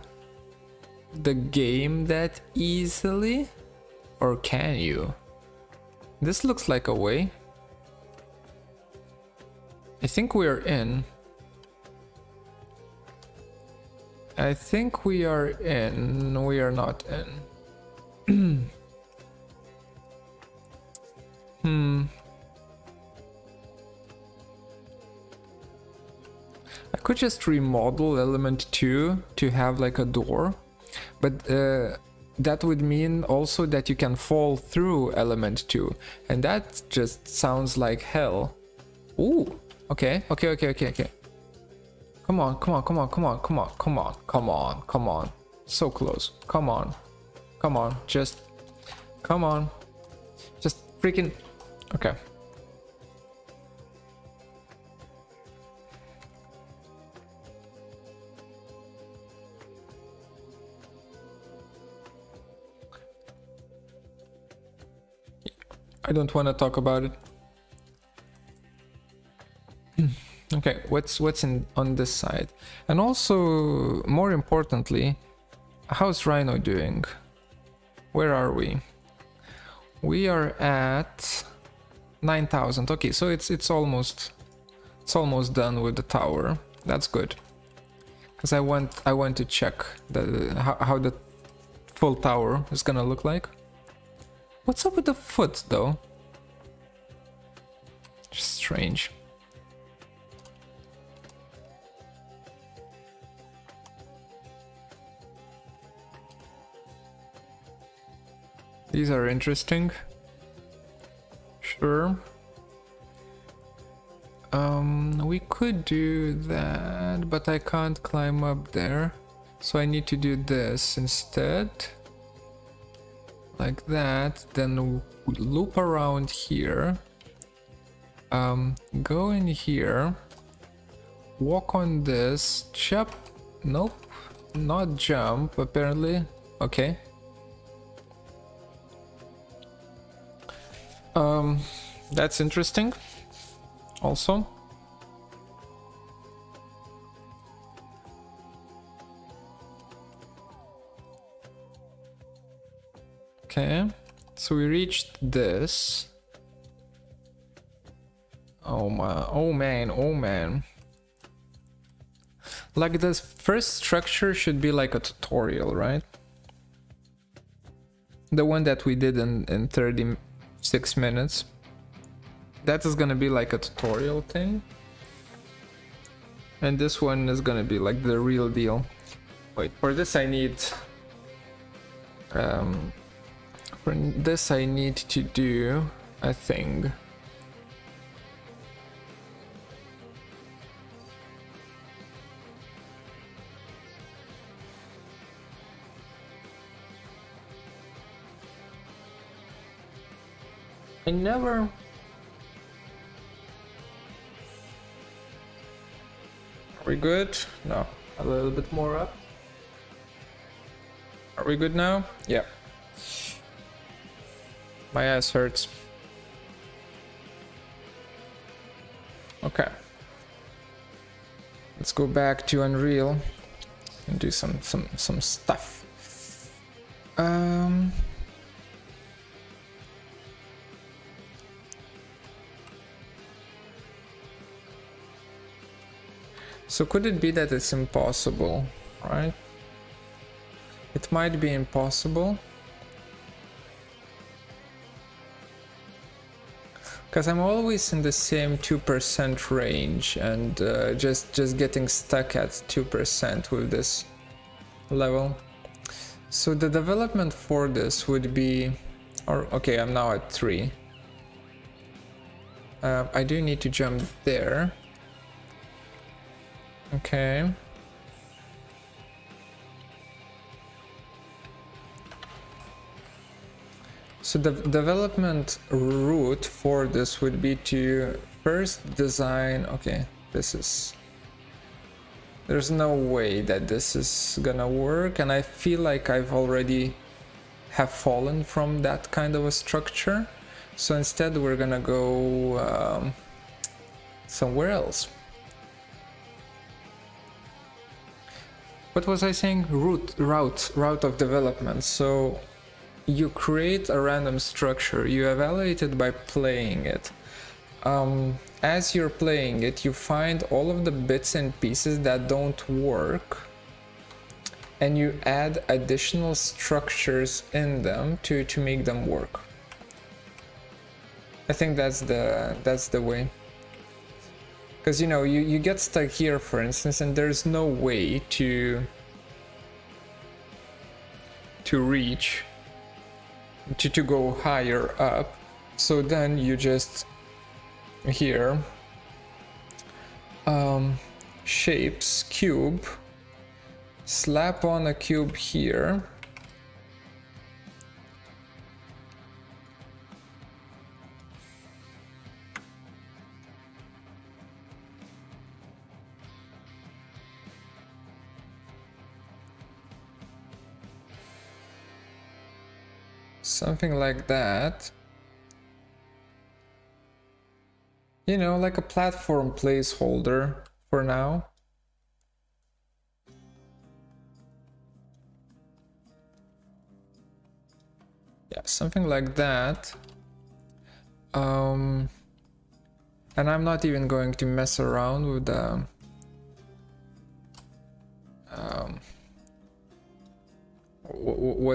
game that easily. Or can you? This looks like a way. I think we are in. I think we are in. We are not in. I could just remodel element 2 to have like a door, but that would mean also that you can fall through element 2, and that just sounds like hell. Ooh. Okay. Come on. So close. Come on. Just freaking... Okay. I don't want to talk about it. Okay, what's in on this side? And also, more importantly, how's Rhino doing? Where are we? We are at 9,000. Okay, so it's almost done with the tower. That's good, because I want to check how the full tower is gonna look like. What's up with the foot, though? Just strange. These are interesting. Sure. We could do that, but I can't climb up there. So I need to do this instead. Like that, then loop around here, go in here, walk on this, jump, nope, not jump apparently, okay. That's interesting, also. Okay, so we reached this. Oh my, oh man, oh man. Like this first structure should be like a tutorial, right? The one that we did in 36 minutes. That is gonna be like a tutorial thing. And this one is gonna be like the real deal. Wait, for this I need... For this I need to do a thing. I never... Are we good? No, a little bit more up. Are we good now? Yeah. My ass hurts. Okay. Let's go back to Unreal and do some stuff. So could it be that it's impossible, right? It might be impossible. Because I'm always in the same 2% range and just getting stuck at 2% with this level. So the development for this would be, or okay, I'm now at 3. I do need to jump there. Okay. So the development route for this would be to first design... Okay, this is... There's no way that this is gonna work, and I feel like I've already have fallen from that kind of a structure. So instead we're gonna go somewhere else. What was I saying? Route of development. So... You create a random structure, you evaluate it by playing it. As you're playing it, you find all of the bits and pieces that don't work, and you add additional structures in them to make them work. I think that's the way. Because, you know, you get stuck here, for instance, and there's no way to reach... to go higher up, so then you just here shapes, cube, slap on a cube here, something like that. You know, like a platform placeholder for now. Yeah, something like that. And I'm not even going to mess around with the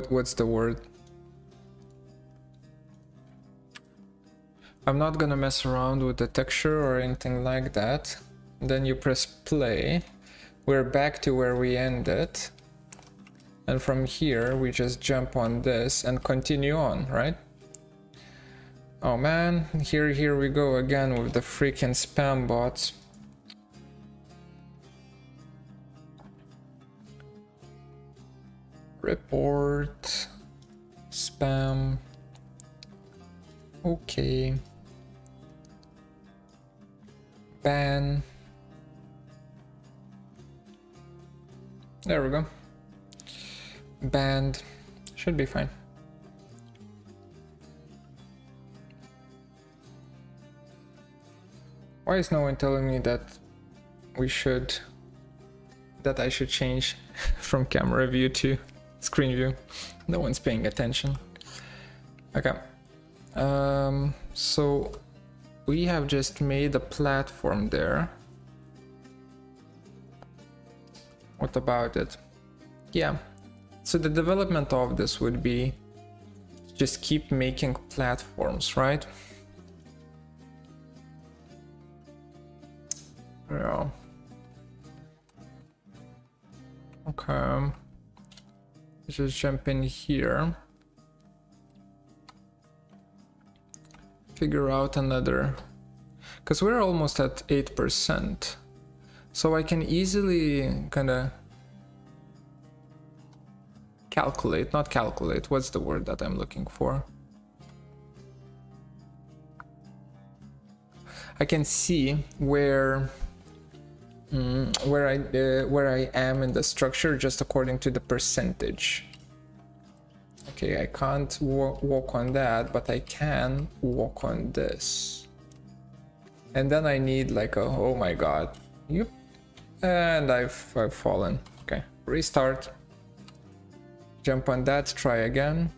what's the word? I'm not gonna mess around with the texture or anything like that. Then you press play. We're back to where we ended. And from here, we just jump on this and continue on, right? Oh man, here we go again with the freaking spam bots. Report, spam, okay. Ban. There we go. Banned. Should be fine. Why is no one telling me that I should change from camera view to screen view? No one's paying attention. Okay. So we have just made a platform there. What about it? Yeah. So the development of this would be just keep making platforms, right? Yeah. Okay. Just jump in here. Figure out another, because we're almost at 8%, so I can easily kind of calculate, not calculate, what's the word that I'm looking for? I can see where I am in the structure just according to the percentage. Okay, I can't walk on that, but I can walk on this. And then I need like a, oh my god. Yep. And I've fallen. Okay, restart. Jump on that, try again.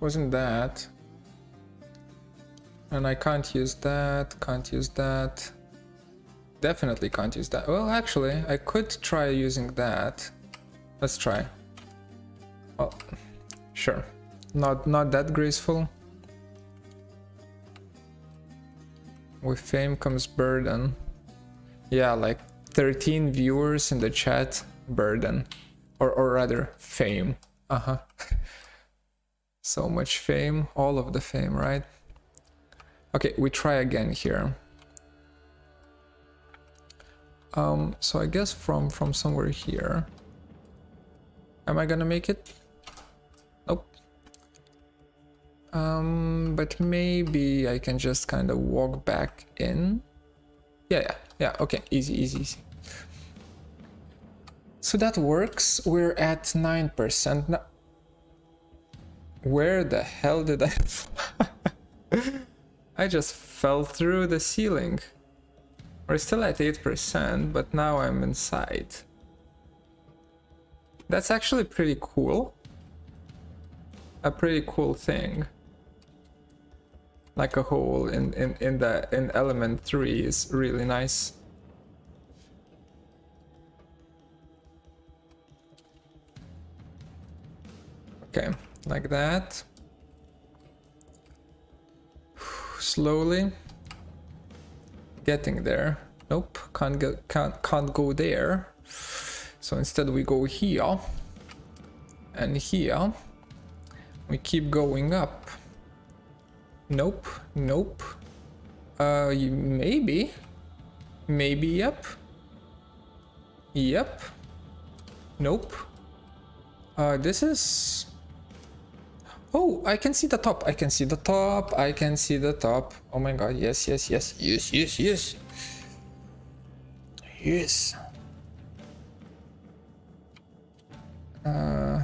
Wasn't that. And I can't use that, can't use that. Definitely can't use that. Well, actually, I could try using that. Let's try. Well, sure. Not that graceful. With fame comes burden. Yeah, like 13 viewers in the chat, burden. Or rather, fame. Uh-huh. So much fame, all of the fame, right? Okay, we try again here. So I guess from somewhere here. Am I gonna make it? Nope. But maybe I can just kind of walk back in. Yeah, okay, easy. So that works. We're at 9% now. Where the hell did I fall? I just fell through the ceiling. We're still at 8%, but now I'm inside. That's actually pretty cool. A pretty cool thing. Like a hole in element 3 is really nice. Okay, like that. Slowly. Getting there. Nope, can't go there. So instead we go here and here. We keep going up. Nope. Maybe yep. Nope. This is. Oh, I can see the top. I can see the top. Oh my god, yes.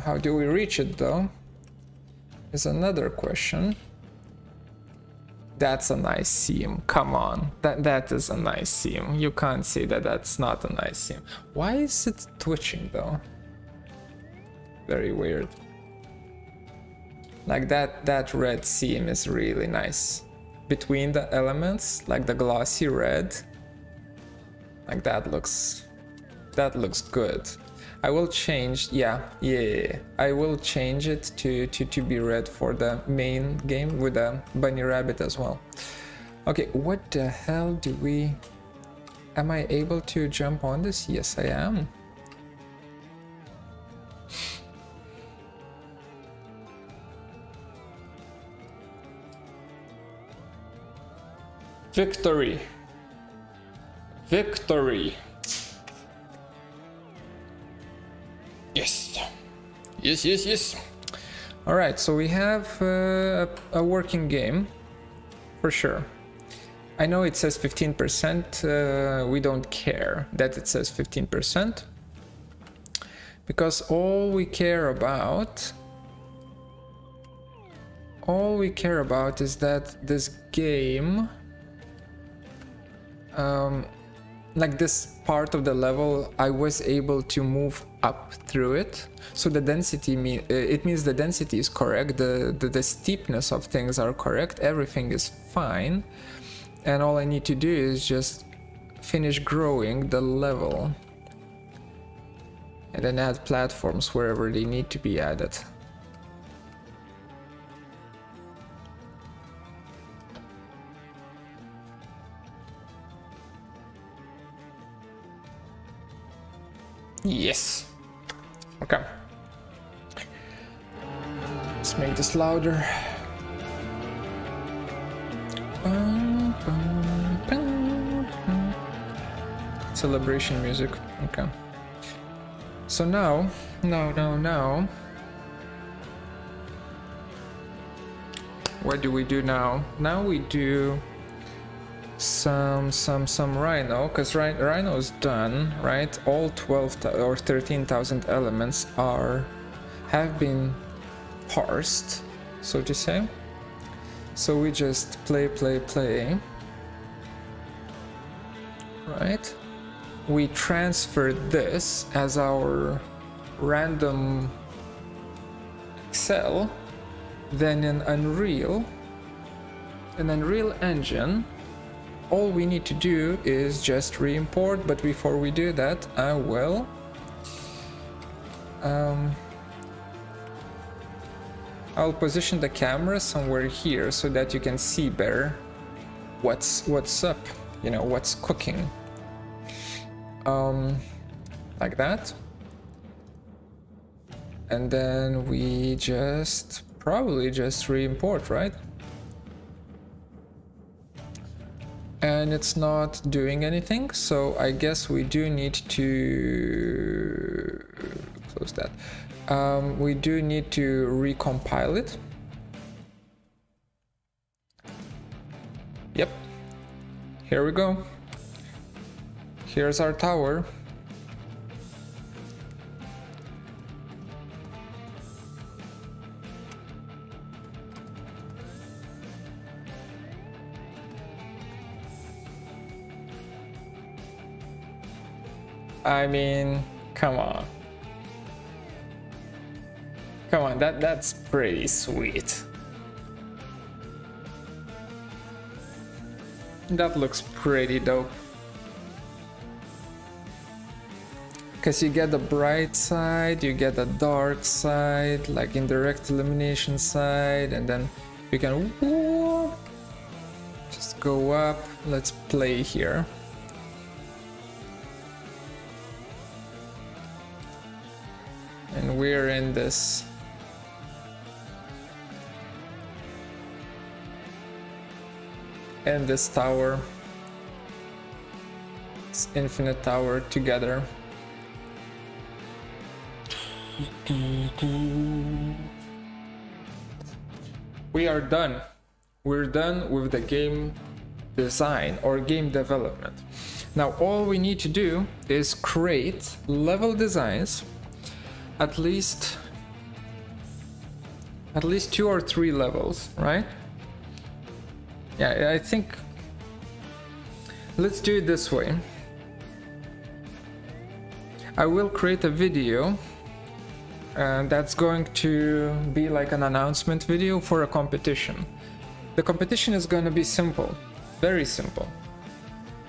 How do we reach it though? Is another question. That's a nice seam. Come on, that is a nice seam. You can't say that that's not a nice seam. Why is it twitching though? Very weird. Like that red seam is really nice. Between the elements, like the glossy red. Like that looks good. I will change, yeah. I will change it to be red for the main game with a bunny rabbit as well. Okay, what the hell do we... Am I able to jump on this? Yes, I am. Victory! Victory! Yes, yes, yes, yes. All right, so we have a working game for sure. I know it says 15%. We don't care that it says 15% because all we care about is that this game, like this part of the level, I was able to move up through it. So the density, it means the density is correct, the steepness of things are correct, everything is fine. And all I need to do is just finish growing the level. And then add platforms wherever they need to be added. Yes. Okay. Let's make this louder. Celebration music. Okay. So now. What do we do now? Now we do some Rhino, because Rhino is done, right? All 12 or 13,000 elements have been parsed, so to say. So we just play, right? We transfer this as our random Excel, then in Unreal Engine. All we need to do is just re-import, but before we do that, I will I'll position the camera somewhere here so that you can see better what's up, you know, what's cooking. Like that. And then we just probably just re-import, right? And it's not doing anything, so I guess we do need to close that. We do need to recompile it. Yep. Here we go. Here's our tower. I mean, come on. Come on, that's pretty sweet. That looks pretty dope. Because you get the bright side, you get the dark side, like indirect illumination side, and then you can whoop, just go up. Let's play here. And we're in this. And this tower. This infinite tower together. We are done. We're done with the game design or game development. Now all we need to do is create level designs. At least at least 2 or 3 levels, right? Yeah, I think let's do it this way. I will create a video that's going to be like an announcement video for a competition. The competition is going to be simple, very simple.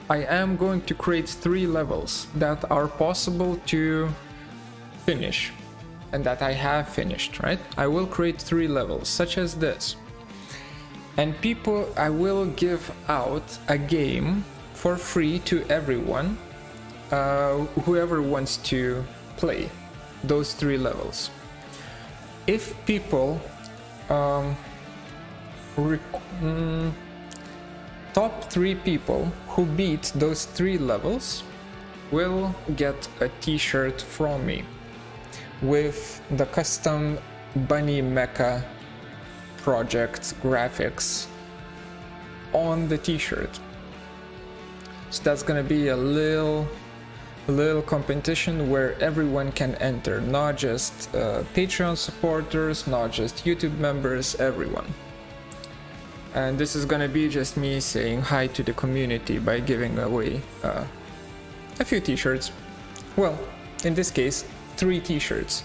I am going to create 3 levels that are possible to finish and that I have finished, right? I will create 3 levels such as this, and people, I will give out a game for free to everyone, whoever wants to play those 3 levels. If people top 3 people who beat those 3 levels will get a t-shirt from me with the custom bunny mecha project graphics on the t-shirt. So that's gonna be a little competition where everyone can enter, not just Patreon supporters, not just YouTube members, everyone. And this is gonna be just me saying hi to the community by giving away a few t-shirts. Well, in this case, 3 t-shirts.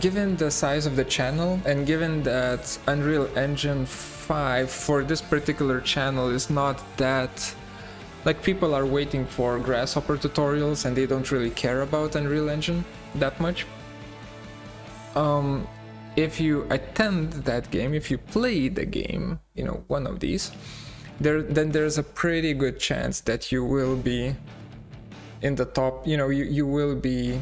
Given the size of the channel, and given that Unreal Engine 5 for this particular channel is not that, like, people are waiting for Grasshopper tutorials and they don't really care about Unreal Engine that much. If you attend that game, if you play the game, you know, one of these, then there's a pretty good chance that you will be in the top, you know, you will be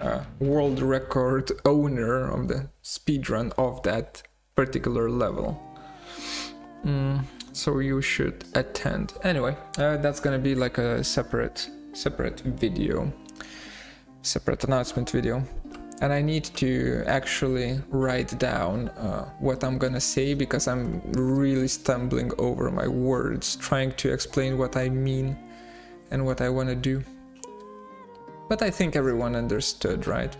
a world record owner of the speedrun of that particular level. So you should attend. Anyway, that's gonna be like a separate video, separate announcement video. And I need to actually write down what I'm gonna say, because I'm really stumbling over my words trying to explain what I mean and what I want to do. But I think everyone understood, right?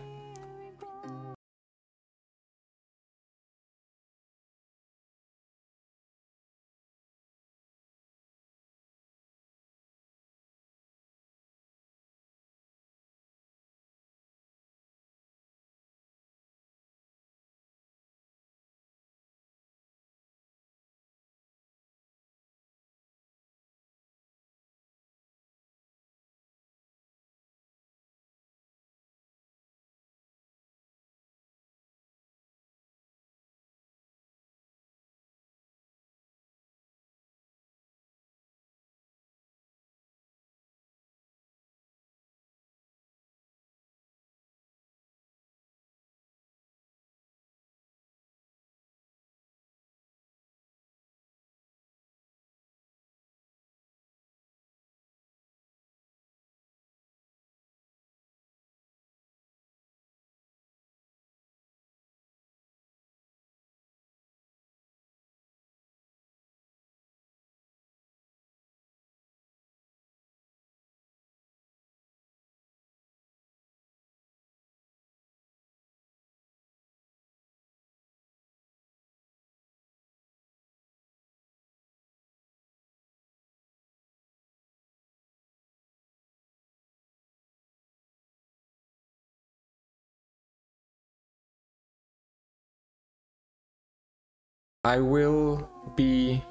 I will be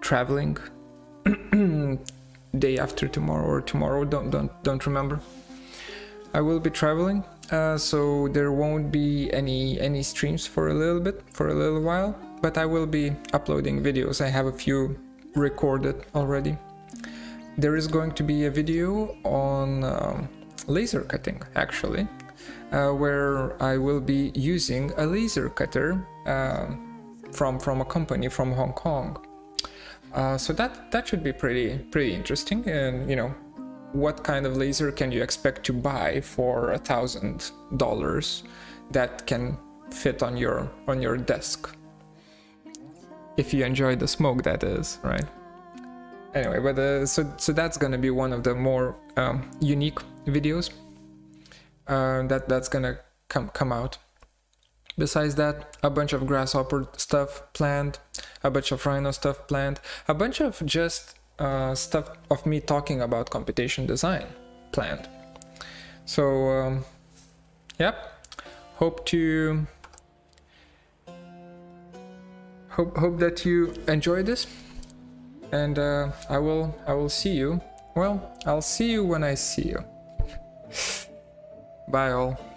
traveling day after tomorrow or tomorrow, don't remember. I will be traveling, so there won't be any streams for a little while, but I will be uploading videos. I have a few recorded already. There is going to be a video on laser cutting, actually, where I will be using a laser cutter from a company from Hong Kong, so that should be pretty interesting. And you know, what kind of laser can you expect to buy for $1,000 that can fit on your desk, if you enjoy the smoke, that is, right? Anyway, but so that's gonna be one of the more unique videos that's gonna come out. Besides that, a bunch of Grasshopper stuff planned, a bunch of Rhino stuff planned, a bunch of just stuff of me talking about computation design planned. So yep, hope that you enjoy this, and I will see you. Well, I'll see you when I see you. Bye all.